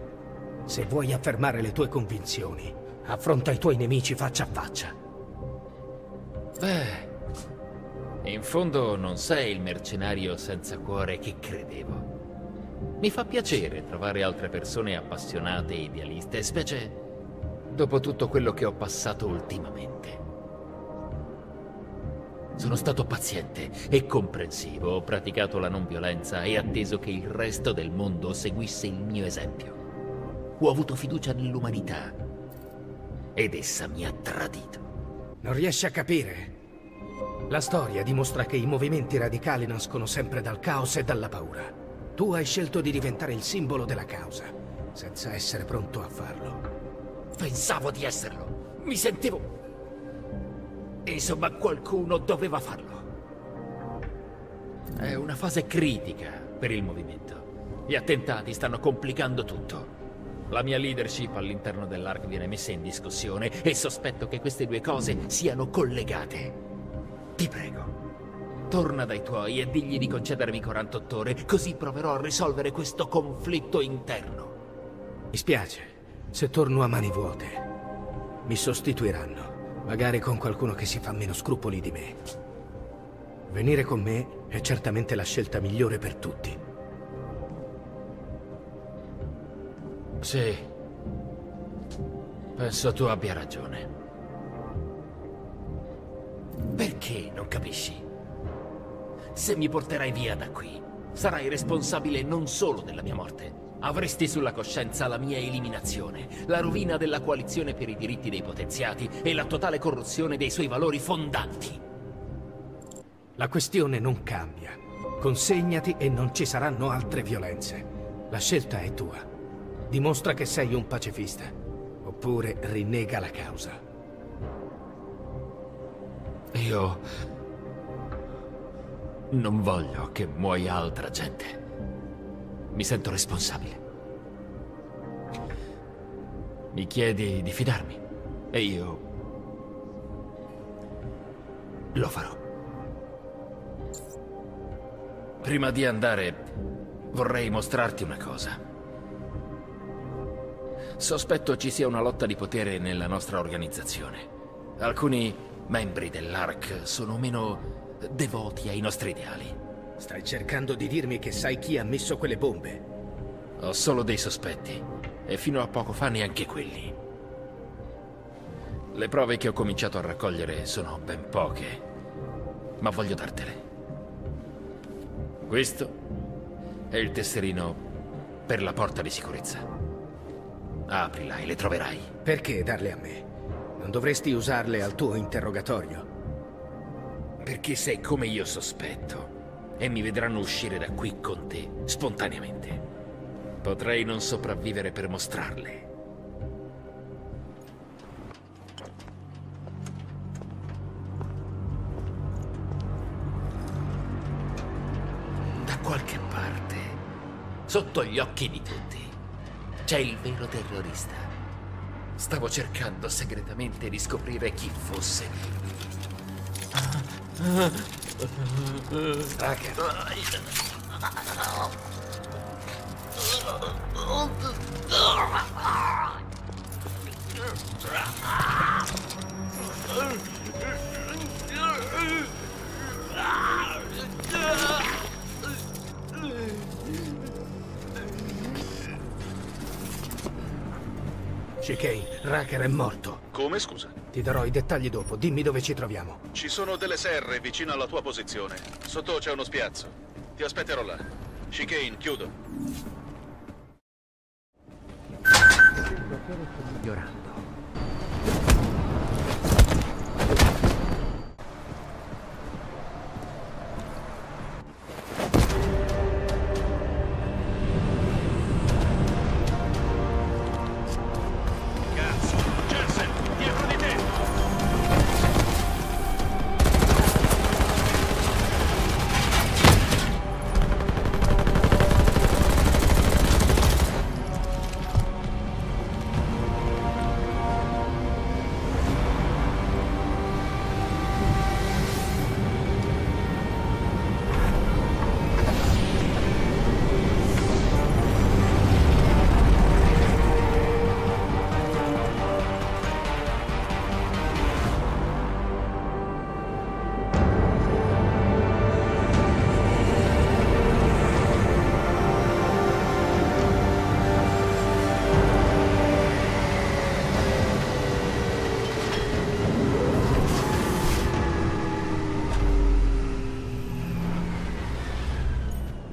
Se vuoi affermare le tue convinzioni, affronta i tuoi nemici faccia a faccia. Beh... In fondo non sei il mercenario senza cuore che credevo. Mi fa piacere trovare altre persone appassionate e idealiste, specie dopo tutto quello che ho passato ultimamente. Sono stato paziente e comprensivo, ho praticato la non violenza e atteso che il resto del mondo seguisse il mio esempio. Ho avuto fiducia nell'umanità ed essa mi ha tradito. Non riesci a capire? La storia dimostra che i movimenti radicali nascono sempre dal caos e dalla paura. Tu hai scelto di diventare il simbolo della causa, senza essere pronto a farlo. Pensavo di esserlo. Mi sentivo... Insomma, qualcuno doveva farlo. È una fase critica per il movimento. Gli attentati stanno complicando tutto. La mia leadership all'interno dell'Ark viene messa in discussione e sospetto che queste due cose siano collegate. Ti prego, torna dai tuoi e digli di concedermi quarantotto ore, così proverò a risolvere questo conflitto interno. Mi spiace, se torno a mani vuote. Mi sostituiranno, magari con qualcuno che si fa meno scrupoli di me. Venire con me è certamente la scelta migliore per tutti. Sì, penso tu abbia ragione. Perché non capisci? Se mi porterai via da qui, sarai responsabile non solo della mia morte. Avresti sulla coscienza la mia eliminazione, la rovina della coalizione per i diritti dei potenziati e la totale corruzione dei suoi valori fondanti. La questione non cambia. Consegnati e non ci saranno altre violenze. La scelta è tua. Dimostra che sei un pacifista, oppure rinnega la causa. Io non voglio che muoia altra gente. Mi sento responsabile. Mi chiedi di fidarmi e io lo farò. Prima di andare vorrei mostrarti una cosa. Sospetto ci sia una lotta di potere nella nostra organizzazione. Alcuni membri dell'Ark sono meno devoti ai nostri ideali. Stai cercando di dirmi che sai chi ha messo quelle bombe? Ho solo dei sospetti, e fino a poco fa neanche quelli. Le prove che ho cominciato a raccogliere sono ben poche, ma voglio dartele. Questo è il tesserino per la porta di sicurezza. Aprila e le troverai. Perché darle a me? Non dovresti usarle al tuo interrogatorio? Perché sei come io sospetto. E mi vedranno uscire da qui con te, spontaneamente. Potrei non sopravvivere per mostrarle. Da qualche parte, sotto gli occhi di tutti, c'è il vero terrorista. Stavo cercando segretamente di scoprire chi fosse. Ah, ah. Stacker. Chikane, Rucker è morto. Come, scusa? Ti darò i dettagli dopo, dimmi dove ci troviamo. Ci sono delle serre vicino alla tua posizione. Sotto c'è uno spiazzo. Ti aspetterò là. Chikane, chiudo. Migliorando.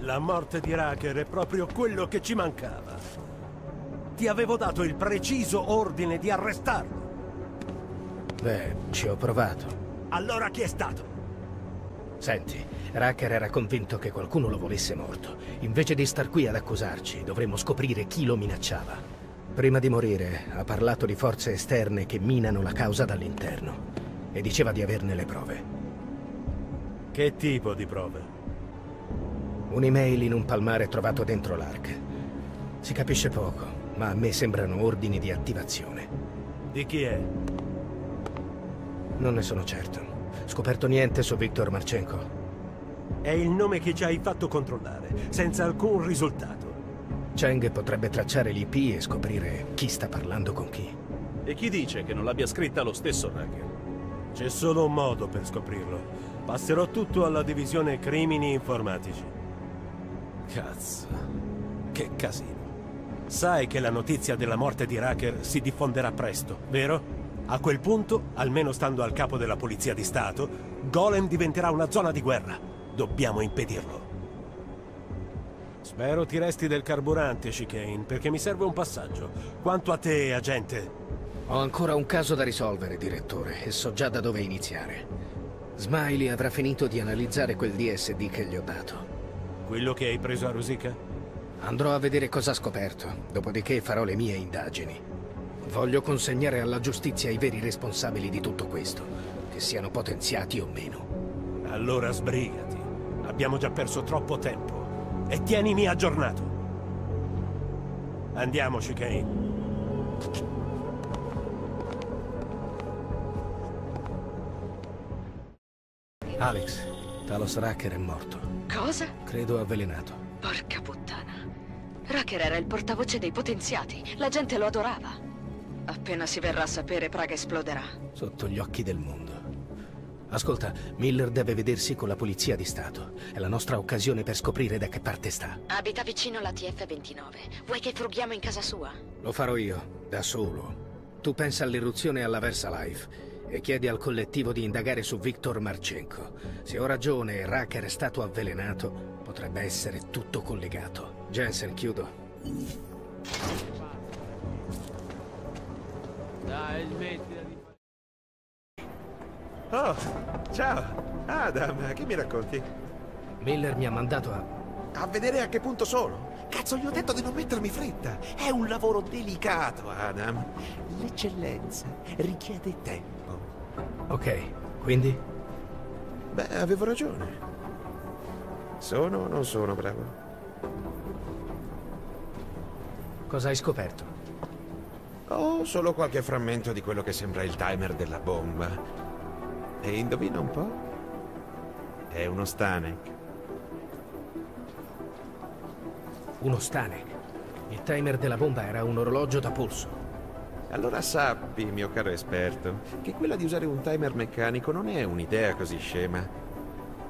La morte di Rucker è proprio quello che ci mancava. Ti avevo dato il preciso ordine di arrestarlo. Beh, ci ho provato. Allora chi è stato? Senti, Rucker era convinto che qualcuno lo volesse morto. Invece di star qui ad accusarci, dovremmo scoprire chi lo minacciava. Prima di morire, ha parlato di forze esterne che minano la causa dall'interno. E diceva di averne le prove. Che tipo di prove? Un'email in un palmare trovato dentro l'A R C. Si capisce poco, ma a me sembrano ordini di attivazione. Di chi è? Non ne sono certo. Scoperto niente su Viktor Marchenko. È il nome che ci hai fatto controllare, senza alcun risultato. Cheng potrebbe tracciare l'I P e scoprire chi sta parlando con chi. E chi dice che non l'abbia scritta lo stesso Rucker? C'è solo un modo per scoprirlo. Passerò tutto alla divisione crimini informatici. Cazzo, che casino. Sai che la notizia della morte di Rucker si diffonderà presto, vero? A quel punto, almeno stando al capo della polizia di Stato, Golem diventerà una zona di guerra. Dobbiamo impedirlo. Spero ti resti del carburante, Chikane, perché mi serve un passaggio. Quanto a te, agente... Ho ancora un caso da risolvere, direttore, e so già da dove iniziare. Smiley avrà finito di analizzare quel D S D che gli ho dato. Quello che hai preso a rosica? Andrò a vedere cosa ha scoperto, dopodiché farò le mie indagini. Voglio consegnare alla giustizia i veri responsabili di tutto questo, che siano potenziati o meno. Allora sbrigati. Abbiamo già perso troppo tempo. E tienimi aggiornato. Andiamoci, Chikane. Alex, Talos Rucker è morto. Cosa? Credo avvelenato. Porca puttana. Rucker era il portavoce dei potenziati. La gente lo adorava. Appena si verrà a sapere, Praga esploderà. Sotto gli occhi del mondo. Ascolta, Miller deve vedersi con la polizia di Stato. È la nostra occasione per scoprire da che parte sta. Abita vicino la T F ventinove. Vuoi che frughiamo in casa sua? Lo farò io, da solo. Tu pensa all'irruzione alla VersaLife. E chiedi al collettivo di indagare su Viktor Marchenko. Se ho ragione e Rucker è stato avvelenato, potrebbe essere tutto collegato. Jensen, chiudo. Dai, smettila di... Oh, ciao! Adam, che mi racconti? Miller mi ha mandato a... A vedere a che punto sono? Cazzo, gli ho detto di non mettermi fretta. È un lavoro delicato, Adam. L'eccellenza richiede tempo. Ok, quindi? Beh, avevo ragione. Sono o non sono bravo? Cosa hai scoperto? Ho solo qualche frammento di quello che sembra il timer della bomba. E indovina un po'? È uno Stanek. Uno Stanek? Il timer della bomba era un orologio da polso. Allora sappi, mio caro esperto, che quella di usare un timer meccanico non è un'idea così scema.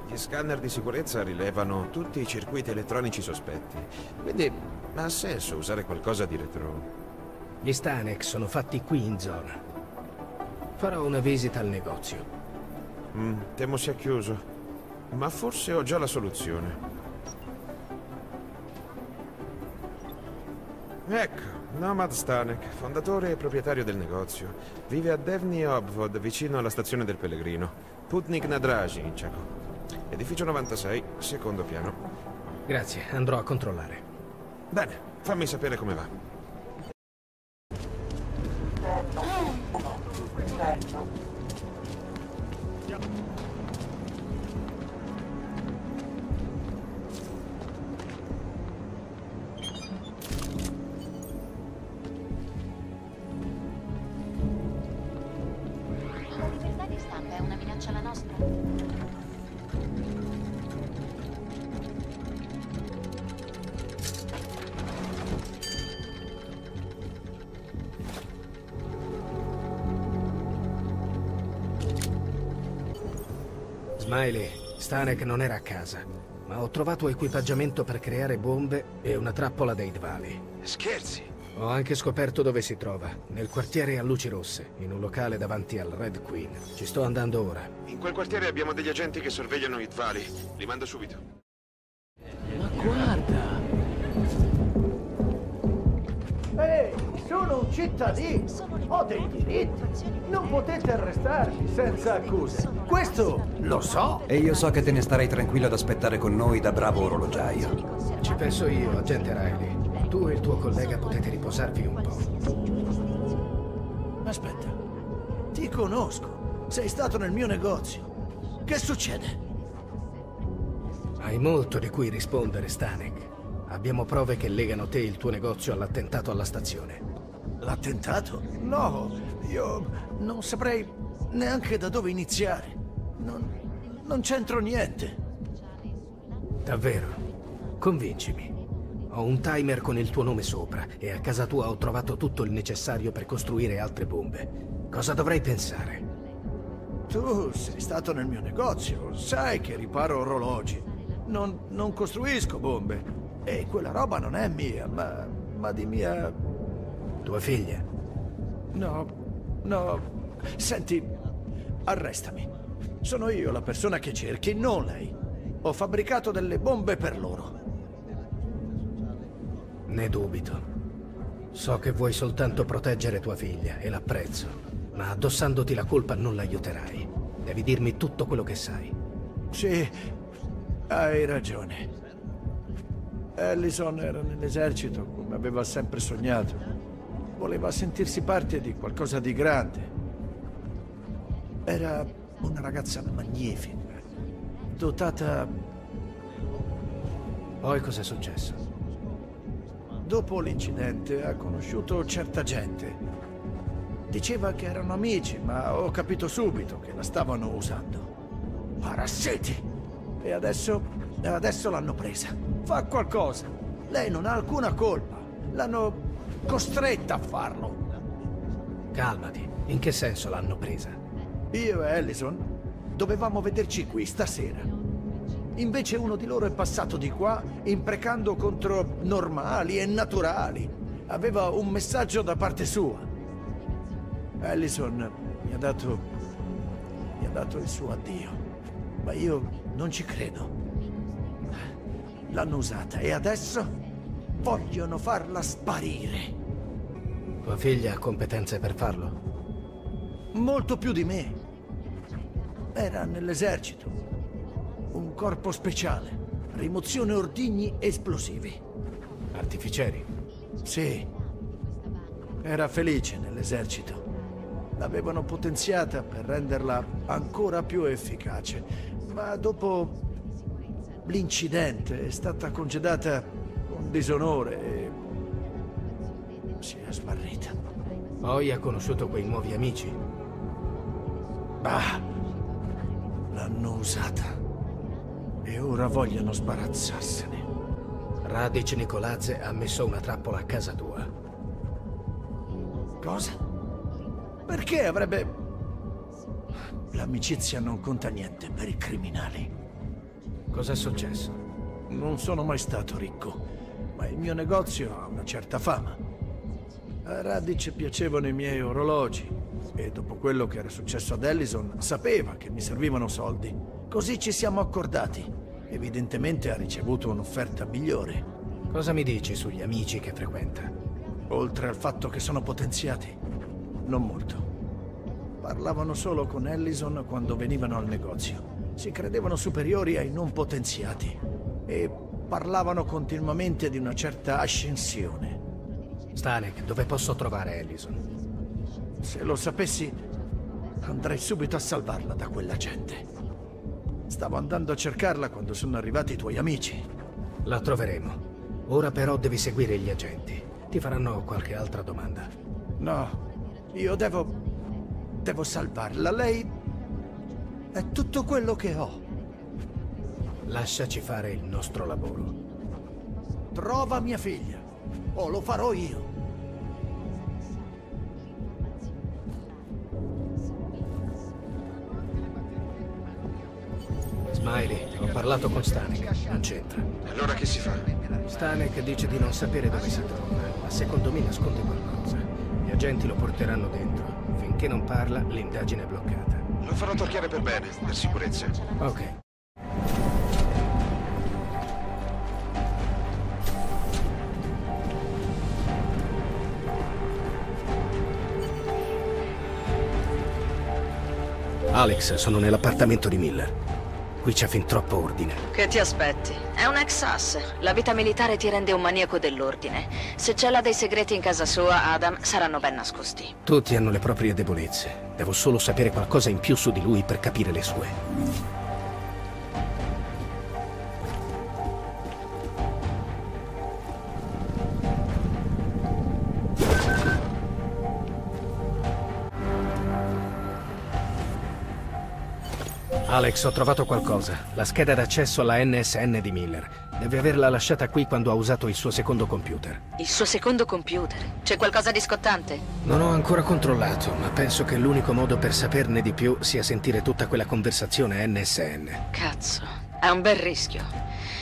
Gli scanner di sicurezza rilevano tutti i circuiti elettronici sospetti. Quindi ha senso usare qualcosa di retro. Gli Stanek sono fatti qui in zona. Farò una visita al negozio. Mm, temo sia chiuso. Ma forse ho già la soluzione. Ecco. Nomad Stanek, fondatore e proprietario del negozio. Vive a Devni Obvod, vicino alla stazione del Pellegrino. Putnik na Draži, in ceco. Edificio novantasei, secondo piano. Grazie, andrò a controllare. Bene, fammi sapere come va. Smiley, Stanek non era a casa, ma ho trovato equipaggiamento per creare bombe e una trappola dei Dvali. Scherzi? Ho anche scoperto dove si trova, nel quartiere a luci rosse, in un locale davanti al Red Queen. Ci sto andando ora. In quel quartiere abbiamo degli agenti che sorvegliano i Dvali. Li mando subito. Ma guarda! Ehi, hey, sono un cittadino! Ho dei diritti! Non potete arrestarmi senza accuse! Questo lo so! E io so che te ne starai tranquillo ad aspettare con noi da bravo orologiaio. Ci penso io, agente Riley. Tu e il tuo collega potete riposarvi un po'. Aspetta. Ti conosco. Sei stato nel mio negozio. Che succede? Hai molto di cui rispondere, Stanek. Abbiamo prove che legano te e il tuo negozio all'attentato alla stazione. L'attentato? No, io non saprei neanche da dove iniziare. Non, non c'entro niente. Davvero? Convincimi. Ho un timer con il tuo nome sopra e a casa tua ho trovato tutto il necessario per costruire altre bombe. Cosa dovrei pensare? Tu sei stato nel mio negozio, sai che riparo orologi. Non, non costruisco bombe. E quella roba non è mia, ma, ma di mia... Tua figlia? No, no... Senti, arrestami. Sono io la persona che cerchi, non lei. Ho fabbricato delle bombe per loro. Ne dubito. So che vuoi soltanto proteggere tua figlia, e l'apprezzo. Ma addossandoti la colpa non l'aiuterai. Devi dirmi tutto quello che sai. Sì, hai ragione. Allison era nell'esercito, come aveva sempre sognato. Voleva sentirsi parte di qualcosa di grande. Era una ragazza magnifica, dotata... Poi cos'è successo? Dopo l'incidente ha conosciuto certa gente. Diceva che erano amici, ma ho capito subito che la stavano usando. Parassiti! E adesso... adesso l'hanno presa. Fa qualcosa. Lei non ha alcuna colpa. L'hanno costretta a farlo. Calmati. In che senso l'hanno presa? Io e Allison dovevamo vederci qui stasera. Invece uno di loro è passato di qua imprecando contro normali e naturali. Aveva un messaggio da parte sua. Allison mi ha dato... mi ha dato il suo addio. Ma io non ci credo. L'hanno usata e adesso vogliono farla sparire. Tua figlia ha competenze per farlo? Molto più di me. Era nell'esercito. Un corpo speciale. Rimozione ordigni esplosivi. Artificieri? Sì. Era felice nell'esercito. L'avevano potenziata per renderla ancora più efficace. Ma dopo... l'incidente è stata congedata con disonore e si è smarrita. Poi ha conosciuto quei nuovi amici. Bah, l'hanno usata e ora vogliono sbarazzarsene. Radich Nikoladze ha messo una trappola a casa tua. Cosa? Perché avrebbe... L'amicizia non conta niente per i criminali. Cos'è successo? Non sono mai stato ricco, ma il mio negozio ha una certa fama. A Radich piacevano i miei orologi e dopo quello che era successo ad Allison sapeva che mi servivano soldi. Così ci siamo accordati. Evidentemente ha ricevuto un'offerta migliore. Cosa mi dici sugli amici che frequenta? Oltre al fatto che sono potenziati, non molto. Parlavano solo con Allison quando venivano al negozio. Si credevano superiori ai non potenziati e parlavano continuamente di una certa ascensione. Stanek, dove posso trovare Allison? Se lo sapessi, andrei subito a salvarla da quella gente. Stavo andando a cercarla quando sono arrivati i tuoi amici. La troveremo. Ora però devi seguire gli agenti. Ti faranno qualche altra domanda. No, io devo... devo salvarla. Lei... è tutto quello che ho. Lasciaci fare il nostro lavoro. Trova mia figlia, o lo farò io. Smiley, ho parlato con Stanek, non c'entra. Allora che si fa? Stanek dice di non sapere dove si trova, ma secondo me nasconde qualcosa. Gli agenti lo porteranno dentro. Finché non parla, l'indagine è bloccata. Lo farò torchiare per bene, per sicurezza. Ok. Alex, sono nell'appartamento di Miller. Qui c'è fin troppo ordine. Che ti aspetti? È un ex ass. La vita militare ti rende un maniaco dell'ordine. Se ce l'ha dei segreti in casa sua, Adam, saranno ben nascosti. Tutti hanno le proprie debolezze. Devo solo sapere qualcosa in più su di lui per capire le sue. Alex, ho trovato qualcosa. La scheda d'accesso alla N S N di Miller. Deve averla lasciata qui quando ha usato il suo secondo computer. Il suo secondo computer? C'è qualcosa di scottante? Non ho ancora controllato, ma penso che l'unico modo per saperne di più sia sentire tutta quella conversazione N S N. Cazzo, è un bel rischio.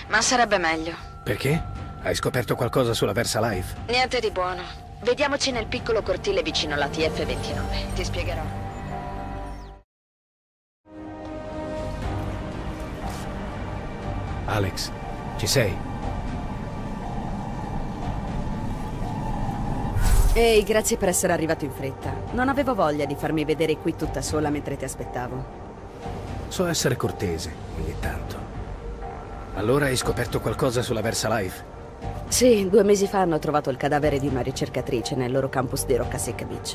Ma sarebbe meglio. Perché? Hai scoperto qualcosa sulla VersaLife? Niente di buono. Vediamoci nel piccolo cortile vicino alla T F ventinove. Ti spiegherò. Alex, ci sei? Ehi, grazie per essere arrivato in fretta. Non avevo voglia di farmi vedere qui tutta sola mentre ti aspettavo. So essere cortese, ogni tanto. Allora hai scoperto qualcosa sulla VersaLife? Sì, due mesi fa hanno trovato il cadavere di una ricercatrice nel loro campus di Roccasecca Beach.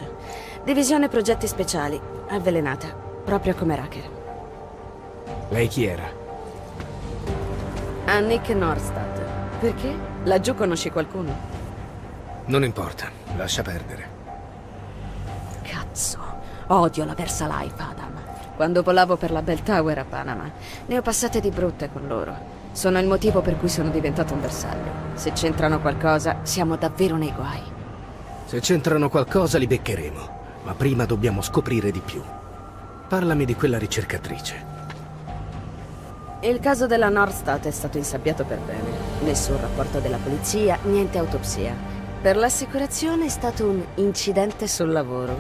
Divisione progetti speciali, avvelenata, proprio come Rucker. Lei chi era? Annick Norstad. Perché? Laggiù conosci qualcuno? Non importa, lascia perdere. Cazzo, odio la VersaLife, Adam. Quando volavo per la Bell Tower a Panama, ne ho passate di brutte con loro. Sono il motivo per cui sono diventato un bersaglio. Se c'entrano qualcosa, siamo davvero nei guai. Se c'entrano qualcosa, li beccheremo. Ma prima dobbiamo scoprire di più. Parlami di quella ricercatrice. Il caso della Norstad è stato insabbiato per bene. Nessun rapporto della polizia, niente autopsia. Per l'assicurazione è stato un incidente sul lavoro.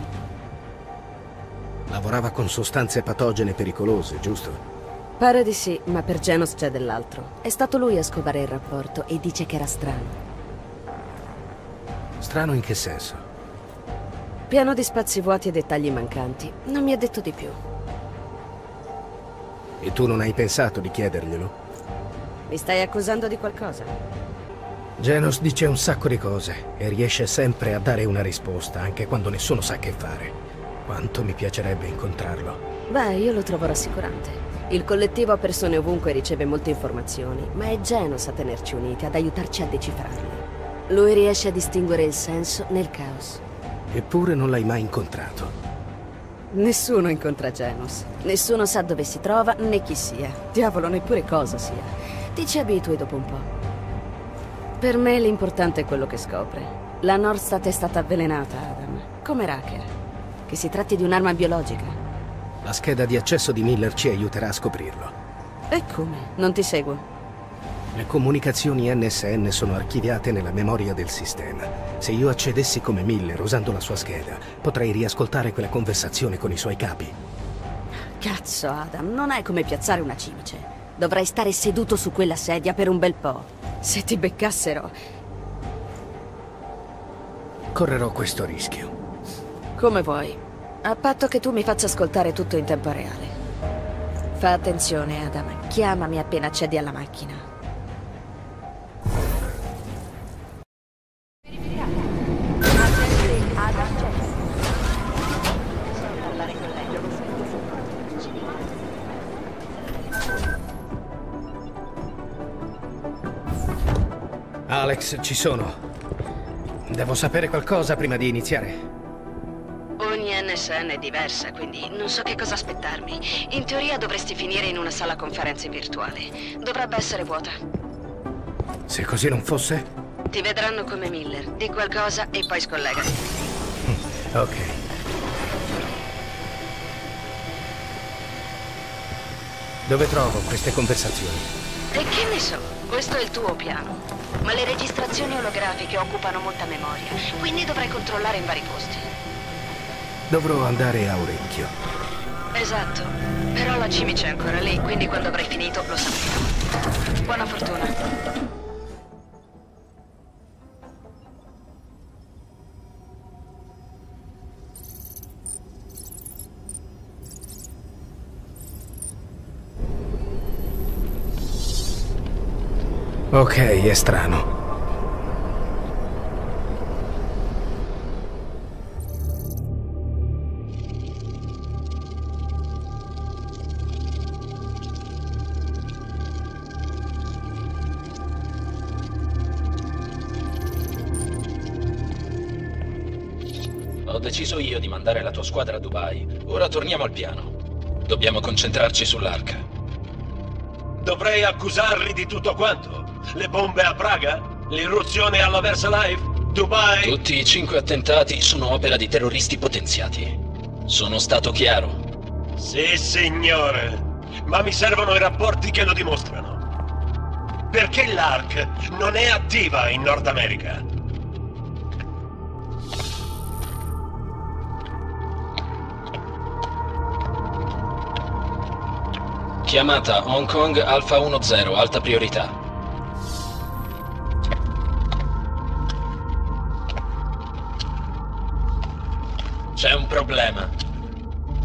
Lavorava con sostanze patogene pericolose, giusto? Pare di sì, ma per Genos c'è dell'altro. È stato lui a scovare il rapporto e dice che era strano. Strano in che senso? Pieno di spazi vuoti e dettagli mancanti. Non mi ha detto di più. E tu non hai pensato di chiederglielo? Mi stai accusando di qualcosa? Genos dice un sacco di cose e riesce sempre a dare una risposta, anche quando nessuno sa che fare. Quanto mi piacerebbe incontrarlo. Beh, io lo trovo rassicurante. Il collettivo ha persone ovunque e riceve molte informazioni, ma è Genos a tenerci uniti, ad aiutarci a decifrarle. Lui riesce a distinguere il senso nel caos. Eppure non l'hai mai incontrato. Nessuno incontra Genos. Nessuno sa dove si trova, né chi sia. Diavolo, neppure cosa sia. Ti ci abitui dopo un po'. Per me l'importante è quello che scopre. La Norstad è stata avvelenata, Adam. Come Rucker. Che si tratti di un'arma biologica. La scheda di accesso di Miller ci aiuterà a scoprirlo. E come? Non ti seguo. Le comunicazioni N S N sono archiviate nella memoria del sistema. Se io accedessi come Miller usando la sua scheda, potrei riascoltare quella conversazione con i suoi capi. Cazzo, Adam, non è come piazzare una cimice. Dovrai stare seduto su quella sedia per un bel po'. Se ti beccassero... Correrò questo rischio. Come vuoi. A patto che tu mi faccia ascoltare tutto in tempo reale. Fa attenzione, Adam. Chiamami appena accedi alla macchina. Alex, ci sono. Devo sapere qualcosa prima di iniziare. Ogni N S N è diversa, quindi non so che cosa aspettarmi. In teoria dovresti finire in una sala conferenze virtuale. Dovrebbe essere vuota. Se così non fosse? Ti vedranno come Miller. Di qualcosa e poi scollegati. Ok. Dove trovo queste conversazioni? E che ne so? Questo è il tuo piano. Ma le registrazioni olografiche occupano molta memoria, quindi dovrai controllare in vari posti. Dovrò andare a orecchio. Esatto, però la cimice è ancora lì, quindi quando avrai finito lo sapremo. Buona fortuna. Ok, è strano. Ho deciso io di mandare la tua squadra a Dubai. Ora torniamo al piano. Dobbiamo concentrarci sull'arca. Dovrei accusarli di tutto quanto? Le bombe a Praga? L'irruzione alla VersaLife? Dubai? Tutti i cinque attentati sono opera di terroristi potenziati. Sono stato chiaro? Sì, signore. Ma mi servono i rapporti che lo dimostrano. Perché l'A R C non è attiva in Nord America? Chiamata Hong Kong Alfa uno zero, alta priorità. C'è un problema.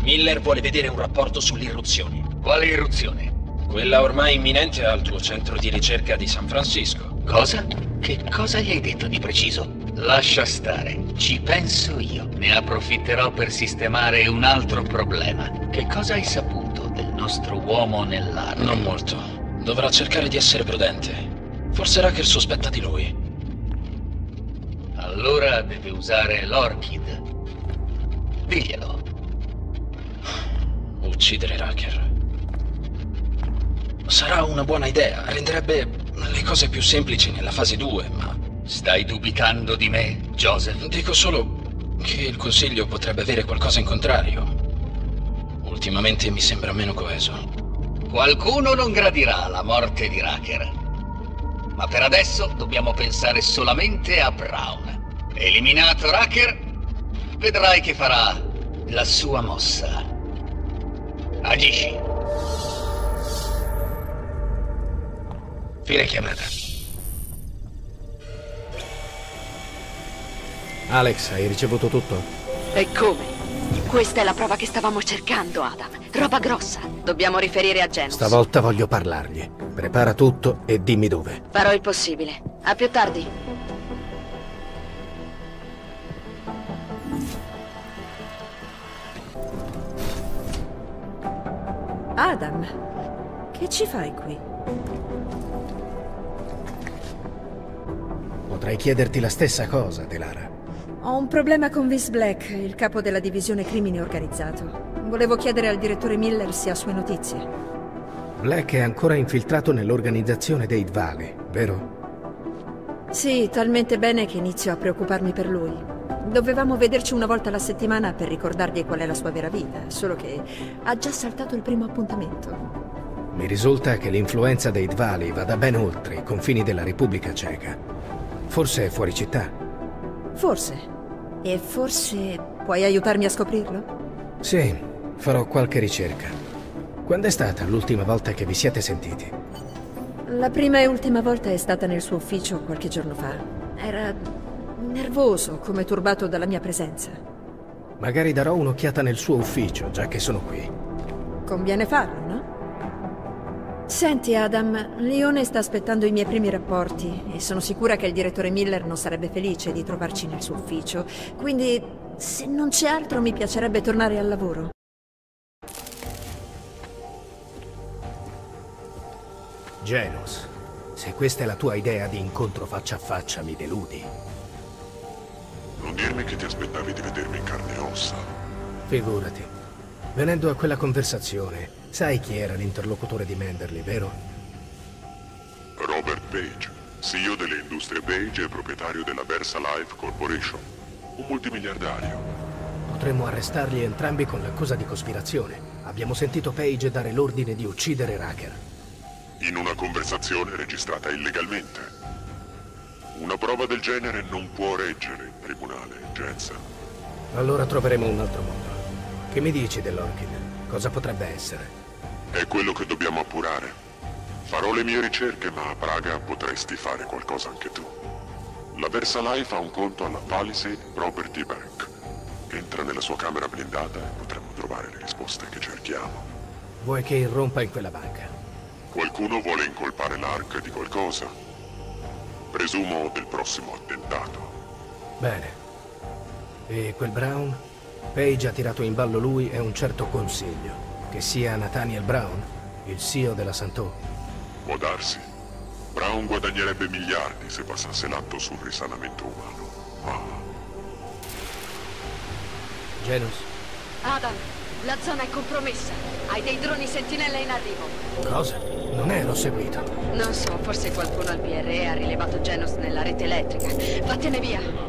Miller vuole vedere un rapporto sulle irruzioni. Quale irruzione? Quella ormai imminente al tuo centro di ricerca di San Francisco. Cosa? Che cosa gli hai detto di preciso? Lascia stare, ci penso io. Ne approfitterò per sistemare un altro problema. Che cosa hai saputo del nostro uomo nell'arma? Non molto. Dovrà cercare di essere prudente. Forse Rucker sospetta di lui. Allora deve usare l'Orchid. Diglielo. Uccidere Rucker. Sarà una buona idea, renderebbe le cose più semplici nella fase due, ma... Stai dubitando di me, Joseph? Dico solo che il consiglio potrebbe avere qualcosa in contrario. Ultimamente mi sembra meno coeso. Qualcuno non gradirà la morte di Rucker. Ma per adesso dobbiamo pensare solamente a Brown. Eliminato Rucker, vedrai che farà la sua mossa. Agisci. Fine chiamata. Alex, hai ricevuto tutto? E come? Questa è la prova che stavamo cercando, Adam. Roba grossa. Dobbiamo riferire a Genos. Stavolta voglio parlargli. Prepara tutto e dimmi dove. Farò il possibile. A più tardi. Adam, che ci fai qui? Potrei chiederti la stessa cosa, Delara. Ho un problema con Vince Black, il capo della divisione crimine organizzato. Volevo chiedere al direttore Miller se ha sue notizie. Black è ancora infiltrato nell'organizzazione dei Dvali, vero? Sì, talmente bene che inizio a preoccuparmi per lui. Dovevamo vederci una volta alla settimana per ricordargli qual è la sua vera vita, solo che ha già saltato il primo appuntamento. Mi risulta che l'influenza dei Dvali vada ben oltre i confini della Repubblica Ceca. Forse è fuori città. Forse. E forse puoi aiutarmi a scoprirlo? Sì, farò qualche ricerca. Quando è stata l'ultima volta che vi siete sentiti? La prima e ultima volta è stata nel suo ufficio qualche giorno fa. Era nervoso, come turbato dalla mia presenza. Magari darò un'occhiata nel suo ufficio, già che sono qui. Conviene farlo, no? Senti Adam, Leone sta aspettando i miei primi rapporti e sono sicura che il direttore Miller non sarebbe felice di trovarci nel suo ufficio, quindi se non c'è altro mi piacerebbe tornare al lavoro. Genos, se questa è la tua idea di incontro faccia a faccia mi deludi. Non dirmi che ti aspettavi di vedermi in carne e ossa. Figurati, venendo a quella conversazione... Sai chi era l'interlocutore di Manderley, vero? Robert Page, C E O delle industrie Page e proprietario della VersaLife Corporation. Un multimiliardario. Potremmo arrestarli entrambi con l'accusa di cospirazione. Abbiamo sentito Page dare l'ordine di uccidere Rucker. In una conversazione registrata illegalmente. Una prova del genere non può reggere in tribunale, Jensen. Allora troveremo un altro modo. Che mi dici dell'Orchid? Cosa potrebbe essere? È quello che dobbiamo appurare. Farò le mie ricerche, ma a Praga potresti fare qualcosa anche tu. La VersaLife ha un conto alla Palisade Property Bank. Entra nella sua camera blindata e potremo trovare le risposte che cerchiamo. Vuoi che irrompa in quella banca? Qualcuno vuole incolpare l'A R C di qualcosa. Presumo del prossimo attentato. Bene. E quel Brown? Page ha tirato in ballo lui e un certo consiglio. Che sia Nathaniel Brown, il C E O della Santeau. Può darsi. Brown guadagnerebbe miliardi se passasse l'atto sul risanamento umano. Ah. Genos. Adam, La zona è compromessa. Hai dei droni sentinella in arrivo. Cosa? Non ero seguito. Non so, forse qualcuno al P R E ha rilevato Genos nella rete elettrica. Vattene via.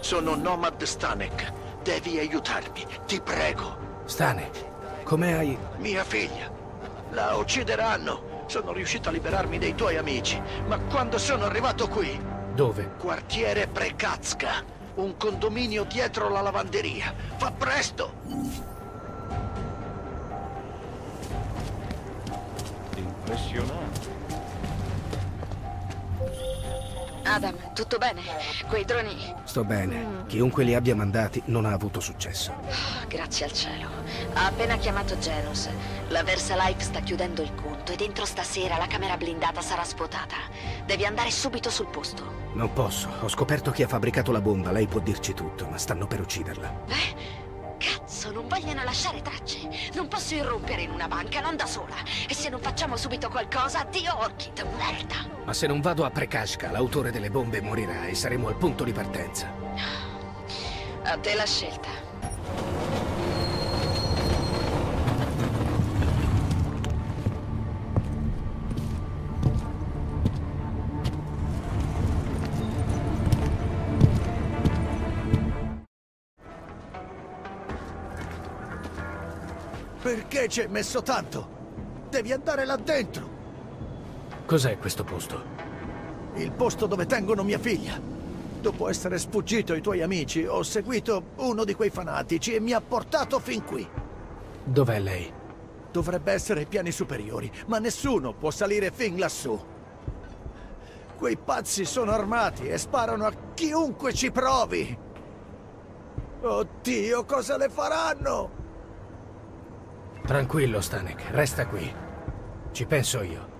Sono Nomad Stanek. Devi aiutarmi, ti prego. Stanek, come hai... Mia figlia. La uccideranno. Sono riuscito a liberarmi dei tuoi amici, ma quando sono arrivato qui... Dove? Quartiere Prekatska. Un condominio dietro la lavanderia. Fa presto! Impressionante. Adam, tutto bene? Quei droni... Sto bene. Mm. Chiunque li abbia mandati non ha avuto successo. Oh, grazie al cielo. Ha appena chiamato Genos. La VersaLife sta chiudendo il conto e dentro stasera la camera blindata sarà svuotata. Devi andare subito sul posto. Non posso. Ho scoperto chi ha fabbricato la bomba. Lei può dirci tutto, ma stanno per ucciderla. Eh? Cazzo, non vogliono lasciare tracce. Non posso irrompere in una banca, non da sola. E se non facciamo subito qualcosa, addio Orchid, merda. Ma se non vado a Prekashka, l'autore delle bombe morirà e saremo al punto di partenza. A te la scelta. Perché ci hai messo tanto? Devi andare là dentro! Cos'è questo posto? Il posto dove tengono mia figlia. Dopo essere sfuggito ai tuoi amici, ho seguito uno di quei fanatici e mi ha portato fin qui. Dov'è lei? Dovrebbe essere ai piani superiori, ma nessuno può salire fin lassù. Quei pazzi sono armati e sparano a chiunque ci provi! Oddio, cosa le faranno? Tranquillo, Stanek. Resta qui. Ci penso io.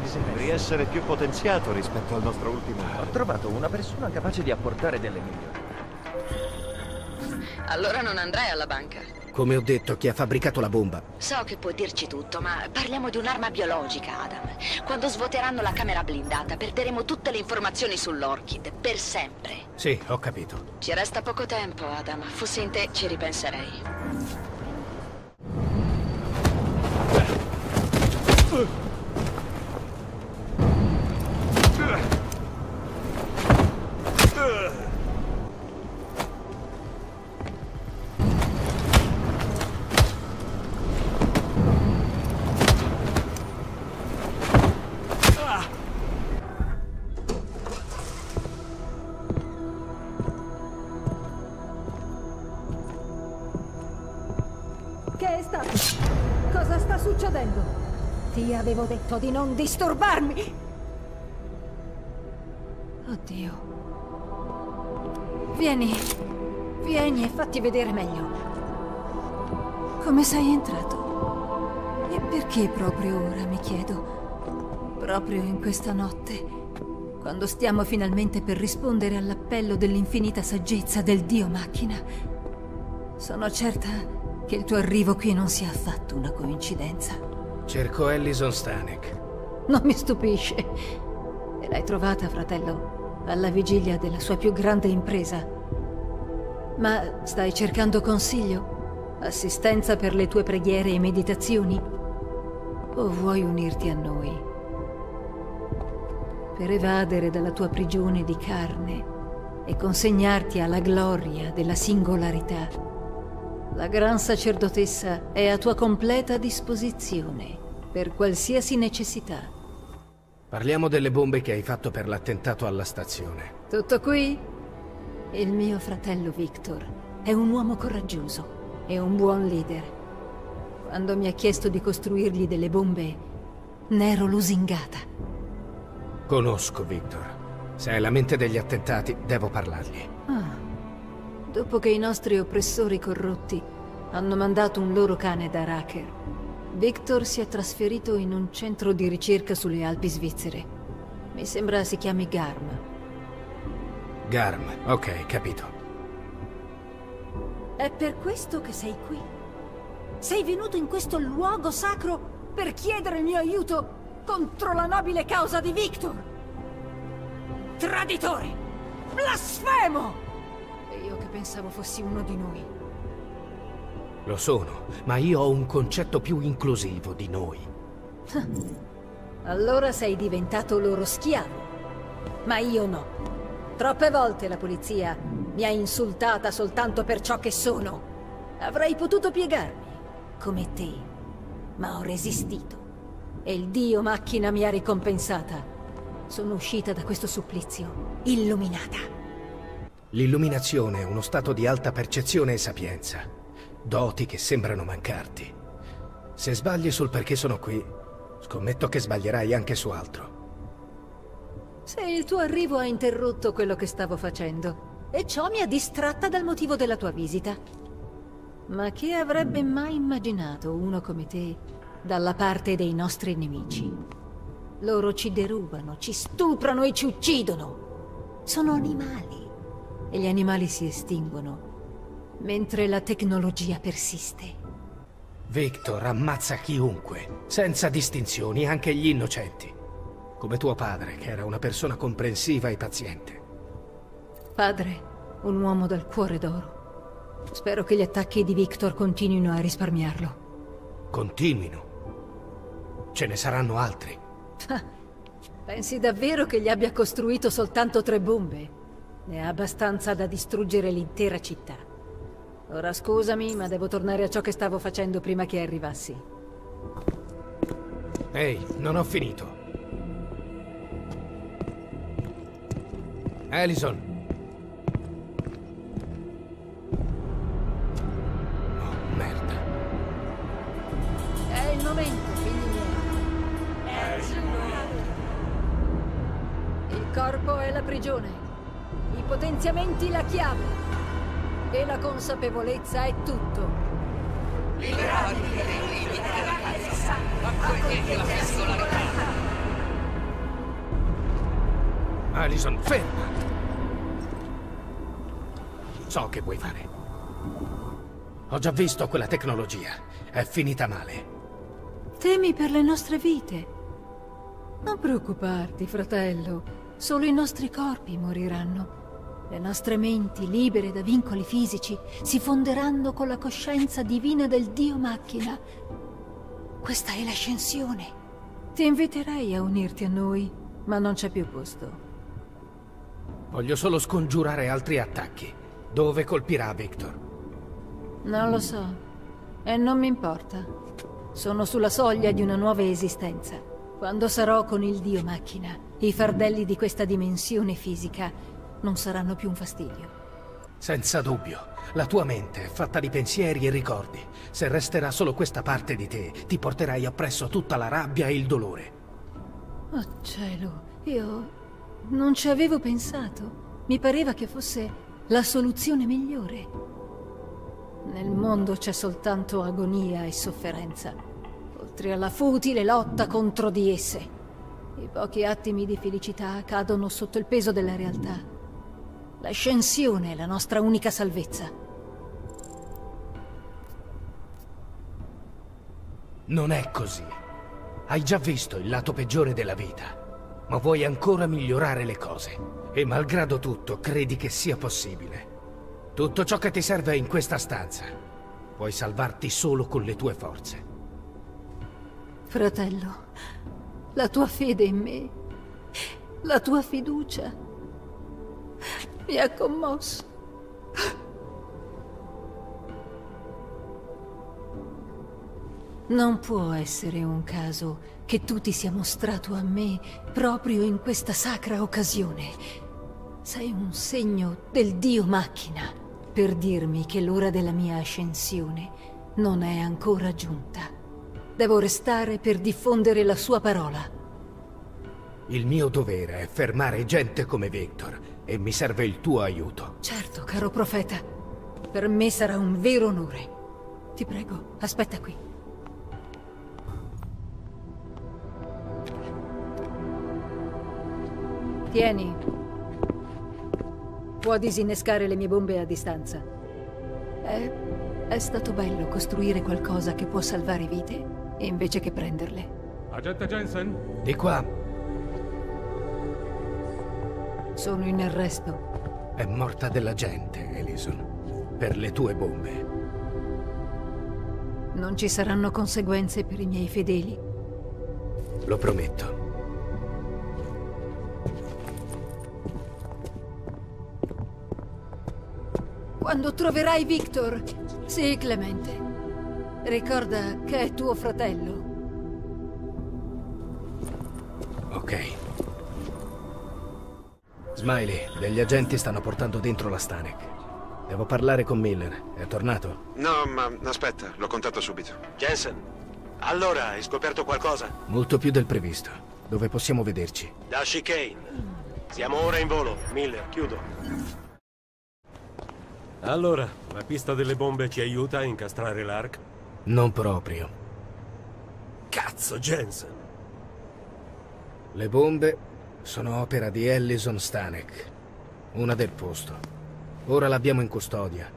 Mi sembri essere più potenziato rispetto al nostro ultimo. Ho trovato una persona capace di apportare delle migliorie. Allora non andrai alla banca. Come ho detto, chi ha fabbricato la bomba? So che può dirci tutto, ma parliamo di un'arma biologica, Adam. Quando svuoteranno la camera blindata, perderemo tutte le informazioni sull'Orchid, per sempre. Sì, ho capito. Ci resta poco tempo, Adam. Fossi in te, ci ripenserei. Avevo detto di non disturbarmi! Oddio. Vieni. Vieni e fatti vedere meglio. Come sei entrato? E perché proprio ora, mi chiedo? Proprio in questa notte, quando stiamo finalmente per rispondere all'appello dell'infinita saggezza del Dio Macchina. Sono certa che il tuo arrivo qui non sia affatto una coincidenza. Cerco Allison Stanek. Non mi stupisce. E l'hai trovata, fratello, alla vigilia della sua più grande impresa. Ma stai cercando consiglio? Assistenza per le tue preghiere e meditazioni? O vuoi unirti a noi? Per evadere dalla tua prigione di carne e consegnarti alla gloria della singolarità. La gran sacerdotessa è a tua completa disposizione, per qualsiasi necessità. Parliamo delle bombe che hai fatto per l'attentato alla stazione. Tutto qui? Il mio fratello Viktor è un uomo coraggioso e un buon leader. Quando mi ha chiesto di costruirgli delle bombe, n'ero lusingata. Conosco Viktor. Se è la mente degli attentati, devo parlargli. Ah. Dopo che i nostri oppressori corrotti hanno mandato un loro cane da Rucker, Viktor si è trasferito in un centro di ricerca sulle Alpi svizzere. Mi sembra si chiami Garm. Garm, ok, capito. È per questo che sei qui. Sei venuto in questo luogo sacro per chiedere il mio aiuto contro la nobile causa di Viktor! Traditore! Blasfemo! E io che pensavo fossi uno di noi. Lo sono, ma io ho un concetto più inclusivo di noi. Allora sei diventato loro schiavo. Ma io no. Troppe volte la polizia mi ha insultata soltanto per ciò che sono. Avrei potuto piegarmi. Come te, ma ho resistito e il dio macchina mi ha ricompensata. Sono uscita da questo supplizio illuminata. L'illuminazione è uno stato di alta percezione e sapienza, doti che sembrano mancarti. Se sbagli sul perché sono qui, scommetto che sbaglierai anche su altro. Se il tuo arrivo ha interrotto quello che stavo facendo e ciò mi ha distratta dal motivo della tua visita. Ma chi avrebbe mai immaginato uno come te dalla parte dei nostri nemici? Loro ci derubano, ci stuprano e ci uccidono. Sono animali e gli animali si estinguono, mentre la tecnologia persiste. Viktor ammazza chiunque, senza distinzioni, anche gli innocenti. Come tuo padre, che era una persona comprensiva e paziente. Padre, un uomo dal cuore d'oro. Spero che gli attacchi di Viktor continuino a risparmiarlo. Continuino? Ce ne saranno altri. Ah, pensi davvero che gli abbia costruito soltanto tre bombe? Ne ha abbastanza da distruggere l'intera città. Ora scusami, ma devo tornare a ciò che stavo facendo prima che arrivassi. Ehi, non ho finito. Allison. Momento, figli miei. Il corpo è la prigione, i potenziamenti la chiave e la consapevolezza è tutto. Liberati, accogliete la personalità. Allison, ferma! So che vuoi fare. Ho già visto quella tecnologia, è finita male. Temi per le nostre vite. Non preoccuparti, fratello. Solo i nostri corpi moriranno. Le nostre menti, libere da vincoli fisici, si fonderanno con la coscienza divina del Dio Macchina. Questa è l'ascensione. Ti inviterei a unirti a noi, ma non c'è più posto. Voglio solo scongiurare altri attacchi. Dove colpirà Viktor? Non lo so. E non mi importa. Sono sulla soglia di una nuova esistenza. Quando sarò con il Dio Macchina, i fardelli di questa dimensione fisica non saranno più un fastidio. Senza dubbio, la tua mente è fatta di pensieri e ricordi. Se resterà solo questa parte di te, ti porterai appresso tutta la rabbia e il dolore. Oh cielo, io non ci avevo pensato. Mi pareva che fosse la soluzione migliore. Nel mondo c'è soltanto agonia e sofferenza, oltre alla futile lotta contro di esse. I pochi attimi di felicità cadono sotto il peso della realtà. L'ascensione è la nostra unica salvezza. Non è così. Hai già visto il lato peggiore della vita, ma vuoi ancora migliorare le cose. E malgrado tutto, credi che sia possibile. Tutto ciò che ti serve è in questa stanza. Puoi salvarti solo con le tue forze. Fratello, la tua fede in me, la tua fiducia, mi ha commosso. Non può essere un caso che tu ti sia mostrato a me proprio in questa sacra occasione. Sei un segno del dio macchina per dirmi che l'ora della mia ascensione non è ancora giunta. Devo restare per diffondere la sua parola. Il mio dovere è fermare gente come Viktor e mi serve il tuo aiuto. Certo, caro profeta. Per me sarà un vero onore. Ti prego, aspetta qui. Tieni. Può disinnescare le mie bombe a distanza. È, è stato bello costruire qualcosa che può salvare vite invece che prenderle. Agente Jensen? Di qua. Sono in arresto. È morta della gente, Allison. Per le tue bombe. Non ci saranno conseguenze per i miei fedeli. Lo prometto. Quando troverai Viktor... Sì, Clemente. Ricorda che è tuo fratello. Ok. Smiley, degli agenti stanno portando dentro la Stanek. Devo parlare con Miller. È tornato? No, ma aspetta, l'ho contato subito. Jensen, allora hai scoperto qualcosa? Molto più del previsto. Dove possiamo vederci? Da Chikane. Siamo ora in volo. Miller, chiudo. Allora, la pista delle bombe ci aiuta a incastrare l'A R C? Non proprio. Cazzo, Jensen! Le bombe... sono opera di Allison Stanek, una del posto. Ora l'abbiamo in custodia,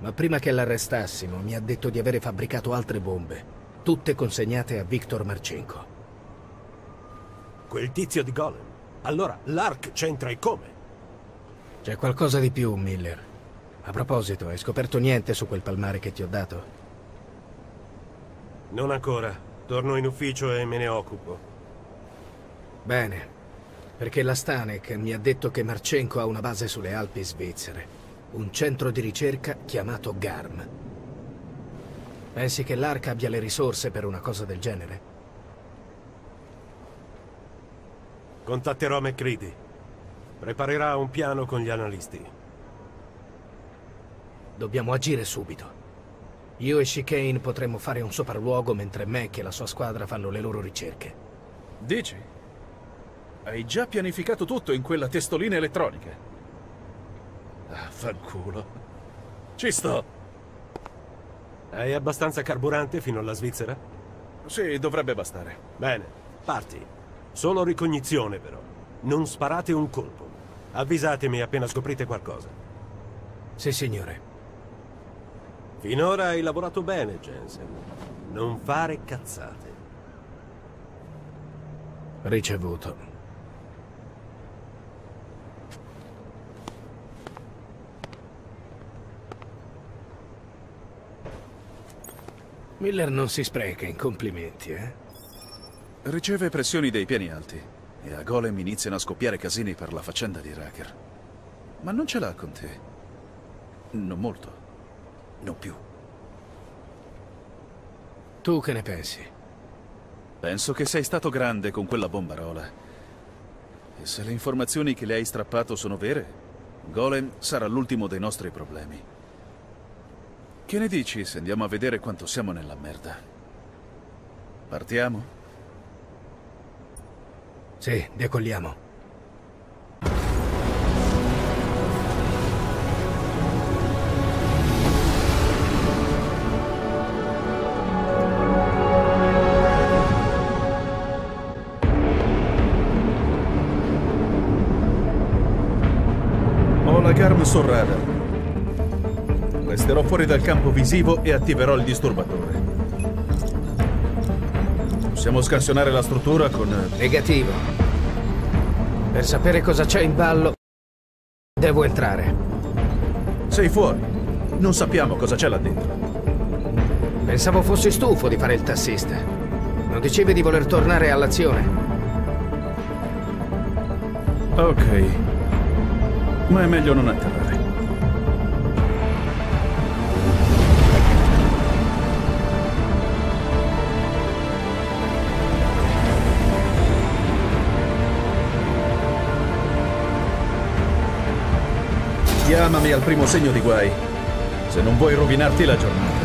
ma prima che l'arrestassimo mi ha detto di avere fabbricato altre bombe, tutte consegnate a Viktor Marchenko. Quel tizio di Golem? Allora l'A R C c'entra e come? C'è qualcosa di più, Miller. A proposito, hai scoperto niente su quel palmare che ti ho dato? Non ancora. Torno in ufficio e me ne occupo. Bene. Perché la Stanek mi ha detto che Marchenko ha una base sulle Alpi svizzere, un centro di ricerca chiamato G A R M. Pensi che l'A R C abbia le risorse per una cosa del genere? Contatterò MacReady. Preparerà un piano con gli analisti. Dobbiamo agire subito. Io e Chikane potremmo fare un sopralluogo mentre Mac e la sua squadra fanno le loro ricerche. Dici? Hai già pianificato tutto in quella testolina elettronica. Ah, fanculo. Ci sto. Hai abbastanza carburante fino alla Svizzera? Sì, dovrebbe bastare. Bene, parti. Solo ricognizione, però. Non sparate un colpo. Avvisatemi appena scoprite qualcosa. Sì, signore. Finora hai lavorato bene, Jensen. Non fare cazzate. Ricevuto. Miller non si spreca in complimenti, eh? Riceve pressioni dai piani alti e a Golem iniziano a scoppiare casini per la faccenda di Rucker. Ma non ce l'ha con te. Non molto. Non più. Tu che ne pensi? Penso che sei stato grande con quella bombarola. E se le informazioni che le hai strappato sono vere, Golem sarà l'ultimo dei nostri problemi. Che ne dici se andiamo a vedere quanto siamo nella merda? Partiamo? Sì, decolliamo. Ho la Garm sul radar. Resterò fuori dal campo visivo e attiverò il disturbatore. Possiamo scansionare la struttura con... Negativo. Per sapere cosa c'è in ballo, devo entrare. Sei fuori. Non sappiamo cosa c'è là dentro. Pensavo fossi stufo di fare il tassista. Non dicevi di voler tornare all'azione? Ok. Ma è meglio non atterrare. Chiamami al primo segno di guai, se non vuoi rovinarti la giornata.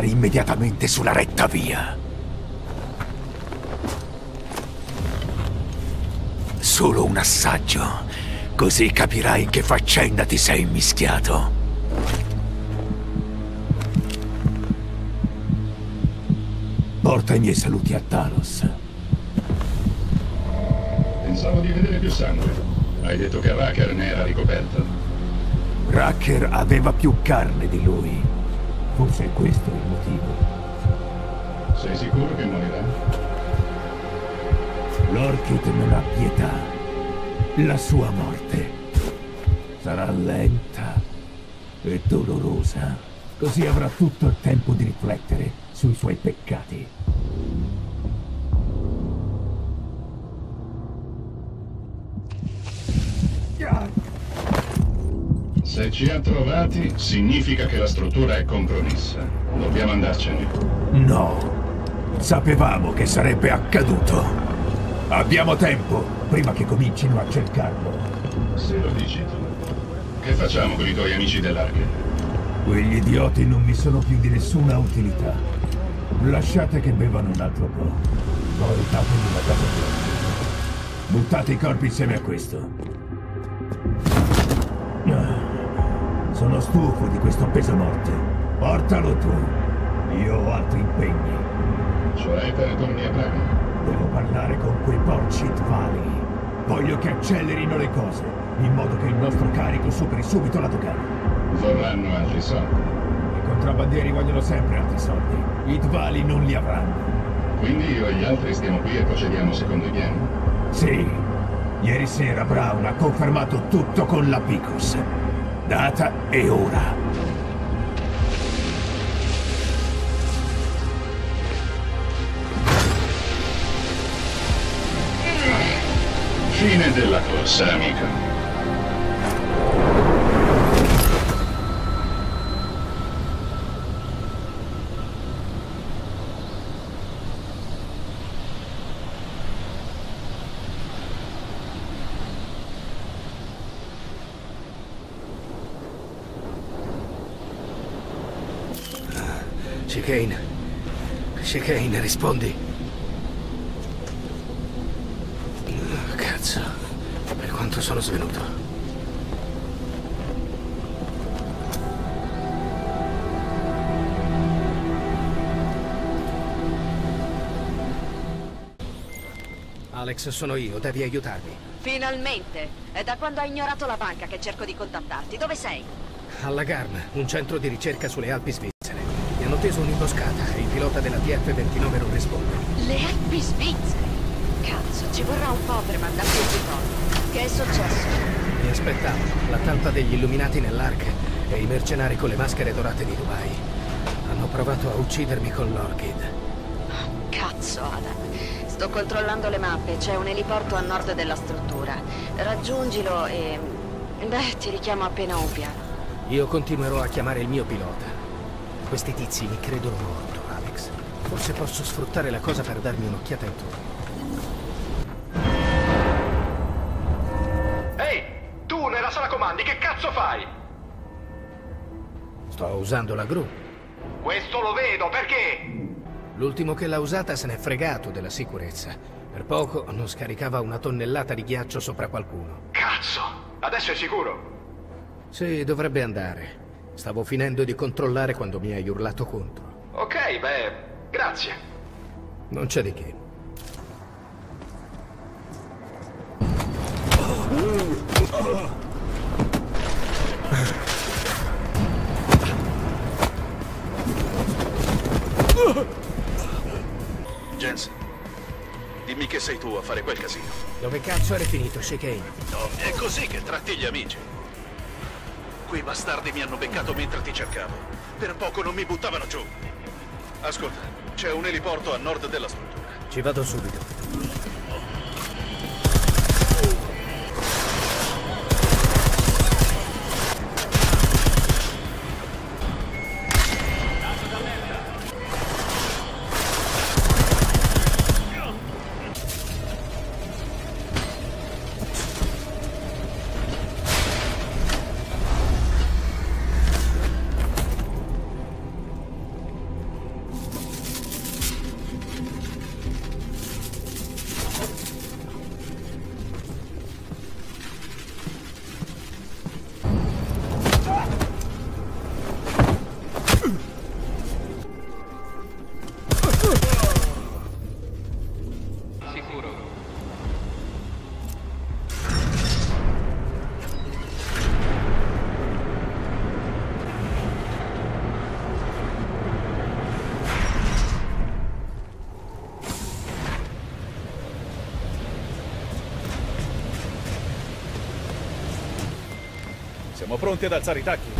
Immediatamente sulla retta via. Solo un assaggio, così capirai in che faccenda ti sei immischiato. Porta i miei saluti a Talos. Pensavo di vedere più sangue. Hai detto che Rucker ne era ricoperta. Rucker aveva più carne di lui. Forse è questo il motivo. Sei sicuro che morirà? L'Orchid non ha pietà. La sua morte sarà lenta e dolorosa. Così avrà tutto il tempo di riflettere sui suoi peccati. Se ci ha trovati, significa che la struttura è compromessa. Dobbiamo andarcene. No. Sapevamo che sarebbe accaduto. Abbiamo tempo, prima che comincino a cercarlo. Se lo dici tu. Che facciamo con i tuoi amici dell'Arche? Quegli idioti non mi sono più di nessuna utilità. Lasciate che bevano un altro po'. Poi tapoli la casa fuori. Buttate i corpi insieme a questo. Sono stufo di questo peso morte. Portalo tu. Io ho altri impegni. Cioè te ne torni a Praga? Devo parlare con quei porci Dvali. Voglio che accelerino le cose, in modo che il nostro carico superi subito la dogana. Vorranno altri soldi. I contrabbandieri vogliono sempre altri soldi. I Dvali non li avranno. Quindi io e gli altri stiamo qui e procediamo secondo i piani? Sì. Ieri sera Brown ha confermato tutto con la Picus. Data e ora. Fine della corsa, amico. Chikane, Chikane, rispondi. Oh, cazzo, per quanto sono svenuto. Alex, sono io, devi aiutarmi. Finalmente! È da quando hai ignorato la banca che cerco di contattarti. Dove sei? Alla Garm, un centro di ricerca sulle Alpi svizzere. Ho teso un'imboscata e il pilota della T F ventinove non risponde. Le Alpi svizzere? Cazzo, ci vorrà un po' per mandarti il ritorno. Che è successo? Mi aspettavo. La talpa degli illuminati nell'Ark e i mercenari con le maschere dorate di Dubai. Hanno provato a uccidermi con l'Orchid. Oh, cazzo, Adam. Sto controllando le mappe. C'è un eliporto a nord della struttura. Raggiungilo e... beh, ti richiamo appena ho un piano. Io continuerò a chiamare il mio pilota. Questi tizi mi credono morto, Alex. Forse posso sfruttare la cosa per darmi un'occhiata intorno. Ehi! Tu nella sala comandi, che cazzo fai? Sto usando la gru. Questo lo vedo, perché? L'ultimo che l'ha usata se n'è fregato della sicurezza. Per poco non scaricava una tonnellata di ghiaccio sopra qualcuno. Cazzo! Adesso è sicuro? Sì, dovrebbe andare. Stavo finendo di controllare quando mi hai urlato contro. Ok, beh, grazie. Non c'è di che. Jensen, dimmi che sei tu a fare quel casino. Dove cazzo eri finito, Chikane? No, è così che tratti gli amici. Quei bastardi mi hanno beccato mentre ti cercavo. Per poco non mi buttavano giù. Ascolta, c'è un eliporto a nord della struttura. Ci vado subito. Siamo pronti ad alzare i tacchi.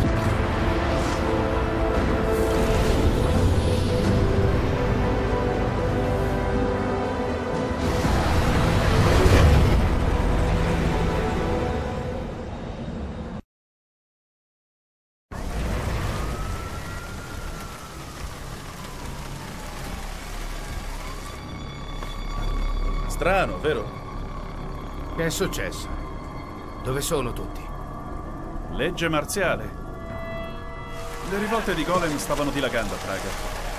Strano, vero? Che è successo? Dove sono tutti? Legge marziale. Le rivolte di Golem stavano dilagando a Praga,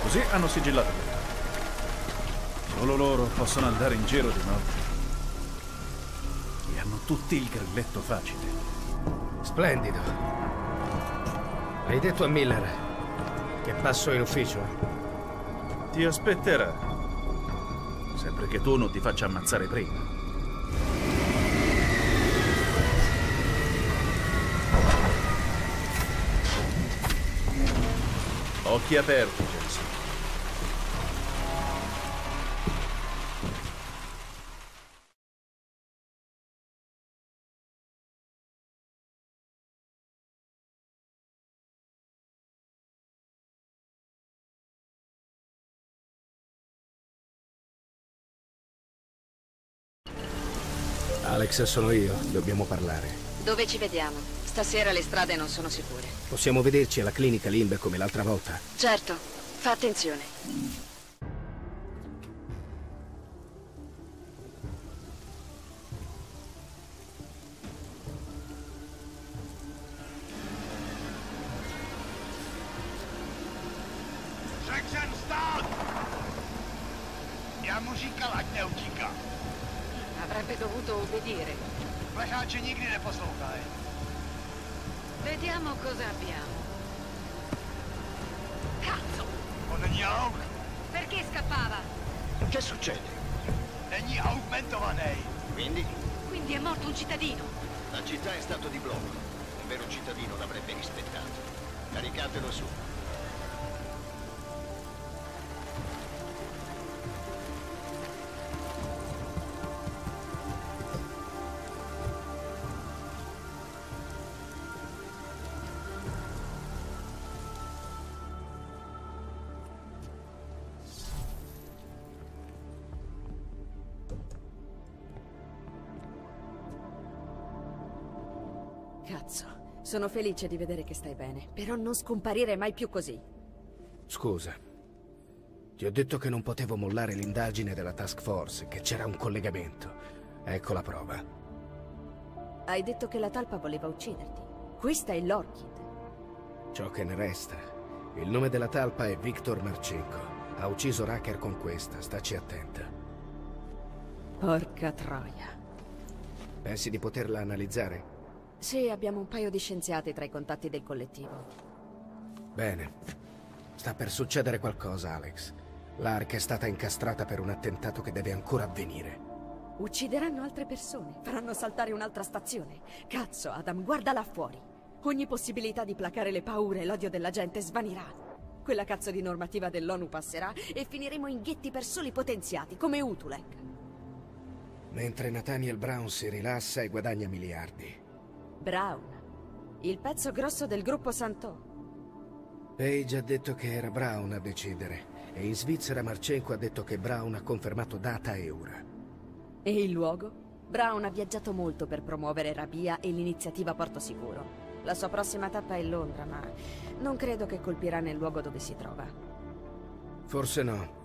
così hanno sigillato tutto. Solo loro possono andare in giro di notte. E hanno tutti il grilletto facile. Splendido. Hai detto a Miller che passo in ufficio? Ti aspetterà. Sempre che tu non ti faccia ammazzare prima. Occhi aperti, Jason. Alex, sono io. Dobbiamo parlare. Dove ci vediamo? Stasera le strade non sono sicure. Possiamo vederci alla clinica Limbe come l'altra volta? Certo, fa attenzione. Section start! La musica la neutica. Avrebbe dovuto obbedire. Vediamo cosa abbiamo. Cazzo! Perché scappava? Che succede? Quindi? Quindi è morto un cittadino. La città è stato di blocco. Un vero cittadino l'avrebbe rispettato. Caricatelo su. Sono felice di vedere che stai bene, però non scomparire mai più così. Scusa. Ti ho detto che non potevo mollare l'indagine della task force, che c'era un collegamento. Ecco la prova. Hai detto che la talpa voleva ucciderti. Questa è l'Orchid. Ciò che ne resta. Il nome della talpa è Viktor Marchenko. Ha ucciso Rucker con questa, staci attenta. Porca troia. Pensi di poterla analizzare? Sì, abbiamo un paio di scienziati tra i contatti del collettivo. Bene. Sta per succedere qualcosa, Alex. L'Ark è stata incastrata per un attentato che deve ancora avvenire. Uccideranno altre persone, faranno saltare un'altra stazione. Cazzo, Adam, guarda là fuori. Ogni possibilità di placare le paure e l'odio della gente svanirà. Quella cazzo di normativa dell'ONU passerà e finiremo in ghetti per soli potenziati, come Utulek. Mentre Nathaniel Brown si rilassa e guadagna miliardi. Brown. Il pezzo grosso del gruppo Santeau. Page ha detto che era Brown a decidere, e in Svizzera Marchenko ha detto che Brown ha confermato data e ora. E il luogo? Brown ha viaggiato molto per promuovere Rabia e l'iniziativa Porto Sicuro. La sua prossima tappa è Londra, ma non credo che colpirà nel luogo dove si trova. Forse no.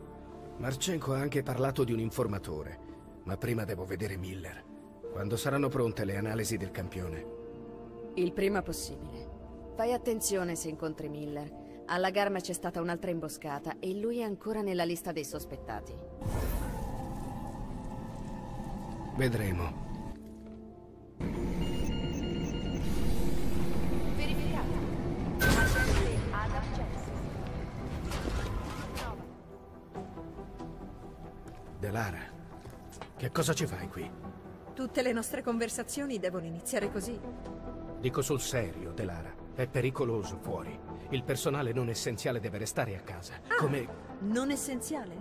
Marchenko ha anche parlato di un informatore, ma prima devo vedere Miller. Quando saranno pronte le analisi del campione? Il prima possibile. Fai attenzione se incontri Miller. Alla Garma c'è stata un'altra imboscata e lui è ancora nella lista dei sospettati. Vedremo. Delara, che cosa ci fai qui? Tutte le nostre conversazioni devono iniziare così. Dico sul serio, Delara. È pericoloso fuori. Il personale non essenziale deve restare a casa. Ah, come... non essenziale?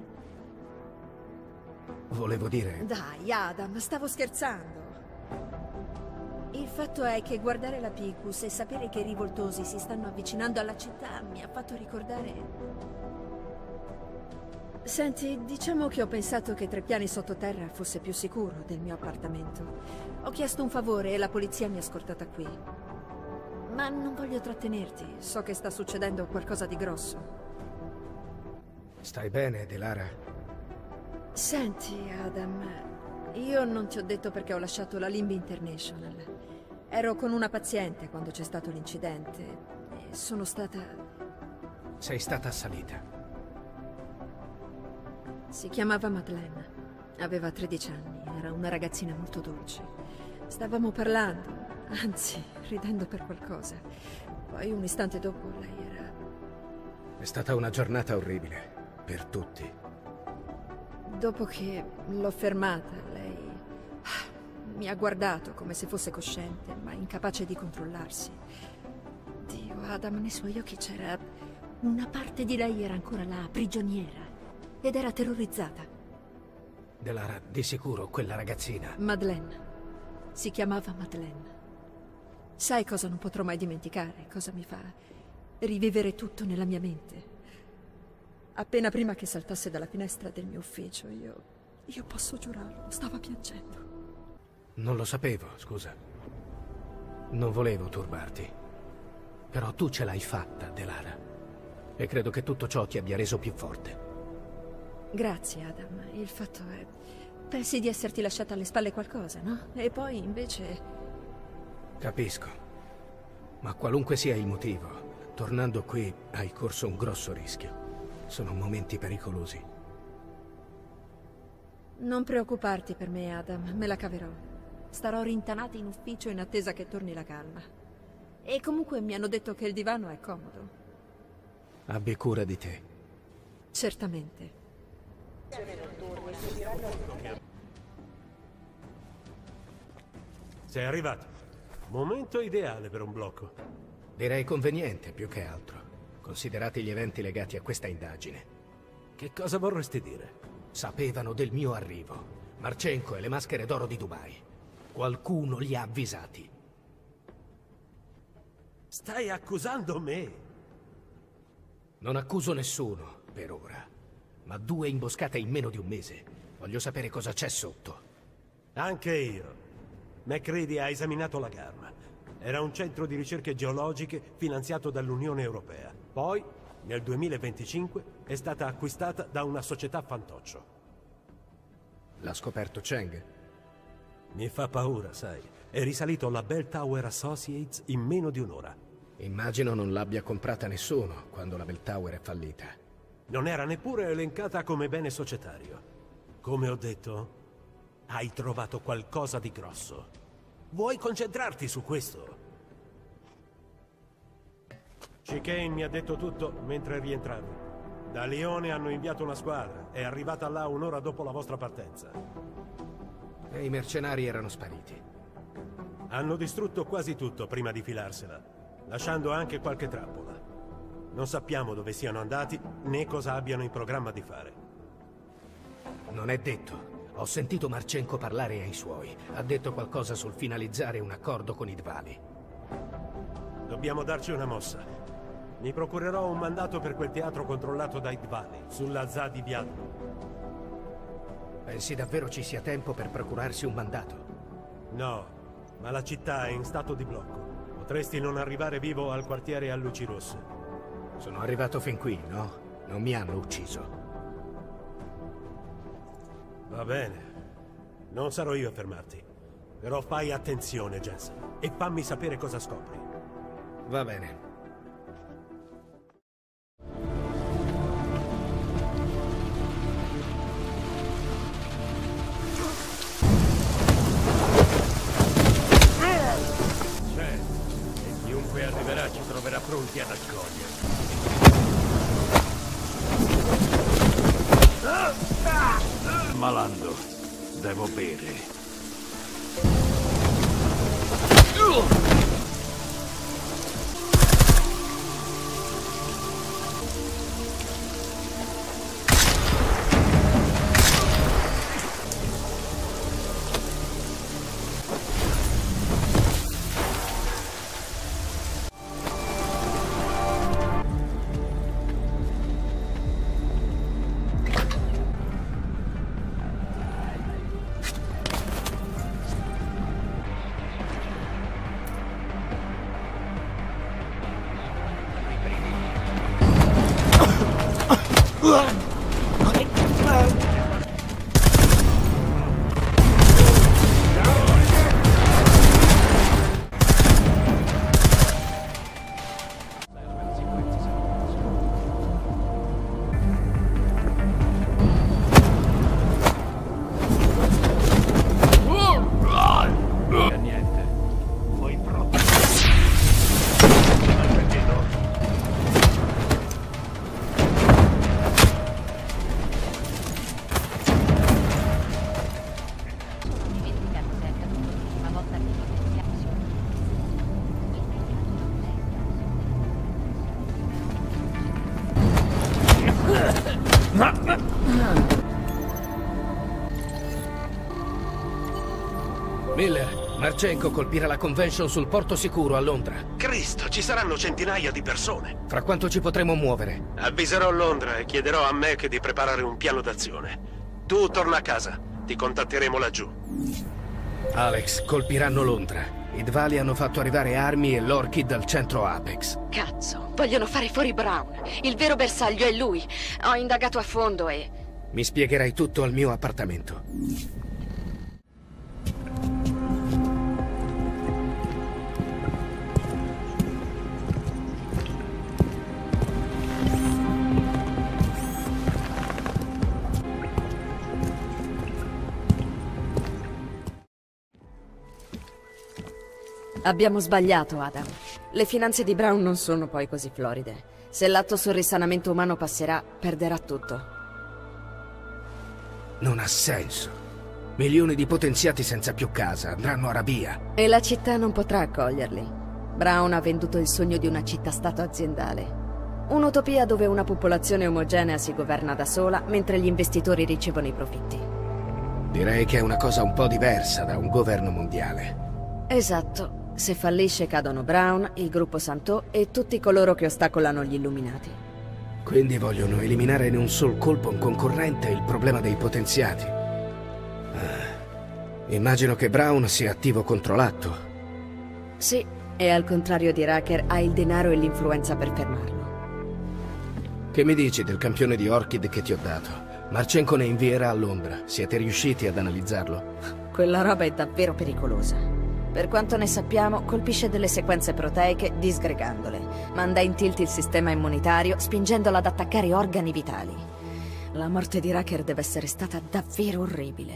Volevo dire... Dai, Adam, stavo scherzando. Il fatto è che guardare la Picus e sapere che i rivoltosi si stanno avvicinando alla città mi ha fatto ricordare... Senti, diciamo che ho pensato che tre piani sottoterra fosse più sicuro del mio appartamento. Ho chiesto un favore e la polizia mi ha scortata qui. Ma non voglio trattenerti, so che sta succedendo qualcosa di grosso. Stai bene, Delara? Senti, Adam, io non ti ho detto perché ho lasciato la Limby International. Ero con una paziente quando c'è stato l'incidente e sono stata... Sei stata assalita. Si chiamava Madeleine, aveva tredici anni, era una ragazzina molto dolce. Stavamo parlando, anzi, ridendo per qualcosa. Poi un istante dopo lei era... È stata una giornata orribile, per tutti. Dopo che l'ho fermata, lei mi ha guardato come se fosse cosciente, ma incapace di controllarsi. Dio, Adam, nei suoi occhi c'era... Una parte di lei era ancora là, prigioniera. Ed era terrorizzata. Delara, di sicuro quella ragazzina... Madeleine. Si chiamava Madeleine. Sai cosa non potrò mai dimenticare? Cosa mi fa rivivere tutto nella mia mente? Appena prima che saltasse dalla finestra del mio ufficio, io... Io posso giurarlo, stava piangendo. Non lo sapevo, scusa. Non volevo turbarti. Però tu ce l'hai fatta, Delara. E credo che tutto ciò ti abbia reso più forte. Grazie, Adam. Il fatto è... Pensi di esserti lasciata alle spalle qualcosa, no? E poi, invece... Capisco. Ma qualunque sia il motivo, tornando qui hai corso un grosso rischio. Sono momenti pericolosi. Non preoccuparti per me, Adam. Me la caverò. Starò rintanata in ufficio in attesa che torni la calma. E comunque mi hanno detto che il divano è comodo. Abbi cura di te. Certamente. Sei arrivato. Momento ideale per un blocco. Direi conveniente, più che altro, considerati gli eventi legati a questa indagine. Che cosa vorresti dire? Sapevano del mio arrivo. Marchenko e le maschere d'oro di Dubai. Qualcuno li ha avvisati. Stai accusando me? Non accuso nessuno, per ora. Ma due imboscate in meno di un mese. Voglio sapere cosa c'è sotto. Anche io. MacReady ha esaminato la Garma. Era un centro di ricerche geologiche finanziato dall'Unione Europea. Poi, nel duemilaventicinque, è stata acquistata da una società fantoccio. L'ha scoperto Cheng? Mi fa paura, sai. È risalito alla Bell Tower Associates in meno di un'ora. Immagino non l'abbia comprata nessuno quando la Bell Tower è fallita. Non era neppure elencata come bene societario. Come ho detto, hai trovato qualcosa di grosso. Vuoi concentrarti su questo? Chikane mi ha detto tutto mentre rientravo. Da Lione hanno inviato una squadra. È arrivata là un'ora dopo la vostra partenza. E i mercenari erano spariti. Hanno distrutto quasi tutto prima di filarsela, lasciando anche qualche trappola. Non sappiamo dove siano andati, né cosa abbiano in programma di fare. Non è detto. Ho sentito Marchenko parlare ai suoi. Ha detto qualcosa sul finalizzare un accordo con i Dvali. Dobbiamo darci una mossa. Mi procurerò un mandato per quel teatro controllato dai Dvali, sulla Za di Bianco. Pensi davvero ci sia tempo per procurarsi un mandato? No, ma la città è in stato di blocco. Potresti non arrivare vivo al quartiere a luci rosse. Sono arrivato fin qui, no? Non mi hanno ucciso. Va bene. Non sarò io a fermarti. Però fai attenzione, Jensen, e fammi sapere cosa scopri. Va bene. Pronti ad accoglierti. Malando, devo bere. Miller, Marchenko colpirà la convention sul porto sicuro a Londra. Cristo, ci saranno centinaia di persone. Fra quanto ci potremo muovere? Avviserò Londra e chiederò a Mac di preparare un piano d'azione. Tu torna a casa, ti contatteremo laggiù. Alex, colpiranno Londra. I Dvali hanno fatto arrivare armi e l'Orchid al centro Apex. Cazzo, vogliono fare fuori Brown. Il vero bersaglio è lui. Ho indagato a fondo e... Mi spiegherai tutto al mio appartamento. Abbiamo sbagliato, Adam. Le finanze di Brown non sono poi così floride. Se l'atto sul risanamento umano passerà, perderà tutto. Non ha senso. Milioni di potenziati senza più casa andranno a rabbia. E la città non potrà accoglierli. Brown ha venduto il sogno di una città-stato aziendale. Un'utopia dove una popolazione omogenea si governa da sola, mentre gli investitori ricevono i profitti. Direi che è una cosa un po' diversa da un governo mondiale. Esatto. Se fallisce cadono Brown, il gruppo Santeau e tutti coloro che ostacolano gli illuminati. Quindi vogliono eliminare in un sol colpo un concorrente e il problema dei potenziati. Ah, immagino che Brown sia attivo contro l'atto. Sì, e al contrario di Rucker ha il denaro e l'influenza per fermarlo. Che mi dici del campione di Orchid che ti ho dato? Marchenko ne invierà a Londra. Siete riusciti ad analizzarlo? Quella roba è davvero pericolosa. Per quanto ne sappiamo, colpisce delle sequenze proteiche disgregandole. Manda in tilt il sistema immunitario, spingendolo ad attaccare organi vitali. La morte di Rucker deve essere stata davvero orribile.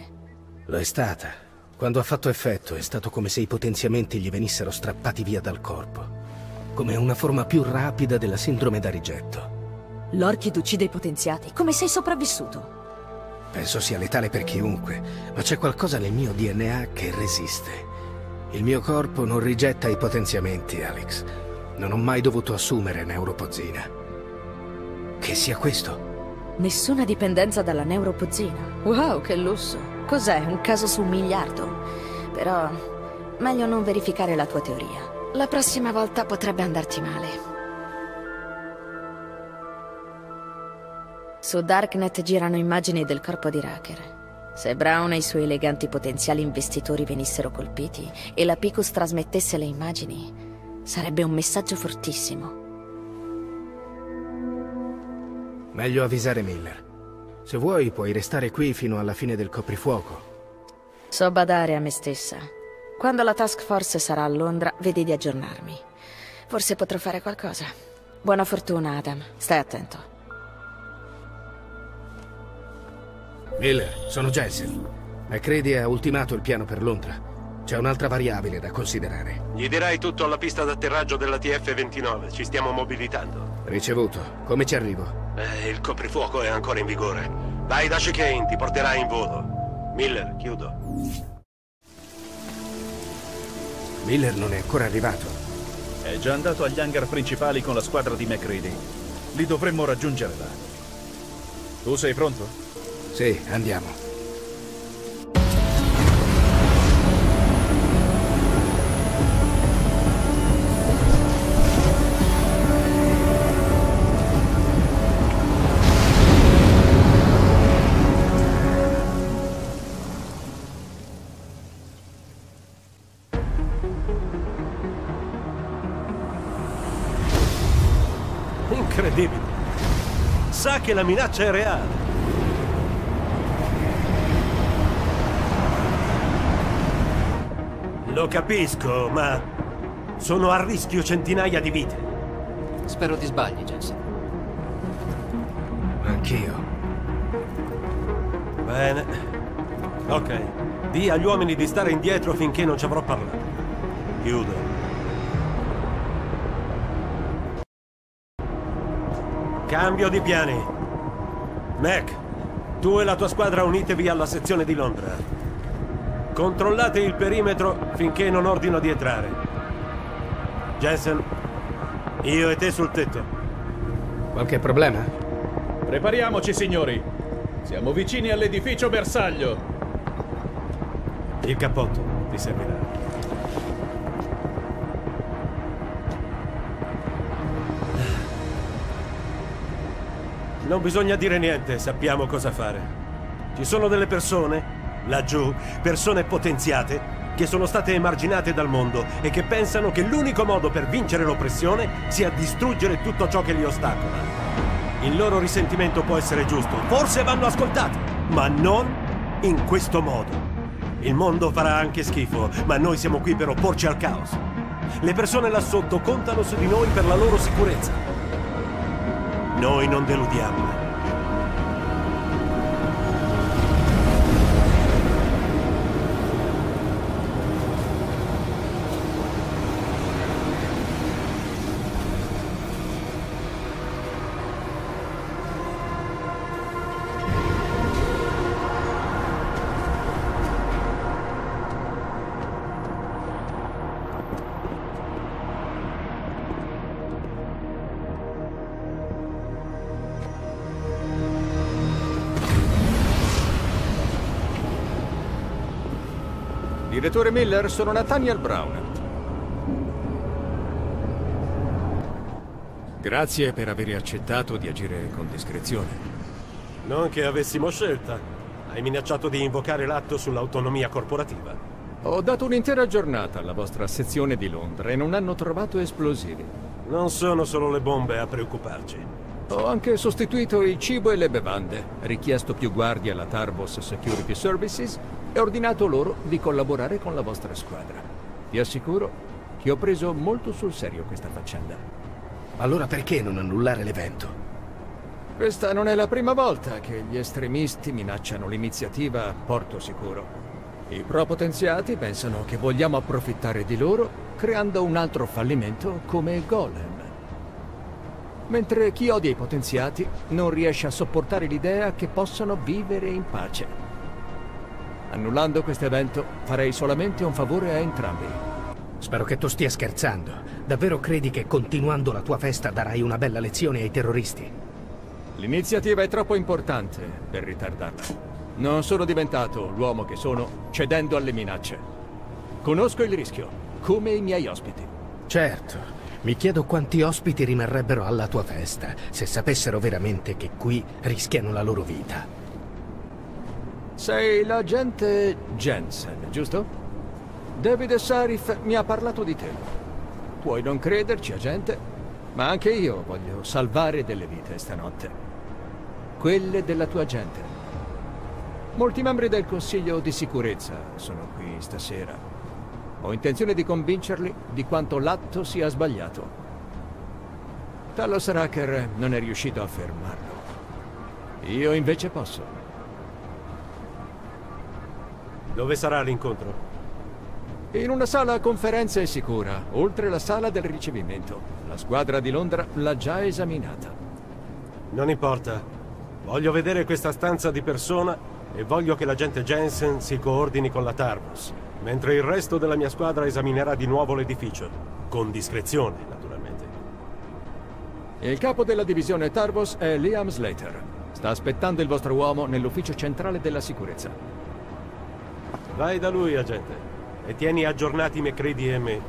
Lo è stata. Quando ha fatto effetto, è stato come se i potenziamenti gli venissero strappati via dal corpo. Come una forma più rapida della sindrome da rigetto. L'Orchid uccide i potenziati. Come sei sopravvissuto? Penso sia letale per chiunque, ma c'è qualcosa nel mio D N A che resiste. Il mio corpo non rigetta i potenziamenti, Alex. Non ho mai dovuto assumere neuropozzina. Che sia questo? Nessuna dipendenza dalla neuropozzina. Wow, che lusso. Cos'è? Un caso su un miliardo. Però, meglio non verificare la tua teoria. La prossima volta potrebbe andarci male. Su Darknet girano immagini del corpo di Rucker. Se Brown e i suoi eleganti potenziali investitori venissero colpiti e la Picus trasmettesse le immagini, sarebbe un messaggio fortissimo. Meglio avvisare Miller. Se vuoi puoi restare qui fino alla fine del coprifuoco. So badare a me stessa. Quando la task force sarà a Londra, vedi di aggiornarmi. Forse potrò fare qualcosa. Buona fortuna, Adam. Stai attento. Miller, sono Jensen. MacReady ha ultimato il piano per Londra. C'è un'altra variabile da considerare. Gli dirai tutto alla pista d'atterraggio della T F ventinove. Ci stiamo mobilitando. Ricevuto. Come ci arrivo? Eh, il coprifuoco è ancora in vigore. Vai da Chikane, ti porterai in volo. Miller, chiudo. Miller non è ancora arrivato. È già andato agli hangar principali con la squadra di MacReady. Li dovremmo raggiungere là. Tu sei pronto? Sì, andiamo. Incredibile. Sa che la minaccia è reale. Lo capisco, ma sono a rischio centinaia di vite. Spero ti sbagli, Jensen. Anch'io. Bene. Ok. Dì agli uomini di stare indietro finché non ci avrò parlato. Chiudo. Cambio di piani. Mac, tu e la tua squadra unitevi alla sezione di Londra. Controllate il perimetro finché non ordino di entrare. Jensen, io e te sul tetto. Qualche problema? Prepariamoci, signori. Siamo vicini all'edificio bersaglio. Il cappotto ti servirà. Non bisogna dire niente, sappiamo cosa fare. Ci sono delle persone laggiù, persone potenziate che sono state emarginate dal mondo e che pensano che l'unico modo per vincere l'oppressione sia distruggere tutto ciò che li ostacola. Il loro risentimento può essere giusto, forse vanno ascoltati, ma non in questo modo. Il mondo farà anche schifo, ma noi siamo qui per opporci al caos. Le persone là sotto contano su di noi per la loro sicurezza. Noi non deludiamo. Direttore Miller, sono Nathaniel Brown. Grazie per aver accettato di agire con discrezione. Non che avessimo scelta. Hai minacciato di invocare l'atto sull'autonomia corporativa. Ho dato un'intera giornata alla vostra sezione di Londra e non hanno trovato esplosivi. Non sono solo le bombe a preoccuparci. Ho anche sostituito il cibo e le bevande, richiesto più guardie alla Tarbos Security Services e ordinato loro di collaborare con la vostra squadra. Ti assicuro che ho preso molto sul serio questa faccenda. Allora perché non annullare l'evento? Questa non è la prima volta che gli estremisti minacciano l'iniziativa Porto Sicuro. I propotenziati pensano che vogliamo approfittare di loro creando un altro fallimento come il Golem. Mentre chi odia i potenziati non riesce a sopportare l'idea che possano vivere in pace. Annullando questo evento, farei solamente un favore a entrambi. Spero che tu stia scherzando. Davvero credi che continuando la tua festa darai una bella lezione ai terroristi? L'iniziativa è troppo importante per ritardarla. Non sono diventato l'uomo che sono cedendo alle minacce. Conosco il rischio, come i miei ospiti. Certo. Mi chiedo quanti ospiti rimarrebbero alla tua festa se sapessero veramente che qui rischiano la loro vita. Sei l'agente Jensen, giusto? David Sarif mi ha parlato di te. Puoi non crederci, agente, ma anche io voglio salvare delle vite stanotte. Quelle della tua gente. Molti membri del Consiglio di Sicurezza sono qui stasera. Ho intenzione di convincerli di quanto l'atto sia sbagliato. Talos Rucker non è riuscito a fermarlo. Io invece posso. Dove sarà l'incontro? In una sala conferenze sicura, oltre la sala del ricevimento. La squadra di Londra l'ha già esaminata. Non importa. Voglio vedere questa stanza di persona e voglio che l'agente Jensen si coordini con la Tarvus. Mentre il resto della mia squadra esaminerà di nuovo l'edificio, con discrezione, naturalmente. Il capo della divisione Tarvos è Liam Slater. Sta aspettando il vostro uomo nell'ufficio centrale della sicurezza. Vai da lui, agente, e tieni aggiornati MacReady e me.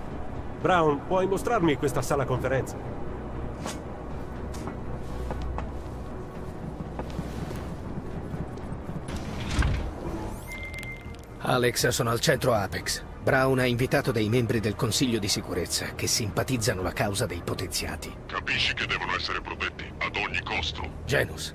Brown, puoi mostrarmi questa sala conferenza? Alex, sono al centro Apex. Brown ha invitato dei membri del Consiglio di Sicurezza che simpatizzano la causa dei potenziati. Capisci che devono essere protetti ad ogni costo. Genos,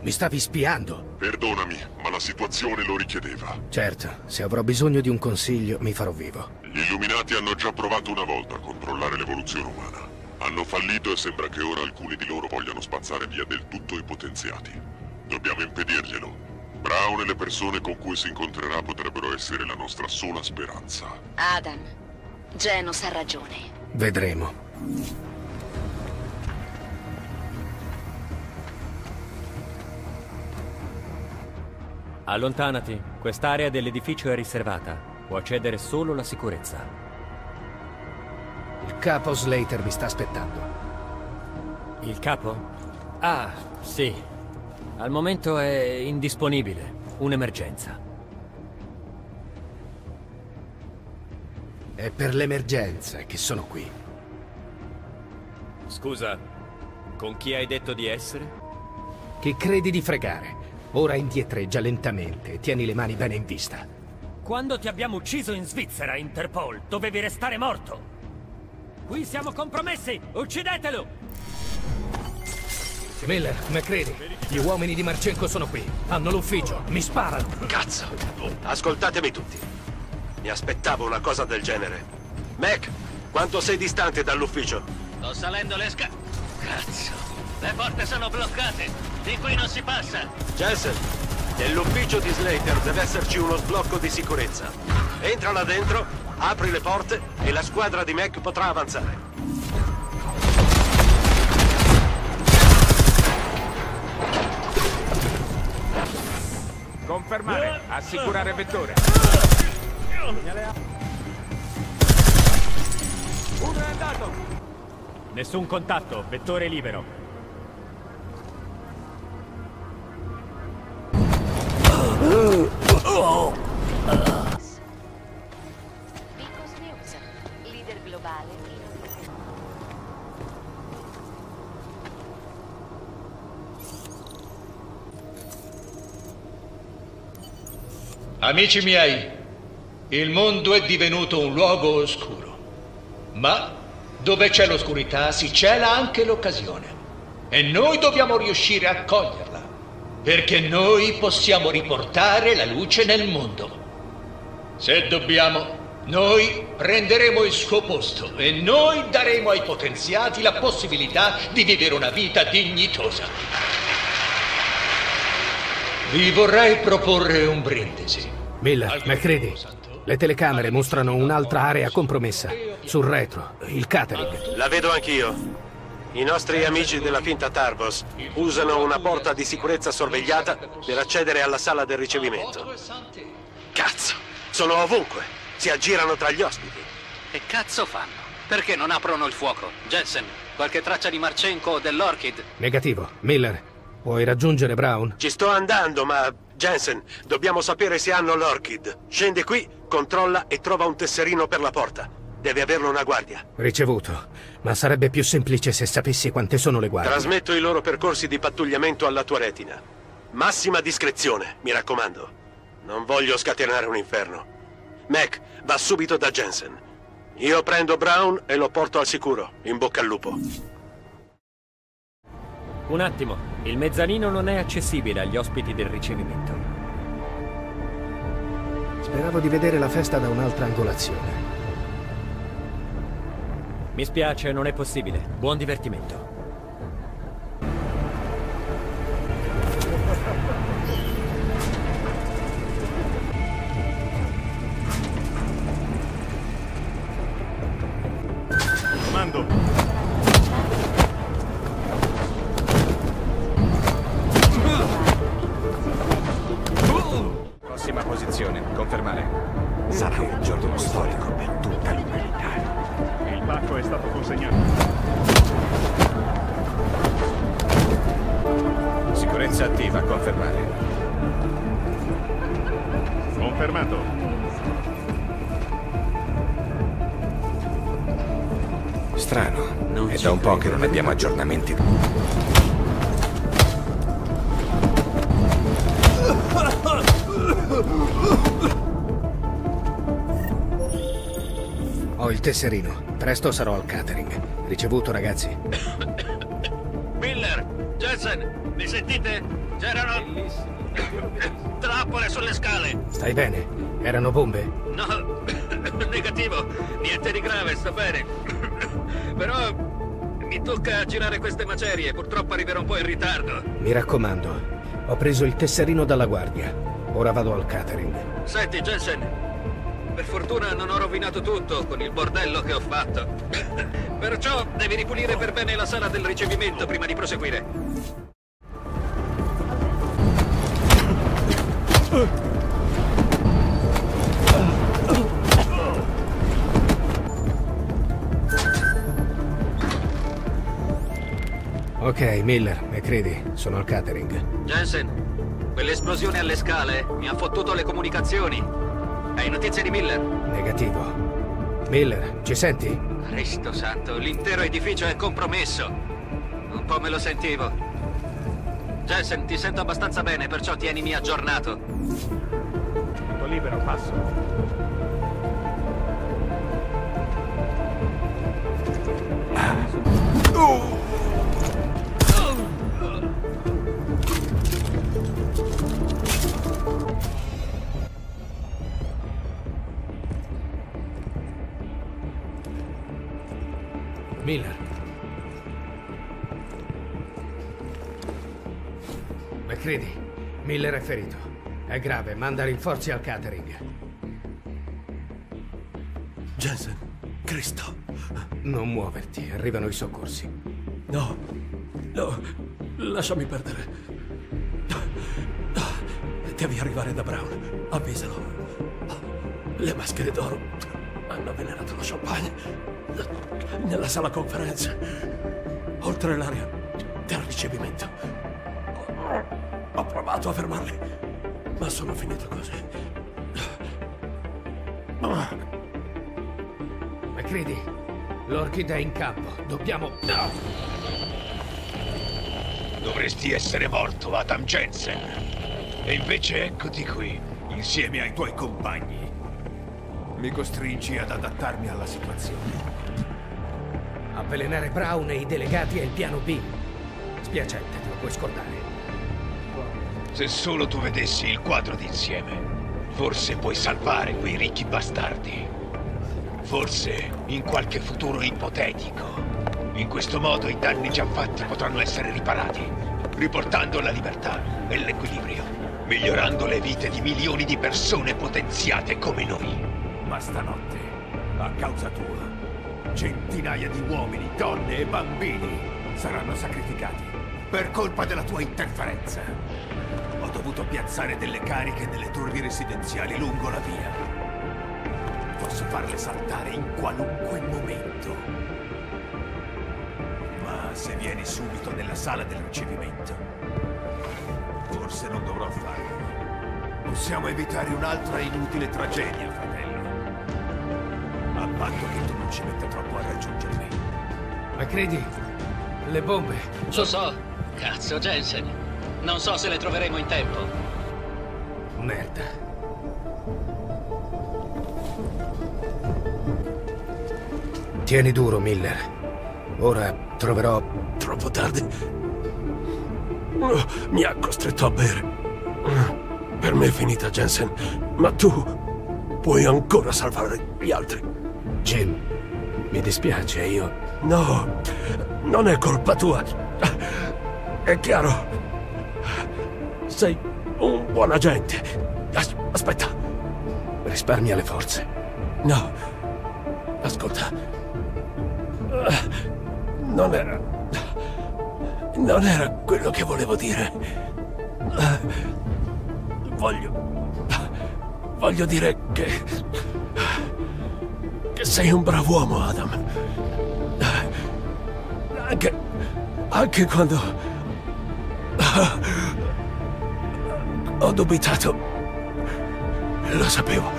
mi stavi spiando? Perdonami, ma la situazione lo richiedeva. Certo, se avrò bisogno di un consiglio mi farò vivo. Gli Illuminati hanno già provato una volta a controllare l'evoluzione umana. Hanno fallito e sembra che ora alcuni di loro vogliano spazzare via del tutto i potenziati. Dobbiamo impedirglielo. Brown e le persone con cui si incontrerà potrebbero essere la nostra sola speranza. Adam, Genos ha ragione. Vedremo. Allontanati. Quest'area dell'edificio è riservata. Può accedere solo la sicurezza. Il capo Slater mi sta aspettando. Il capo? Ah, sì. Al momento è indisponibile. Un'emergenza. È per l'emergenza che sono qui. Scusa, con chi hai detto di essere? Che credi di fregare? Ora indietreggia lentamente e tieni le mani bene in vista. Quando ti abbiamo ucciso in Svizzera, Interpol, dovevi restare morto. Qui siamo compromessi! Uccidetelo! Miller, MacReady, gli uomini di Marchenko sono qui. Hanno l'ufficio, mi sparano. Cazzo, ascoltatemi tutti. Mi aspettavo una cosa del genere. Mac, quanto sei distante dall'ufficio? Sto salendo le scale. Cazzo, le porte sono bloccate. Di qui non si passa. Jensen, nell'ufficio di Slater deve esserci uno sblocco di sicurezza. Entra là dentro, apri le porte e la squadra di Mac potrà avanzare. Confermare, assicurare vettore. Uno è andato. Nessun contatto, vettore libero. Picos News, leader globale. Amici miei, il mondo è divenuto un luogo oscuro, ma dove c'è l'oscurità si cela anche l'occasione e noi dobbiamo riuscire a coglierla, perché noi possiamo riportare la luce nel mondo. Se dobbiamo, noi prenderemo il suo posto e noi daremo ai potenziati la possibilità di vivere una vita dignitosa. Vi vorrei proporre un brindisi. Miller, MacReady, le telecamere mostrano un'altra area compromessa. Sul retro, il catering. La vedo anch'io. I nostri amici della finta Tarvos usano una porta di sicurezza sorvegliata per accedere alla sala del ricevimento. Cazzo, sono ovunque. Si aggirano tra gli ospiti. Che cazzo fanno? Perché non aprono il fuoco? Jensen, qualche traccia di Marchenko o dell'Orchid? Negativo. Miller, puoi raggiungere Brown? Ci sto andando, ma... Jensen, dobbiamo sapere se hanno l'Orchid. Scende qui, controlla e trova un tesserino per la porta. Deve averlo una guardia. Ricevuto, ma sarebbe più semplice se sapessi quante sono le guardie. Trasmetto i loro percorsi di pattugliamento alla tua retina. Massima discrezione, mi raccomando. Non voglio scatenare un inferno. Mac, va subito da Jensen. Io prendo Brown e lo porto al sicuro. In bocca al lupo. Un attimo, il mezzanino non è accessibile agli ospiti del ricevimento. Speravo di vedere la festa da un'altra angolazione. Mi spiace, non è possibile. Buon divertimento. Abbiamo aggiornamenti. Ho il tesserino. Presto sarò al catering. Ricevuto, ragazzi. Miller, Jensen, mi sentite? C'erano... trappole sulle scale. Stai bene? Erano bombe? No, negativo. Niente di grave, sta bene. Però... mi tocca girare queste macerie, purtroppo arriverò un po' in ritardo. Mi raccomando, ho preso il tesserino dalla guardia. Ora vado al catering. Senti, Jensen, per fortuna non ho rovinato tutto con il bordello che ho fatto. Perciò devi ripulire per bene la sala del ricevimento prima di proseguire. Ok, Miller, MacReady, sono al catering. Jensen, quell'esplosione alle scale mi ha fottuto le comunicazioni. Hai notizie di Miller? Negativo. Miller, ci senti? Cristo santo, l'intero edificio è compromesso. Un po' me lo sentivo. Jensen, ti sento abbastanza bene, perciò tienimi aggiornato. Tutto libero, passo. Miller. MacReady, Miller è ferito. È grave, manda rinforzi al catering. Jensen, Cristo. Non muoverti, arrivano i soccorsi. No, no, lasciami perdere. Devi arrivare da Brown, avvisalo. Le maschere d'oro hanno avvelenato lo champagne nella sala conferenze, oltre l'area del ricevimento. Ho provato a fermarli, ma sono finito così. MacReady, l'orchidea è in campo. Dobbiamo... No! Dovresti essere morto, Adam Jensen. E invece eccoti qui, insieme ai tuoi compagni. Mi costringi ad adattarmi alla situazione. Avvelenare Brown e i delegati è il piano B. Spiacente, te lo puoi scordare. Se solo tu vedessi il quadro d'insieme, forse puoi salvare quei ricchi bastardi. Forse in qualche futuro ipotetico. In questo modo i danni già fatti potranno essere riparati, riportando la libertà e l'equilibrio, migliorando le vite di milioni di persone potenziate come noi. Ma stanotte, a causa tua, centinaia di uomini, donne e bambini saranno sacrificati per colpa della tua interferenza. Ho dovuto piazzare delle cariche nelle torri residenziali lungo la via. Posso farle saltare in qualunque momento. Ma se vieni subito nella sala del ricevimento, forse non dovrò farlo. Possiamo evitare un'altra inutile tragedia, fratello. patto che tu non ci metta troppo a raggiungermi. Ma credi? Le bombe... Lo so, cazzo, Jensen. Non so se le troveremo in tempo. Merda. Tieni duro, Miller. Ora troverò... Troppo tardi. Mi ha costretto a bere. Per me è finita, Jensen. Ma tu... puoi ancora salvare gli altri. Jim, mi dispiace, io... No, non è colpa tua. È chiaro. Sei un buon agente. As- aspetta. Risparmia le forze. No. Ascolta. Non era... Non era quello che volevo dire. Voglio... Voglio dire che... che sei un bravo uomo, Adam. Anche... anche quando... ho dubitato. Lo sapevo.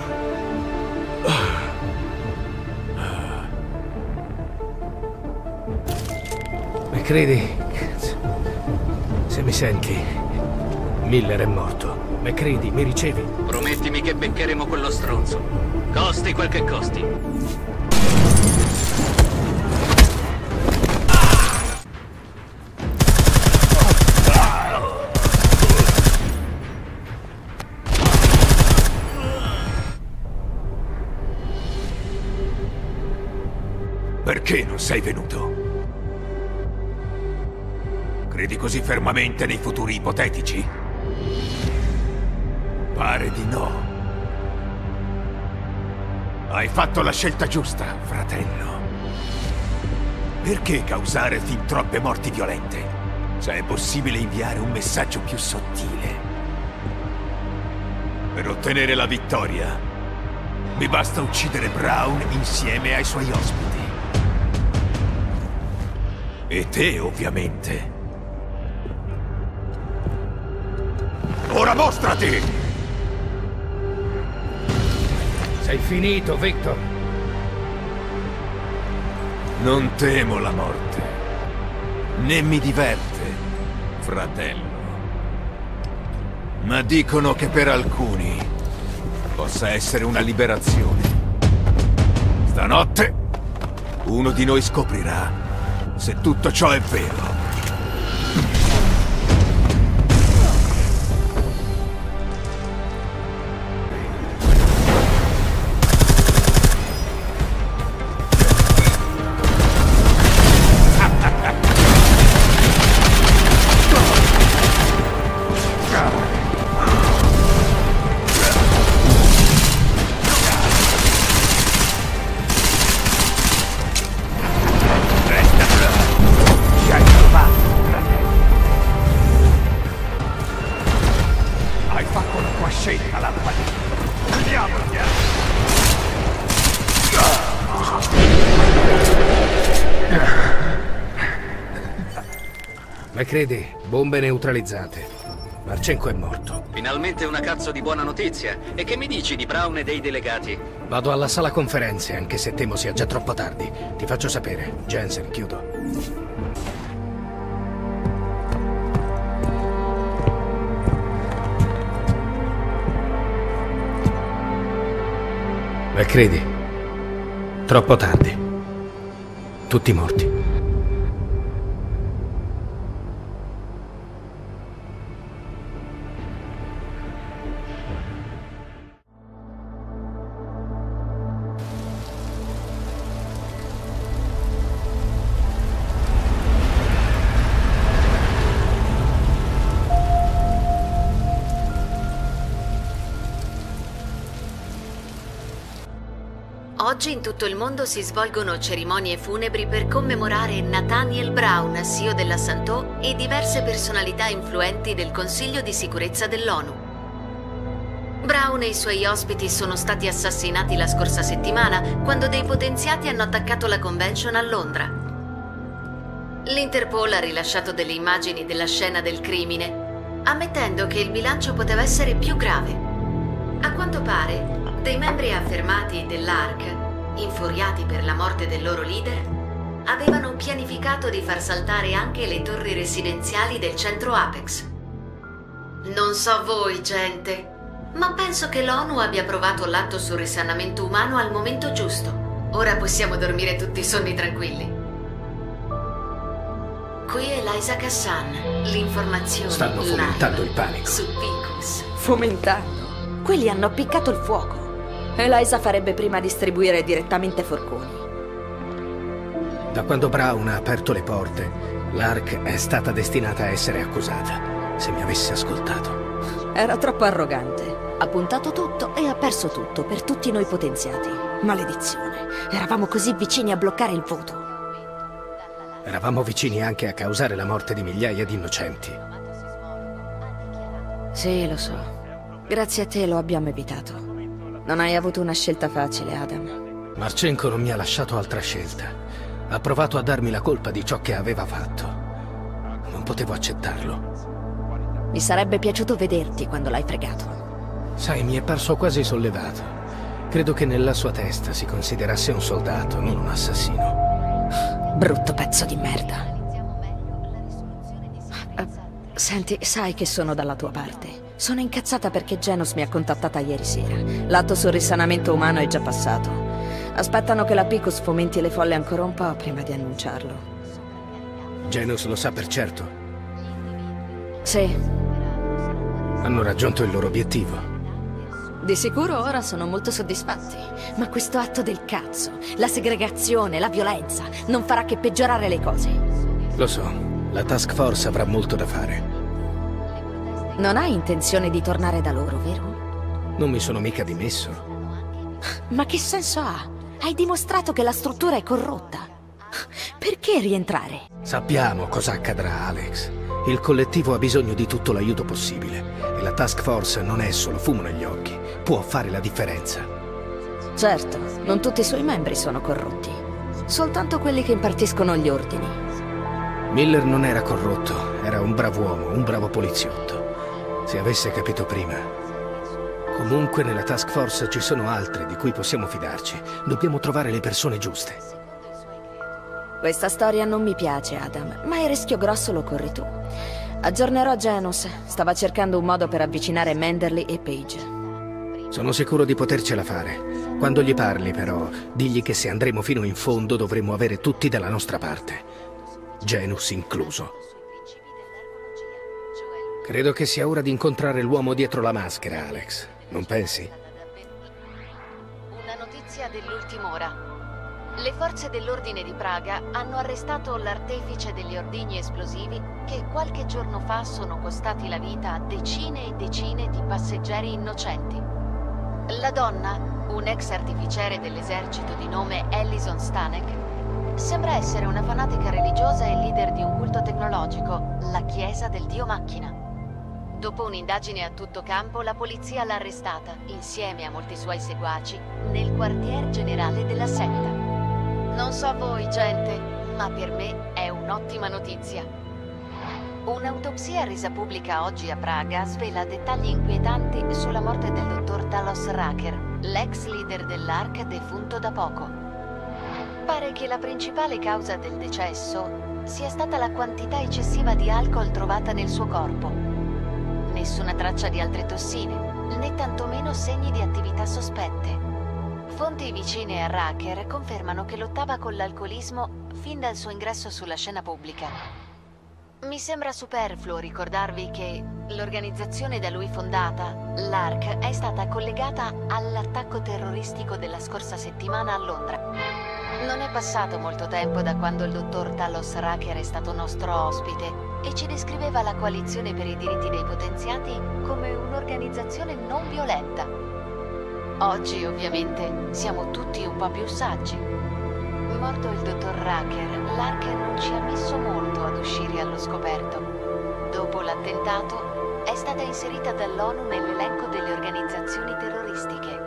Ma credi... se mi senti... Miller è morto. Ma credi, mi ricevi? Promettimi che beccheremo quello stronzo. Costi quel che costi. Perché non sei venuto? Credi così fermamente nei futuri ipotetici? Pare di no. Hai fatto la scelta giusta, fratello. Perché causare fin troppe morti violente? Se è possibile inviare un messaggio più sottile. Per ottenere la vittoria, mi basta uccidere Brown insieme ai suoi ospiti. E te, ovviamente. Ora mostrati! Sei finito, Viktor. Non temo la morte, né mi diverte, fratello. Ma dicono che per alcuni possa essere una liberazione. Stanotte, uno di noi scoprirà se tutto ciò è vero. Credi, bombe neutralizzate. Marchenko è morto. Finalmente una cazzo di buona notizia. E che mi dici di Brown e dei delegati? Vado alla sala conferenze, anche se temo sia già troppo tardi. Ti faccio sapere. Jensen, chiudo. Ma credi, troppo tardi. Tutti morti. Oggi in tutto il mondo si svolgono cerimonie funebri per commemorare Nathaniel Brown, C E O della Santeau, e diverse personalità influenti del Consiglio di Sicurezza dell'ONU. Brown e i suoi ospiti sono stati assassinati la scorsa settimana quando dei potenziati hanno attaccato la convention a Londra. L'Interpol ha rilasciato delle immagini della scena del crimine, ammettendo che il bilancio poteva essere più grave. A quanto pare, dei membri affermati dell'A R C infuriati per la morte del loro leader, avevano pianificato di far saltare anche le torri residenziali del centro Apex. Non so voi, gente, ma penso che l'ONU abbia approvato l'atto sul risanamento umano al momento giusto. Ora possiamo dormire tutti sonni tranquilli. Qui è Eliza Kassan, l'informazione... Stanno fomentando il panico. Su Picus. Fomentando? Quelli hanno appiccato il fuoco. Eliza farebbe prima a distribuire direttamente forconi. Da quando Brown ha aperto le porte, l'A R C è stata destinata a essere accusata. Se mi avesse ascoltato. Era troppo arrogante. Ha puntato tutto e ha perso tutto per tutti noi potenziati. Maledizione. Eravamo così vicini a bloccare il voto. Eravamo vicini anche a causare la morte di migliaia di innocenti. Sì, lo so. Grazie a te lo abbiamo evitato. Non hai avuto una scelta facile, Adam. Marchenko non mi ha lasciato altra scelta. Ha provato a darmi la colpa di ciò che aveva fatto. Non potevo accettarlo. Mi sarebbe piaciuto vederti quando l'hai fregato. Sai, mi è parso quasi sollevato. Credo che nella sua testa si considerasse un soldato, non un assassino. Brutto pezzo di merda. Senti, sai che sono dalla tua parte. Sono incazzata perché Genos mi ha contattata ieri sera. L'atto sul risanamento umano è già passato. Aspettano che la Picus fomenti le folle ancora un po' prima di annunciarlo. Genos lo sa per certo? Sì. Hanno raggiunto il loro obiettivo. Di sicuro ora sono molto soddisfatti. Ma questo atto del cazzo, la segregazione, la violenza, non farà che peggiorare le cose. Lo so, la task force avrà molto da fare. Non hai intenzione di tornare da loro, vero? Non mi sono mica dimesso. Ma che senso ha? Hai dimostrato che la struttura è corrotta. Perché rientrare? Sappiamo cosa accadrà, Alex. Il collettivo ha bisogno di tutto l'aiuto possibile. E la task force non è solo fumo negli occhi. Può fare la differenza. Certo, non tutti i suoi membri sono corrotti. Soltanto quelli che impartiscono gli ordini. Miller non era corrotto. Era un bravo uomo, un bravo poliziotto. Se avesse capito prima. Comunque nella task force ci sono altri di cui possiamo fidarci. Dobbiamo trovare le persone giuste. Questa storia non mi piace, Adam, ma il rischio grosso lo corri tu. Aggiornerò Genos. Stava cercando un modo per avvicinare Manderly e Page. Sono sicuro di potercela fare. Quando gli parli, però, digli che se andremo fino in fondo dovremo avere tutti dalla nostra parte. Genos incluso. Credo che sia ora di incontrare l'uomo dietro la maschera, Alex. Non pensi? Una notizia dell'ultima ora. Le forze dell'ordine di Praga hanno arrestato l'artefice degli ordigni esplosivi che qualche giorno fa sono costati la vita a decine e decine di passeggeri innocenti. La donna, un ex artificiere dell'esercito di nome Allison Stanek, sembra essere una fanatica religiosa e leader di un culto tecnologico, la Chiesa del Dio Macchina. Dopo un'indagine a tutto campo, la polizia l'ha arrestata, insieme a molti suoi seguaci, nel quartier generale della setta. Non so voi, gente, ma per me è un'ottima notizia. Un'autopsia resa pubblica oggi a Praga svela dettagli inquietanti sulla morte del dottor Talos Rucker, l'ex leader dell'A R C defunto da poco. Pare che la principale causa del decesso sia stata la quantità eccessiva di alcol trovata nel suo corpo. Nessuna traccia di altre tossine, né tantomeno segni di attività sospette. Fonti vicine a Rucker confermano che lottava con l'alcolismo fin dal suo ingresso sulla scena pubblica. Mi sembra superfluo ricordarvi che l'organizzazione da lui fondata, l'A R C, è stata collegata all'attacco terroristico della scorsa settimana a Londra. Non è passato molto tempo da quando il dottor Talos Rucker è stato nostro ospite e ci descriveva la coalizione per i diritti dei potenziati come un'organizzazione non violenta. Oggi, ovviamente, siamo tutti un po' più saggi. Morto il dottor Rucker, l'A R C non ci ha messo molto ad uscire allo scoperto. Dopo l'attentato, è stata inserita dall'ONU nell'elenco delle organizzazioni terroristiche.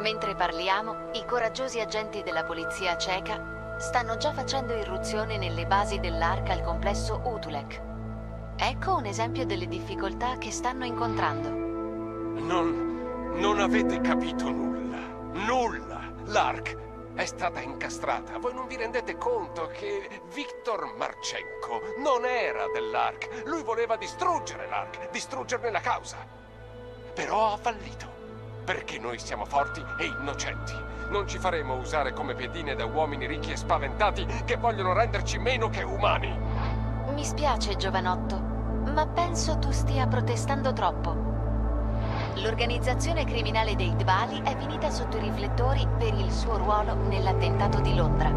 Mentre parliamo, i coraggiosi agenti della polizia ceca stanno già facendo irruzione nelle basi dell'A R C al complesso Utulek. Ecco un esempio delle difficoltà che stanno incontrando. Non... non avete capito nulla. Nulla! L'A R C è stata incastrata. Voi non vi rendete conto che Viktor Marchenko non era dell'A R C. Lui voleva distruggere l'A R C, distruggerne la causa. Però ha fallito. Perché noi siamo forti e innocenti. Non ci faremo usare come pedine da uomini ricchi e spaventati che vogliono renderci meno che umani. Mi spiace, giovanotto, ma penso tu stia protestando troppo. L'organizzazione criminale dei Dvali è finita sotto i riflettori per il suo ruolo nell'attentato di Londra.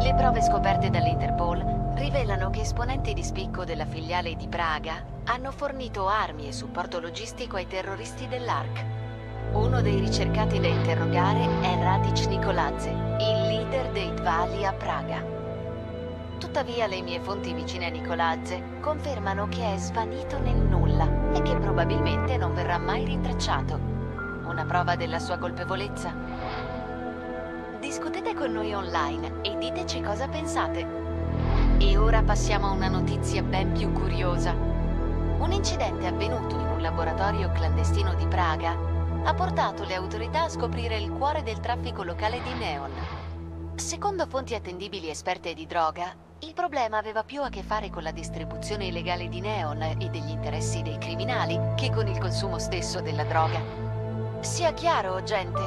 Le prove scoperte dall'Interpol rivelano che esponenti di spicco della filiale di Praga hanno fornito armi e supporto logistico ai terroristi dell'A R C. Uno dei ricercati da interrogare è Radich Nikoladze, il leader dei Dvali a Praga. Tuttavia le mie fonti vicine a Nikoladze confermano che è svanito nel nulla e che probabilmente non verrà mai rintracciato. Una prova della sua colpevolezza? Discutete con noi online e diteci cosa pensate. E ora passiamo a una notizia ben più curiosa. Un incidente avvenuto in un laboratorio clandestino di Praga ha portato le autorità a scoprire il cuore del traffico locale di neon. Secondo fonti attendibili esperte di droga, il problema aveva più a che fare con la distribuzione illegale di neon e degli interessi dei criminali che con il consumo stesso della droga. Sia chiaro, gente,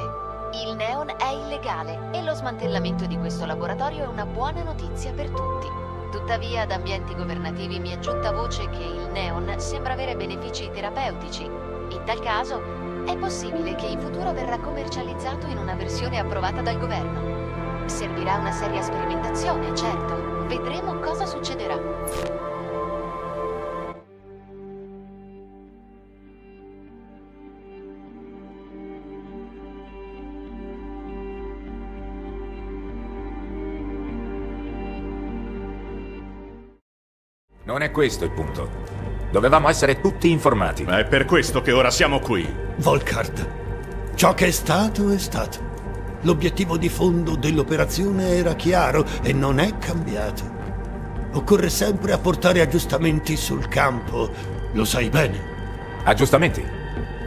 il neon è illegale e lo smantellamento di questo laboratorio è una buona notizia per tutti. Tuttavia, da ambienti governativi mi è giunta voce che il neon sembra avere benefici terapeutici. In tal caso, è possibile che in futuro verrà commercializzato in una versione approvata dal governo. Servirà una seria sperimentazione, certo. Vedremo cosa succederà. Non è questo il punto. Dovevamo essere tutti informati. È per questo che ora siamo qui. Volkard, ciò che è stato è stato. L'obiettivo di fondo dell'operazione era chiaro e non è cambiato. Occorre sempre apportare aggiustamenti sul campo, lo sai bene. Aggiustamenti?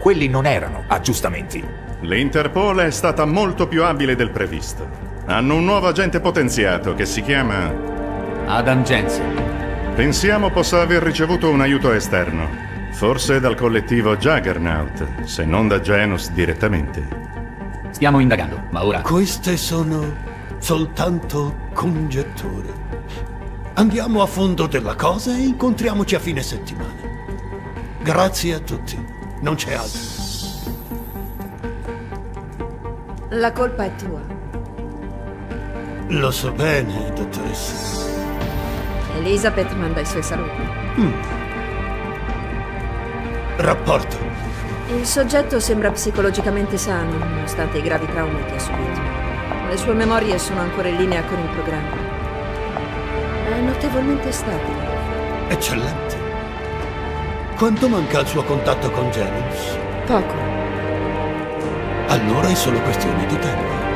Quelli non erano aggiustamenti. L'Interpol è stata molto più abile del previsto. Hanno un nuovo agente potenziato che si chiama... Adam Jensen. Pensiamo possa aver ricevuto un aiuto esterno, forse dal collettivo Juggernaut, se non da Genos direttamente. Stiamo indagando, ma ora... Queste sono soltanto congetture. Andiamo a fondo della cosa e incontriamoci a fine settimana. Grazie a tutti, non c'è altro. La colpa è tua. Lo so bene, dottoressa. Elizabeth manda i suoi saluti. Mm. Rapporto. Il soggetto sembra psicologicamente sano, nonostante i gravi traumi che ha subito. Le sue memorie sono ancora in linea con il programma. È notevolmente stabile. Eccellente. Quanto manca il suo contatto con Genos? Poco. Allora è solo questione di tempo.